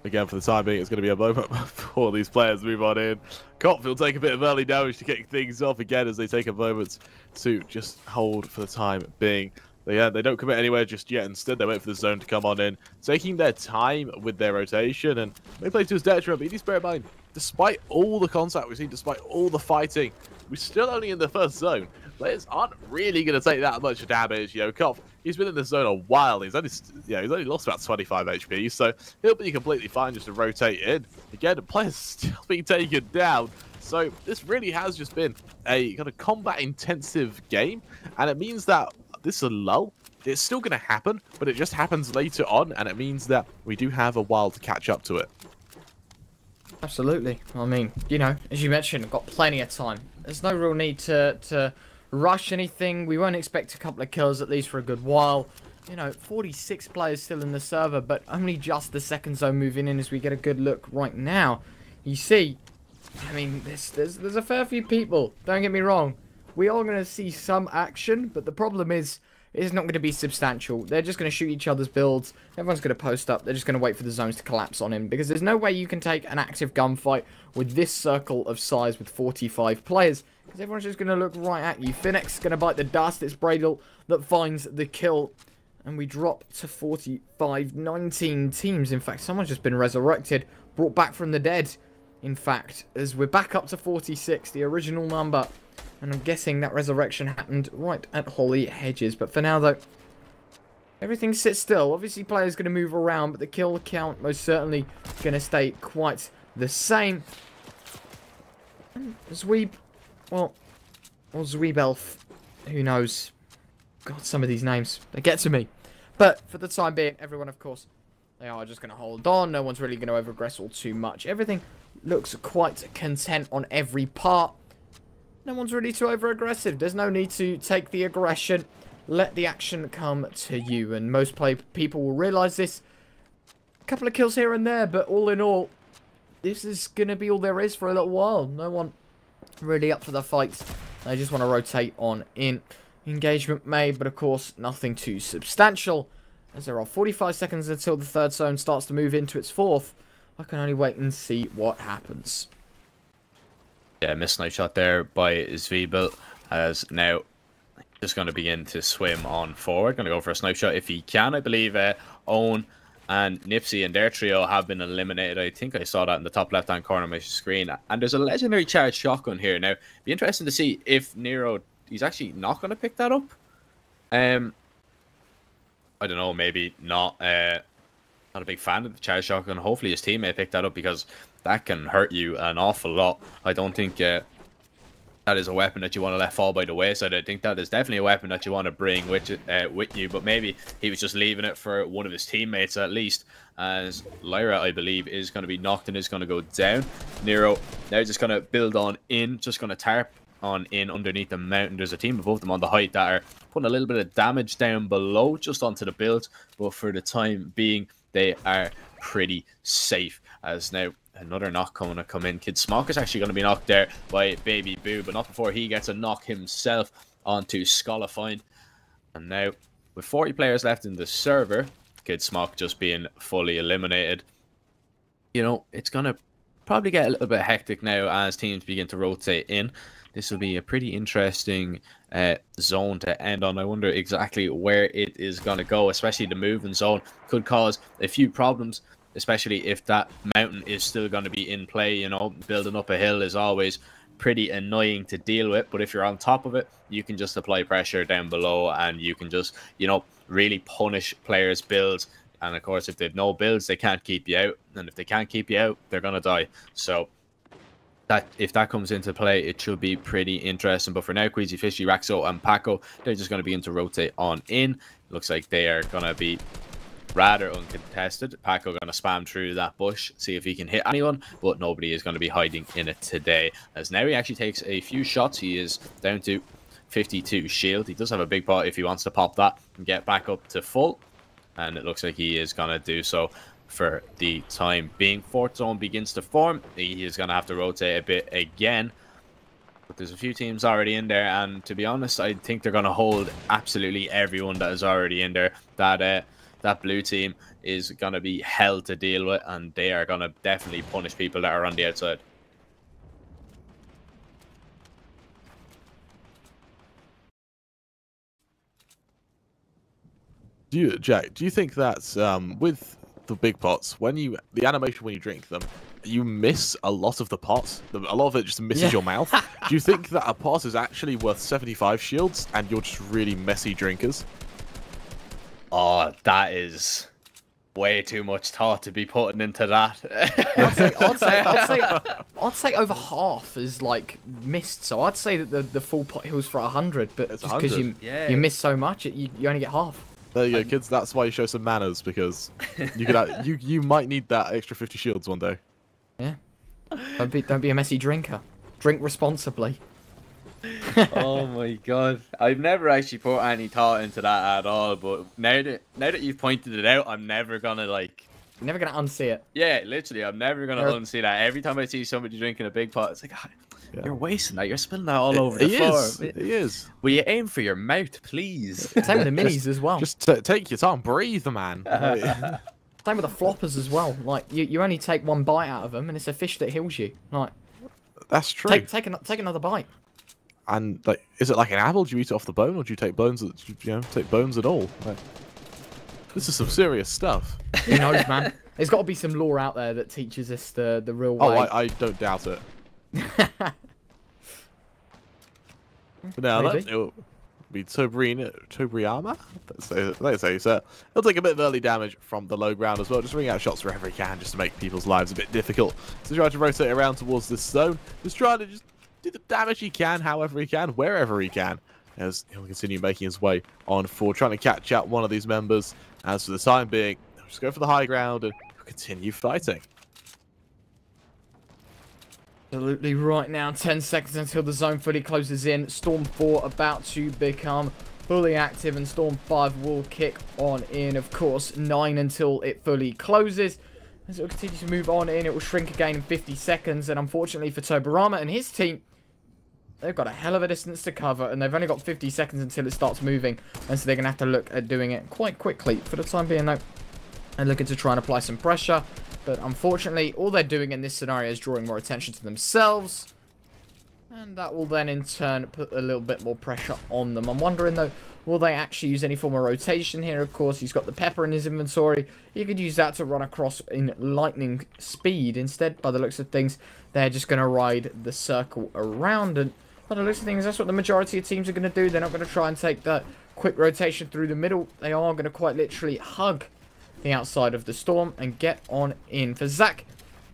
Again, for the time being, it's going to be a moment before these players move on in. Kopf will take a bit of early damage to kick things off again as they take a moment to just hold for the time being. Yeah, they don't commit anywhere just yet. Instead, they wait for the zone to come on in, taking their time with their rotation. And they play to his detriment, but you need to bear in mind, despite all the contact we've seen, despite all the fighting, we're still only in the first zone. Players aren't really going to take that much damage. You know, Kopf, he's been in the zone a while. He's only, yeah, he's only lost about twenty-five H P, so he'll be completely fine just to rotate in. Again, players still being taken down. So this really has just been a kind of combat-intensive game, and it means that this is a lull. It's still going to happen, but it just happens later on, and it means that we do have a while to catch up to it. Absolutely. I mean, you know, as you mentioned, I've got plenty of time. There's no real need to, to rush anything. We won't expect a couple of kills, at least for a good while. You know, forty-six players still in the server, but only just the second zone moving in as we get a good look right now. You see, I mean, there's, there's, there's a fair few people. Don't get me wrong. We are going to see some action, but the problem is, it's not going to be substantial. They're just going to shoot each other's builds. Everyone's going to post up. They're just going to wait for the zones to collapse on him, because there's no way you can take an active gunfight with this circle of size with forty-five players, because everyone's just going to look right at you. Phoenix is going to bite the dust. It's Bradle that finds the kill, and we drop to forty-five, nineteen teams. In fact, someone's just been resurrected, brought back from the dead, in fact, as we're back up to forty-six, the original number. And I'm guessing that resurrection happened right at Holly Hedges. But for now, though, everything sits still. Obviously, players going to move around, but the kill count most certainly going to stay quite the same. Zweeb, well, or Zweebelf, who knows? God, some of these names, they get to me. But for the time being, everyone, of course, they are just going to hold on. No one's really going to over-aggress all too much. Everything looks quite content on every part. No one's really too over-aggressive. There's no need to take the aggression. Let the action come to you. And most play people will realise this. A couple of kills here and there, but all in all, this is going to be all there is for a little while. No one really up for the fights. They just want to rotate on in. Engagement made, but of course, nothing too substantial, as there are forty-five seconds until the third zone starts to move into its fourth. I can only wait and see what happens. Yeah, missed nice shot there by Zweebel, as now just going to begin to swim on forward. Going to go for a snipe shot if he can. I believe uh, Owen and Nipsey and their trio have been eliminated. I think I saw that in the top left-hand corner of my screen. And there's a legendary charged shotgun here. Now, it'd be interesting to see if Nero, he's actually not going to pick that up. Um, I don't know, maybe not. Uh, not a big fan of the charged shotgun. Hopefully his teammate picked that up, because that can hurt you an awful lot. I don't think uh, that is a weapon that you want to let fall by the wayside. I think that is definitely a weapon that you want to bring with, uh, with you. But maybe he was just leaving it for one of his teammates at least. As Lyra, I believe, is going to be knocked and is going to go down. Nero now just going to build on in. Just going to tarp on in underneath the mountain. There's a team above them on the height that are putting a little bit of damage down below, just onto the build. But for the time being, they are pretty safe, as now another knock coming to come in. Kid Smock is actually going to be knocked there by Baby Boo, but not before he gets a knock himself onto Scolafind. And now, with forty players left in the server, Kid Smock just being fully eliminated, you know, it's going to probably get a little bit hectic now as teams begin to rotate in. This will be a pretty interesting uh, zone to end on. I wonder exactly where it is going to go, especially the moving zone could cause a few problems, especially if that mountain is still going to be in play. You know, building up a hill is always pretty annoying to deal with, but if you're on top of it, you can just apply pressure down below and you can just, you know, really punish players' builds. And of course, if they've no builds, they can't keep you out, and if they can't keep you out, they're gonna die. So that if that comes into play, it should be pretty interesting. But for now, Queasy Fishy, Raxo and Paco, they're just going to begin to rotate on in. Looks like they are gonna be rather uncontested. Paco gonna spam through that bush, see if he can hit anyone, but nobody is going to be hiding in it today, as now he actually takes a few shots. He is down to fifty-two shield. He does have a big pot if he wants to pop that and get back up to full, and it looks like he is gonna do so for the time being. Fourth zone begins to form. He is gonna have to rotate a bit again, but there's a few teams already in there, and to be honest, I think they're gonna hold absolutely everyone that is already in there. That uh That blue team is going to be hell to deal with, and they are going to definitely punish people that are on the outside. Do you, Jack, do you think that um, with the big pots, when you the animation when you drink them, you miss a lot of the pots? A lot of it just misses yeah. your mouth. Do you think that a pot is actually worth seventy-five shields and you're just really messy drinkers? Oh, that is way too much thought to be putting into that. I'd, say, I'd, say, I'd, say, I'd say over half is like missed, so I'd say that the, the full pot heals for a hundred, but it's just because you, yeah. you miss so much, you, you only get half. There you um, go, kids, that's why you show some manners, because you could have, you you might need that extra fifty shields one day. Yeah, don't be, don't be a messy drinker. Drink responsibly. Oh my god, I've never actually put any thought into that at all, but now that now that you've pointed it out, I'm never gonna like I'm never gonna unsee it. Yeah, literally, I'm never gonna never... unsee that. Every time I see somebody drinking a big pot, it's like, oh, yeah. you're wasting that, you're spilling that all it, over the it floor is. It, it is. Will you aim for your mouth, please? Same with the minis just, as well. Just take your time, breathe, man. Same with the floppers as well. Like you, you only take one bite out of them, and it's a fish that heals you. Like that's true. Take take, an, take another bite. And like, is it like an apple? Do you eat it off the bone, or do you take bones? You know, take bones at all? Like, this is some serious stuff. Who knows, man? There's got to be some lore out there that teaches us the the real oh, way. Oh, I, I don't doubt it. Now that, it'll be Tobrin Tobriama. Let's say so. It'll take a bit of early damage from the low ground as well. Just ring out shots wherever he can, just to make people's lives a bit difficult. So try to rotate around towards this zone. Just trying to just. Do the damage he can, however he can, wherever he can, as he'll continue making his way on forward, trying to catch out one of these members. As for the time being, he'll just go for the high ground and continue fighting. Absolutely right now, ten seconds until the zone fully closes in. Storm four about to become fully active, and Storm five will kick on in, of course, nine until it fully closes. As it will continue to move on in, it will shrink again in fifty seconds. And unfortunately for Tobarama and his team, they've got a hell of a distance to cover. And they've only got fifty seconds until it starts moving. And so they're going to have to look at doing it quite quickly. For the time being, though, they're looking to try and apply some pressure. But unfortunately, all they're doing in this scenario is drawing more attention to themselves. And that will then, in turn, put a little bit more pressure on them. I'm wondering, though, will they actually use any form of rotation here? Of course, he's got the pepper in his inventory. You could use that to run across in lightning speed. Instead, by the looks of things, they're just going to ride the circle around. And by the looks of things, that's what the majority of teams are going to do. They're not going to try and take that quick rotation through the middle. They are going to quite literally hug the outside of the storm and get on in. For Zach,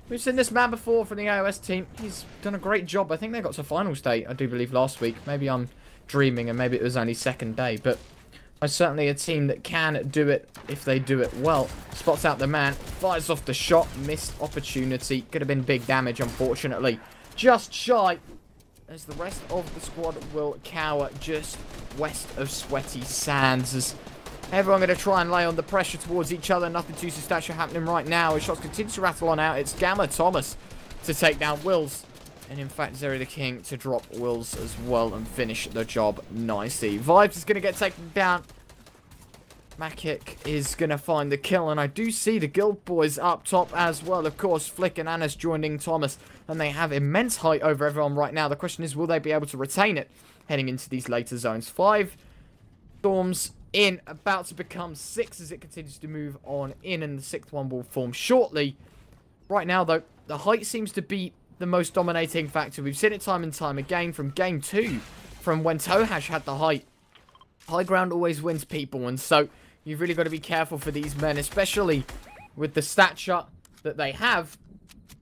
we've seen this man before from the A O S team. He's done a great job. I think they got to finals day, I do believe, last week. Maybe I'm dreaming, and maybe it was only second day, but certainly a team that can do it if they do it well. Spots out the man, fires off the shot, missed opportunity, could have been big damage, unfortunately, just shy, as the rest of the squad will cower just west of Sweaty Sands, as everyone going to try and lay on the pressure towards each other. Nothing too substantial happening right now as shots continue to rattle on out. It's Gamma Thomas to take down Wills. And in fact, Zeri the King to drop Wills as well and finish the job nicely. Vibes is going to get taken down. Makic is going to find the kill. And I do see the Guild Boys up top as well. Of course, Flick and Anna's joining Thomas. And they have immense height over everyone right now. The question is, will they be able to retain it heading into these later zones? Five storms in, about to become six as it continues to move on in. And the sixth one will form shortly. Right now, though, the height seems to be the most dominating factor. We've seen it time and time again from game two, from when Tohash had the height. High ground always wins, people, and so you've really got to be careful for these men, especially with the stature that they have.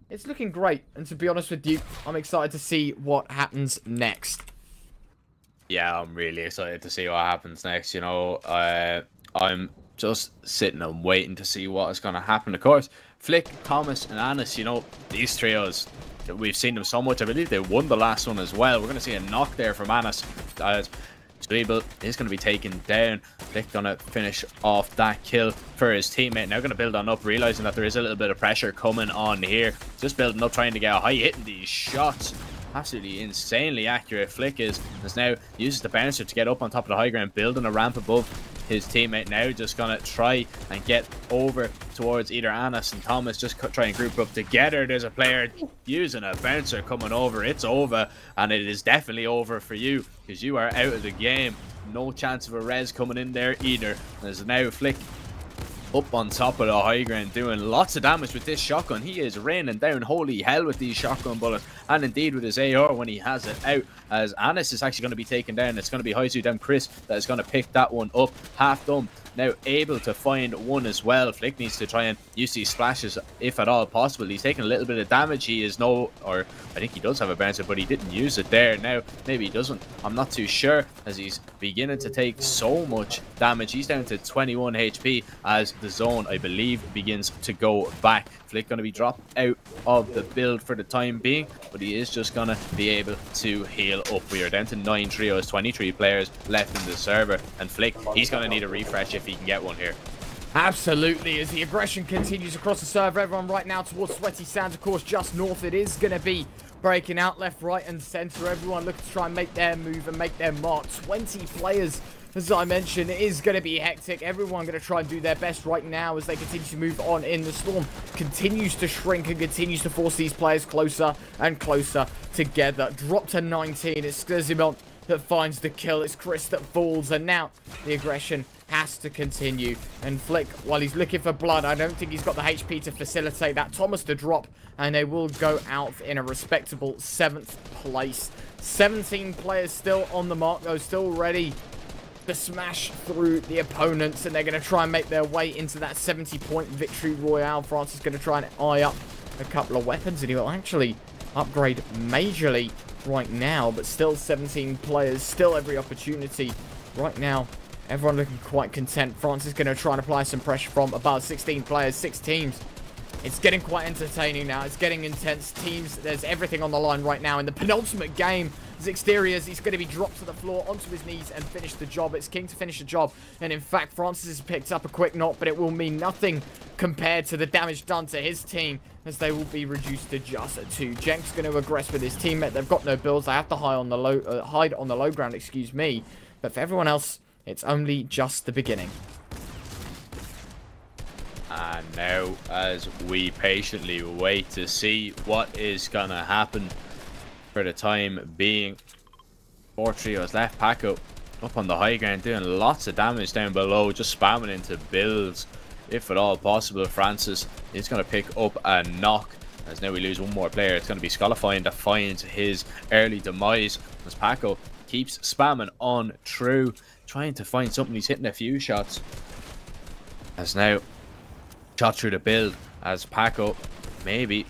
It's looking great, and to be honest with you, I'm excited to see what happens next. Yeah, I'm really excited to see what happens next. You know, uh, I'm just sitting and waiting to see what is going to happen. Of course, Flick, Thomas, and Anis, you know, these trios, we've seen them so much. I believe they won the last one as well. We're going to see a knock there from Anis. Uh, Jalibel is going to be taken down. Flick going to finish off that kill for his teammate. Now going to build on up, realizing that there is a little bit of pressure coming on here. Just building up, trying to get a high, hitting these shots. Absolutely insanely accurate Flick is, as now uses the bouncer to get up on top of the high ground, building a ramp above his teammate. Now just gonna try and get over towards either Anis and Thomas, just try and group up together. There's a player using a bouncer coming over. It's over, and it is definitely over for you, because you are out of the game. No chance of a res coming in there either. There's now Flick up on top of the high ground, doing lots of damage with this shotgun. He is raining down holy hell with these shotgun bullets, and indeed with his A R when he has it out, as Anis is actually going to be taken down. It's going to be Haizu down Chris that is going to pick that one up. Half done now, able to find one as well. Flick needs to try and use these splashes if at all possible. He's taking a little bit of damage. He is no, or I think he does have a bouncer, but he didn't use it there. Now, maybe he doesn't. I'm not too sure, as he's beginning to take so much damage. He's down to twenty-one H P as the zone, I believe, begins to go back. Flick going to be dropped out of the build for the time being, but he is just going to be able to heal up. We are down to nine trios, twenty-three players left in the server, and Flick, he's going to need a refresh if he can get one here. Absolutely, as the aggression continues across the server. Everyone right now towards Sweaty Sands, of course, just north. It is going to be breaking out left, right, and center. Everyone looking to try and make their move and make their mark. twenty players, as I mentioned, it is going to be hectic. Everyone going to try and do their best right now as they continue to move on in. The storm continues to shrink and continues to force these players closer and closer together. Drop to nineteen. It's Skrzimon that finds the kill. It's Chris that falls, and now the aggression has to continue. And Flick, while he's looking for blood, I don't think he's got the H P to facilitate that. Thomas to drop, and they will go out in a respectable seventh place. seventeen players still on the mark, though, still ready to smash through the opponents, and they're going to try and make their way into that seventy point victory royale. France is going to try and eye up a couple of weapons, and he will actually upgrade majorly right now, but still seventeen players, still every opportunity right now. Everyone looking quite content. France is going to try and apply some pressure from about sixteen players, six teams. It's getting quite entertaining now. It's getting intense. Teams, there's everything on the line right now in the penultimate game. Exteriors, he's going to be dropped to the floor, onto his knees, and finish the job. It's King to finish the job, and in fact, Francis has picked up a quick knock, but it will mean nothing compared to the damage done to his team, as they will be reduced to just two. Jenk's going to aggress with his teammate. They've got no builds. They have to hide on the low, uh, hide on the low ground, excuse me. But for everyone else, it's only just the beginning. And now, as we patiently wait to see what is going to happen. For the time being, four trios left. Paco up on the high ground, doing lots of damage down below, just spamming into builds if at all possible. Francis is going to pick up a knock, as now we lose one more player. It's going to be Scolifying that finds his early demise, as Paco keeps spamming on through, trying to find something. He's hitting a few shots, as now shot through the build, as Paco maybe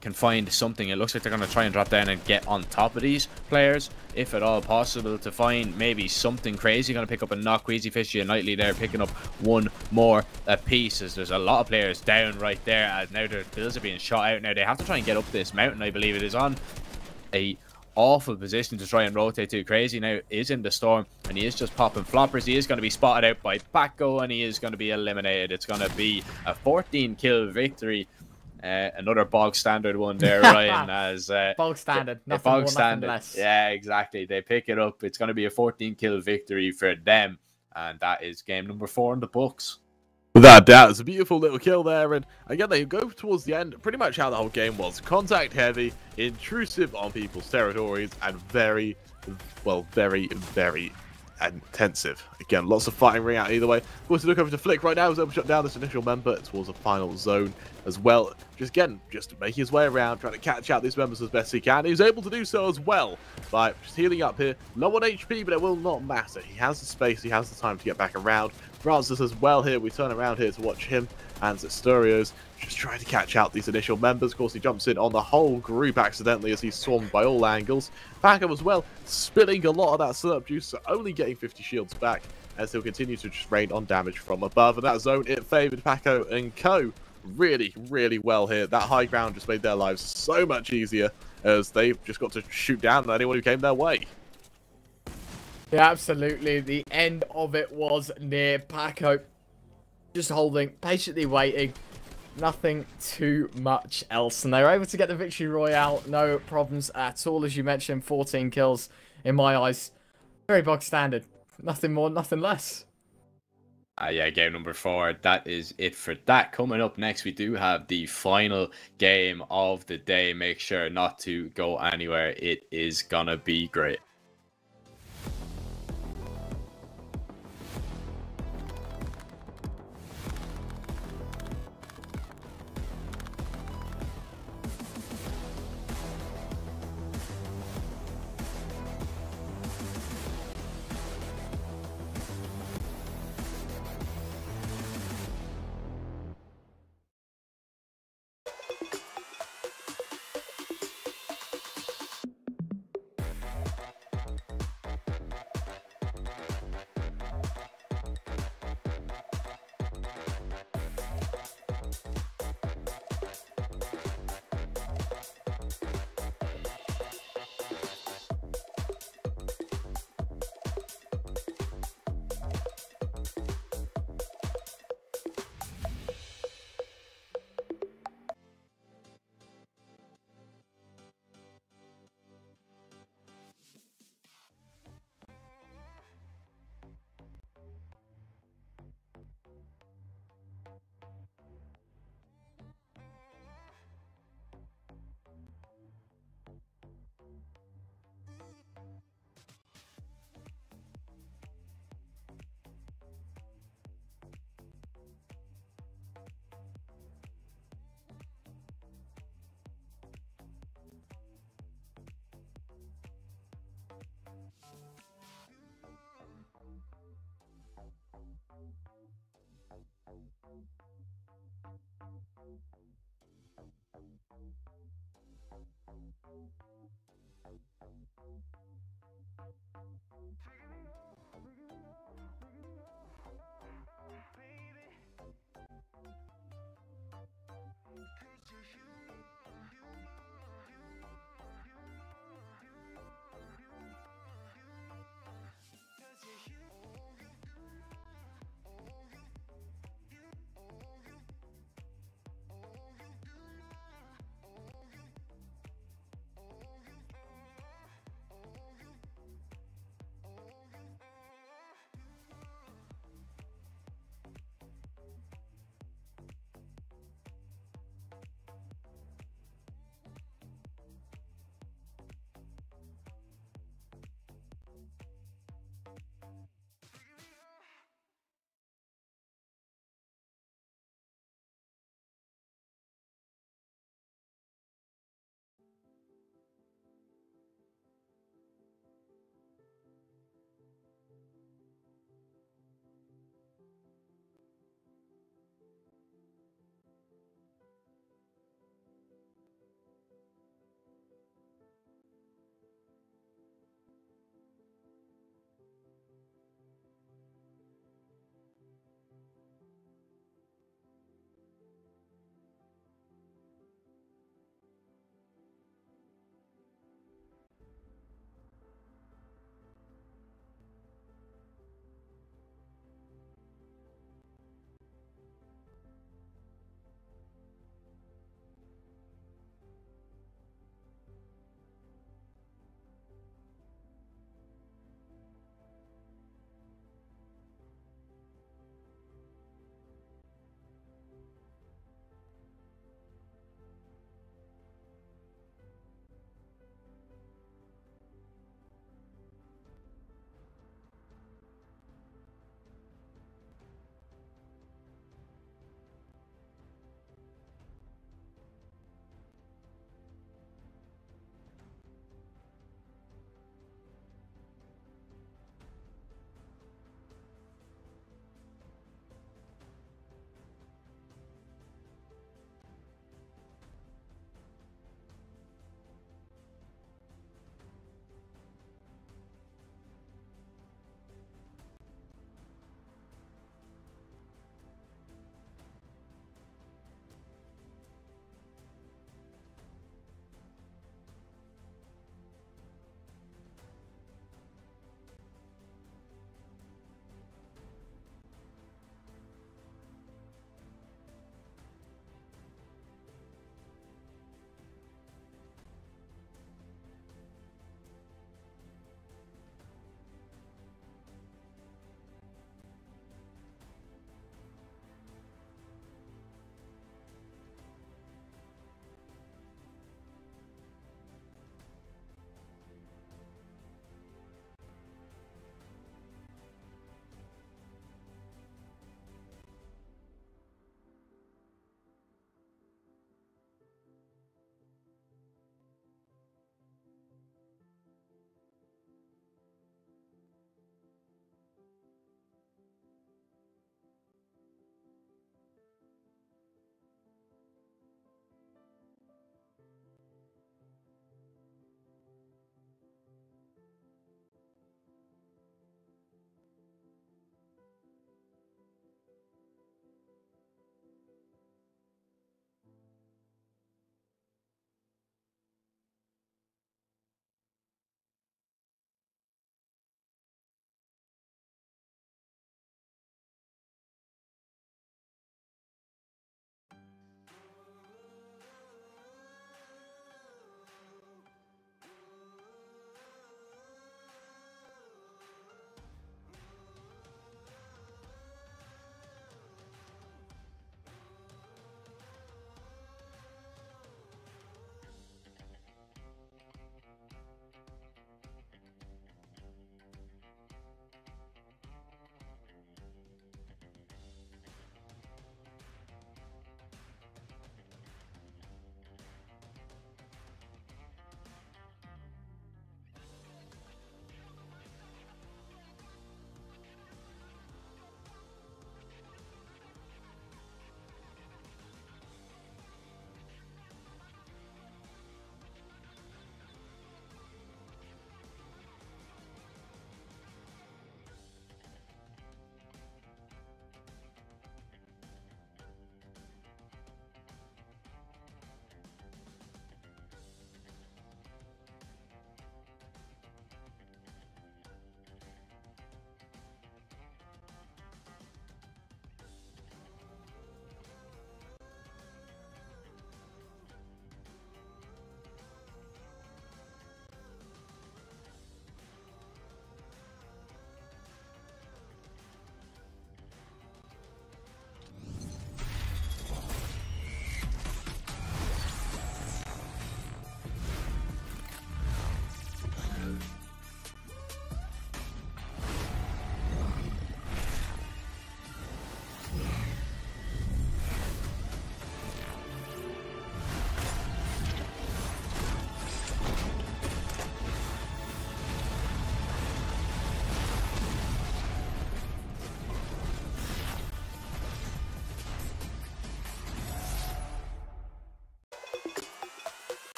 can find something. It looks like they're going to try and drop down and get on top of these players if at all possible, to find maybe something crazy. Going to pick up a knock. Queasy Fishy and Knightley there picking up one more apiece, as there's a lot of players down right there. And now their builds are being shot out. Now they have to try and get up this mountain. I believe it is on a awful position to try and rotate too. Crazy now is in the storm, and he is just popping floppers. He is going to be spotted out by Paco, and he is going to be eliminated. It's going to be a fourteen kill victory Uh, another bog standard one there, Ryan. As uh, bog standard, nothing bog more, standard. Nothing less. Yeah, exactly. They pick it up. It's going to be a fourteen kill victory for them, and that is game number four in the books. Without doubt, it's a beautiful little kill there, and again, they go towards the end, pretty much how the whole game was. Contact heavy, intrusive on people's territories, and very, well, very, very intensive. Again, lots of fighting ring out either way. Of course, you look over to Flick right now, he's able to shut down this initial member towards the final zone as well. Just again, just making his way around, trying to catch out these members as best he can. He's able to do so as well by just healing up here. Low on H P, but it will not matter. He has the space, he has the time to get back around. Francis as well here, we turn around here to watch him and Zesturio's just trying to catch out these initial members. Of course, he jumps in on the whole group accidentally as he's swarmed by all angles. Packer as well, spilling a lot of that slurp juice, so only getting fifty shields back as he'll continue to just rain on damage from above. And that zone, it favoured Paco and co. really, really well here. That high ground just made their lives so much easier as they've just got to shoot down anyone who came their way. Yeah, absolutely. The end of it was near. Paco just holding, patiently waiting. Nothing too much else. And they were able to get the victory royale. No problems at all. As you mentioned, fourteen kills in my eyes. Very bog standard. Nothing more, nothing less. Uh, yeah, game number four. That is it for that. Coming up next, we do have the final game of the day. Make sure not to go anywhere. It is going to be great.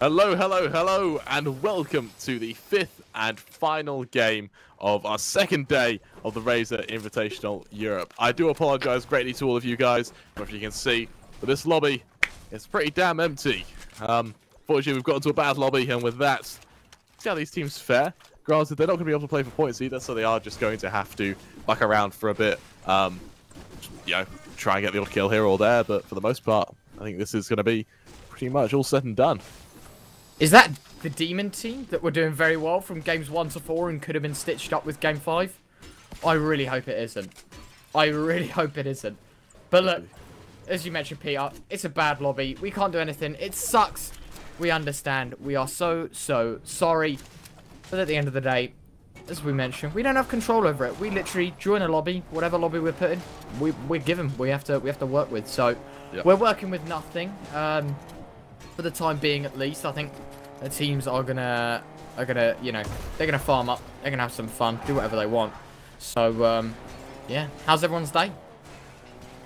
Hello, hello, hello, and welcome to the fifth and final game of our second day of the Razer Invitational Europe. I do apologise greatly to all of you guys, but if you can see, but this lobby is pretty damn empty. Um, fortunately, we've got into a bad lobby, and with that, see how these teams fare. Granted, they're not going to be able to play for points either, so they are just going to have to buck around for a bit, um, you know, try and get the odd kill here or there, but for the most part, I think this is going to be pretty much all said and done. Is that the Demon team that were doing very well from games one to four and could have been stitched up with game five? I really hope it isn't. I really hope it isn't. But look, as you mentioned, Peter, it's a bad lobby. We can't do anything. It sucks. We understand. We are so, so sorry. But at the end of the day, as we mentioned, we don't have control over it. We literally join a lobby, whatever lobby we're put in, we, we're given. We have to, we have to work with. So yep. We're working with nothing. Um... For the time being, at least, I think the teams are gonna are gonna you know they're gonna farm up. They're gonna have some fun, do whatever they want. So um, yeah, how's everyone's day?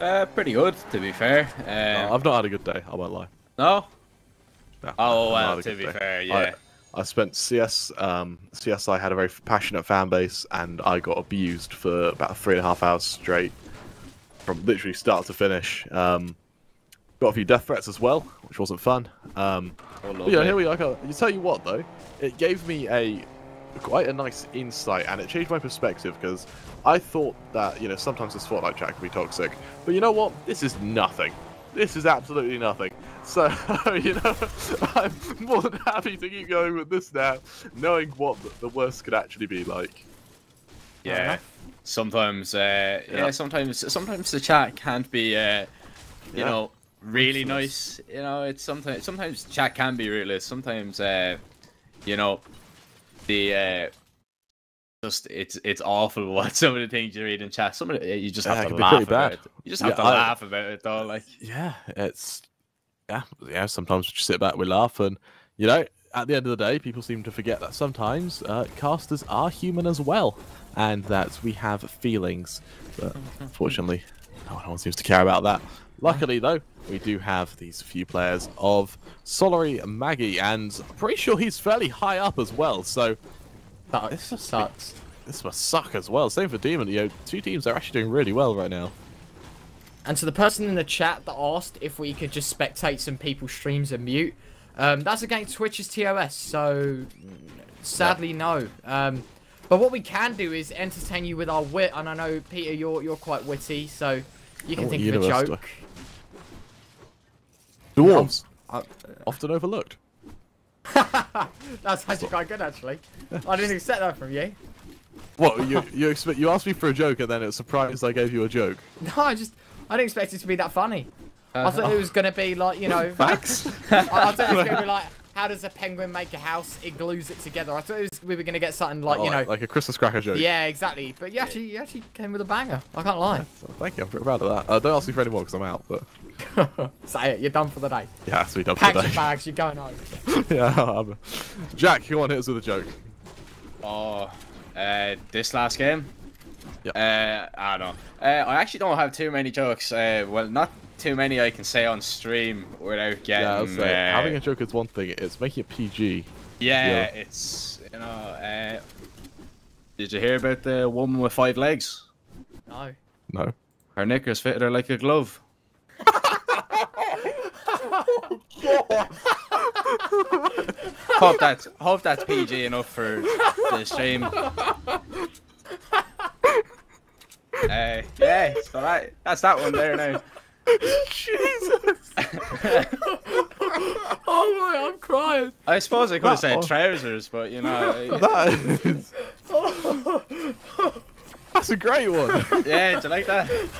Uh, pretty good, to be fair. Um, no, I've not had a good day. I won't lie. No. no oh well, to be day. fair, yeah. I, I spent C S. Um, C S. I had a very passionate fan base, and I got abused for about three and a half hours straight, from literally start to finish. Um. Got a few death threats as well, which wasn't fun. Um, oh, but, you know, here we are. You tell you what though, it gave me a quite a nice insight, and it changed my perspective because I thought that you know sometimes this Fortnite chat can be toxic, but you know what? This is nothing. This is absolutely nothing. So you know, I'm more than happy to keep going with this now, knowing what the worst could actually be like. Yeah. Sometimes, uh, yeah. yeah. Sometimes, sometimes the chat can't be, uh, you yeah. know. really nice. You know, it's sometimes sometimes chat can be ruthless. Sometimes uh you know the uh just it's it's awful what some of the things you read in chat. Some of the, you just have yeah, to laugh about it. You just have yeah, to I, laugh about it though, like Yeah, it's yeah, yeah, sometimes we just sit back, we laugh, and you know, at the end of the day people seem to forget that sometimes uh casters are human as well and that we have feelings. But unfortunately no one seems to care about that. Luckily though, we do have these few players of Solary Maggie, and I'm pretty sure he's fairly high up as well, so that this just sucks. This must suck as well. Same for Demon, you know, two teams are actually doing really well right now. And to the person in the chat that asked if we could just spectate some people's streams and mute, um, that's against Twitch's T O S, so sadly yeah. no. Um, but what we can do is entertain you with our wit, and I know, Peter, you're, you're quite witty, so you can oh, think of a joke. Like. Dwarves, no, often overlooked. That's actually quite good, actually. I didn't expect that from you. What you you expect? You asked me for a joke, and then it's surprised I gave you a joke. No, I just I didn't expect it to be that funny. Uh, I thought oh. it was gonna be like you know. Facts. I, I thought it was gonna be like, how does a penguin make a house? It glues it together. I thought it was, we were gonna get something like oh, you know, like a Christmas cracker joke. Yeah, exactly. But you actually you actually came with a banger. I can't lie. Yeah, so thank you. I'm pretty proud of that. Uh, don't ask me for any more because I'm out. But. Is that it? You're done for the day. Yeah, that's what you're done Pack for the day. Pack your bags, you're going home. yeah, um, Jack, you want to hit us with a joke? Oh, uh, this last game? Yep. Uh, I don't know. Uh, I actually don't have too many jokes. Uh, well, not too many I can say on stream without getting... Yeah, uh, having a joke is one thing. It's making it P G. Yeah, yeah. it's, you know... Uh, did you hear about the woman with five legs? No. No. Her knickers fitted her like a glove. hope that's hope that's P G enough for the stream. Uh, yeah, it's alright. That's that one there now. Jesus! Oh my, I'm crying. I suppose I could have said trousers, but you know. That is... That's a great one. Yeah, do you like that?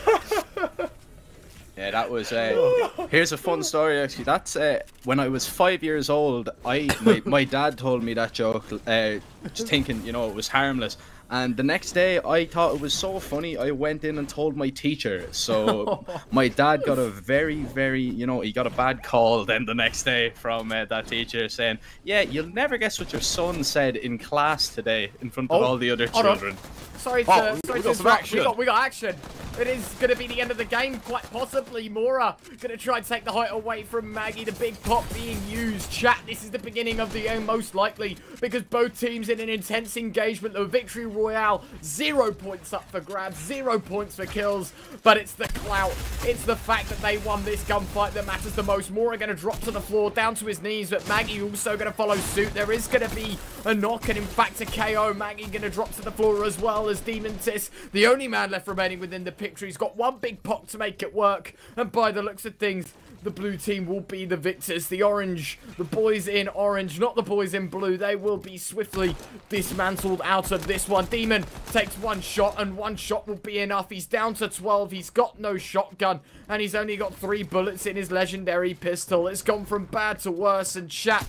Yeah, that was. Uh, here's a fun story actually. That's uh, when I was five years old. I my, my dad told me that joke, uh, just thinking you know it was harmless. And the next day, I thought it was so funny. I went in and told my teacher. So my dad got a very, very you know he got a bad call then the next day from uh, that teacher saying, "Yeah, you'll never guess what your son said in class today in front of oh, all the other children." sorry to, oh, sorry we, to got some action. we got we got action. It is going to be the end of the game, quite possibly. Mora going to try and take the height away from Maggie. The big pop being used. Chat, this is the beginning of the game, most likely, because both teams in an intense engagement. The victory royale, zero points up for grabs, zero points for kills, but it's the clout. It's the fact that they won this gunfight that matters the most. Mora going to drop to the floor, down to his knees, but Maggie also going to follow suit. There is going to be a knock and, in fact, a K O. Maggie going to drop to the floor as well as Demon Tiss, the only man left remaining within the picture. He's got one big pot to make it work, and by the looks of things, the blue team will be the victors. The orange, the boys in orange, not the boys in blue, they will be swiftly dismantled out of this one. Demon takes one shot, and one shot will be enough. He's down to twelve, he's got no shotgun, and he's only got three bullets in his legendary pistol. It's gone from bad to worse, and chat,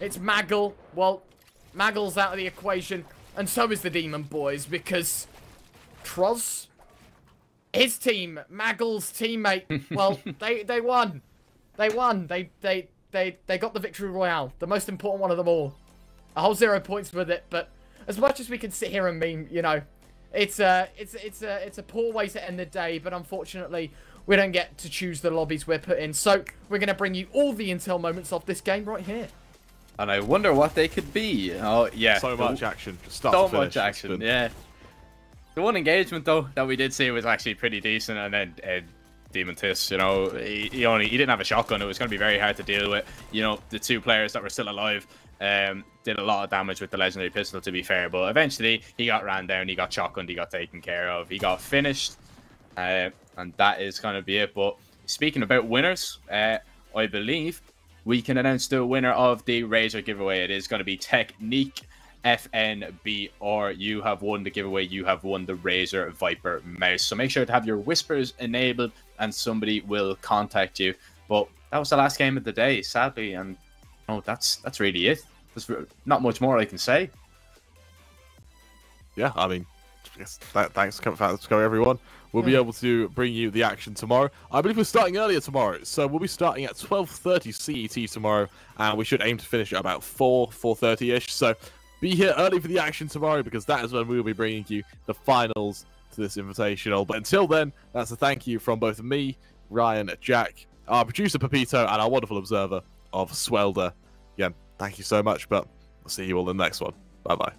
it's Maggle. Well, Maggle's out of the equation, and so is the Demon boys, because Troz... his team, Maggle's teammate, well, they, they won. They won. They, they, they, they got the victory royale, the most important one of them all. A whole zero points with it, but as much as we can sit here and meme, you know, it's a, it's, it's a, it's a poor way to end the day, but unfortunately, we don't get to choose the lobbies we're put in, so we're going to bring you all the intel moments of this game right here. And I wonder what they could be. Oh, yeah. So much oh, action. Start so to much action, yeah. The one engagement, though, that we did see was actually pretty decent, and then uh, Demon Tiss, you know, he, he only he didn't have a shotgun. It was going to be very hard to deal with. You know, the two players that were still alive um, did a lot of damage with the legendary pistol, to be fair, but eventually he got ran down, he got shotgunned, he got taken care of, he got finished, uh, and that is going to be it. But speaking about winners, uh, I believe we can announce the winner of the Razer giveaway. It is going to be Technique F N B R. You have won the giveaway. You have won the Razer Viper mouse. So make sure to have your whispers enabled and somebody will contact you. But that was the last game of the day, sadly. And oh, that's that's really it. There's not much more I can say. Yeah, I mean, yes, that, thanks for going, everyone. We'll yeah. be able to bring you the action tomorrow. I believe we're starting earlier tomorrow. So we'll be starting at twelve thirty C E T tomorrow. And we should aim to finish at about four, four thirty-ish. So... be here early for the action tomorrow, because that is when we will be bringing you the finals to this Invitational. But until then, that's a thank you from both me, Ryan, Jack, our producer Pepito, and our wonderful observer of Swelder. Again, thank you so much, but we'll see you all in the next one. Bye-bye.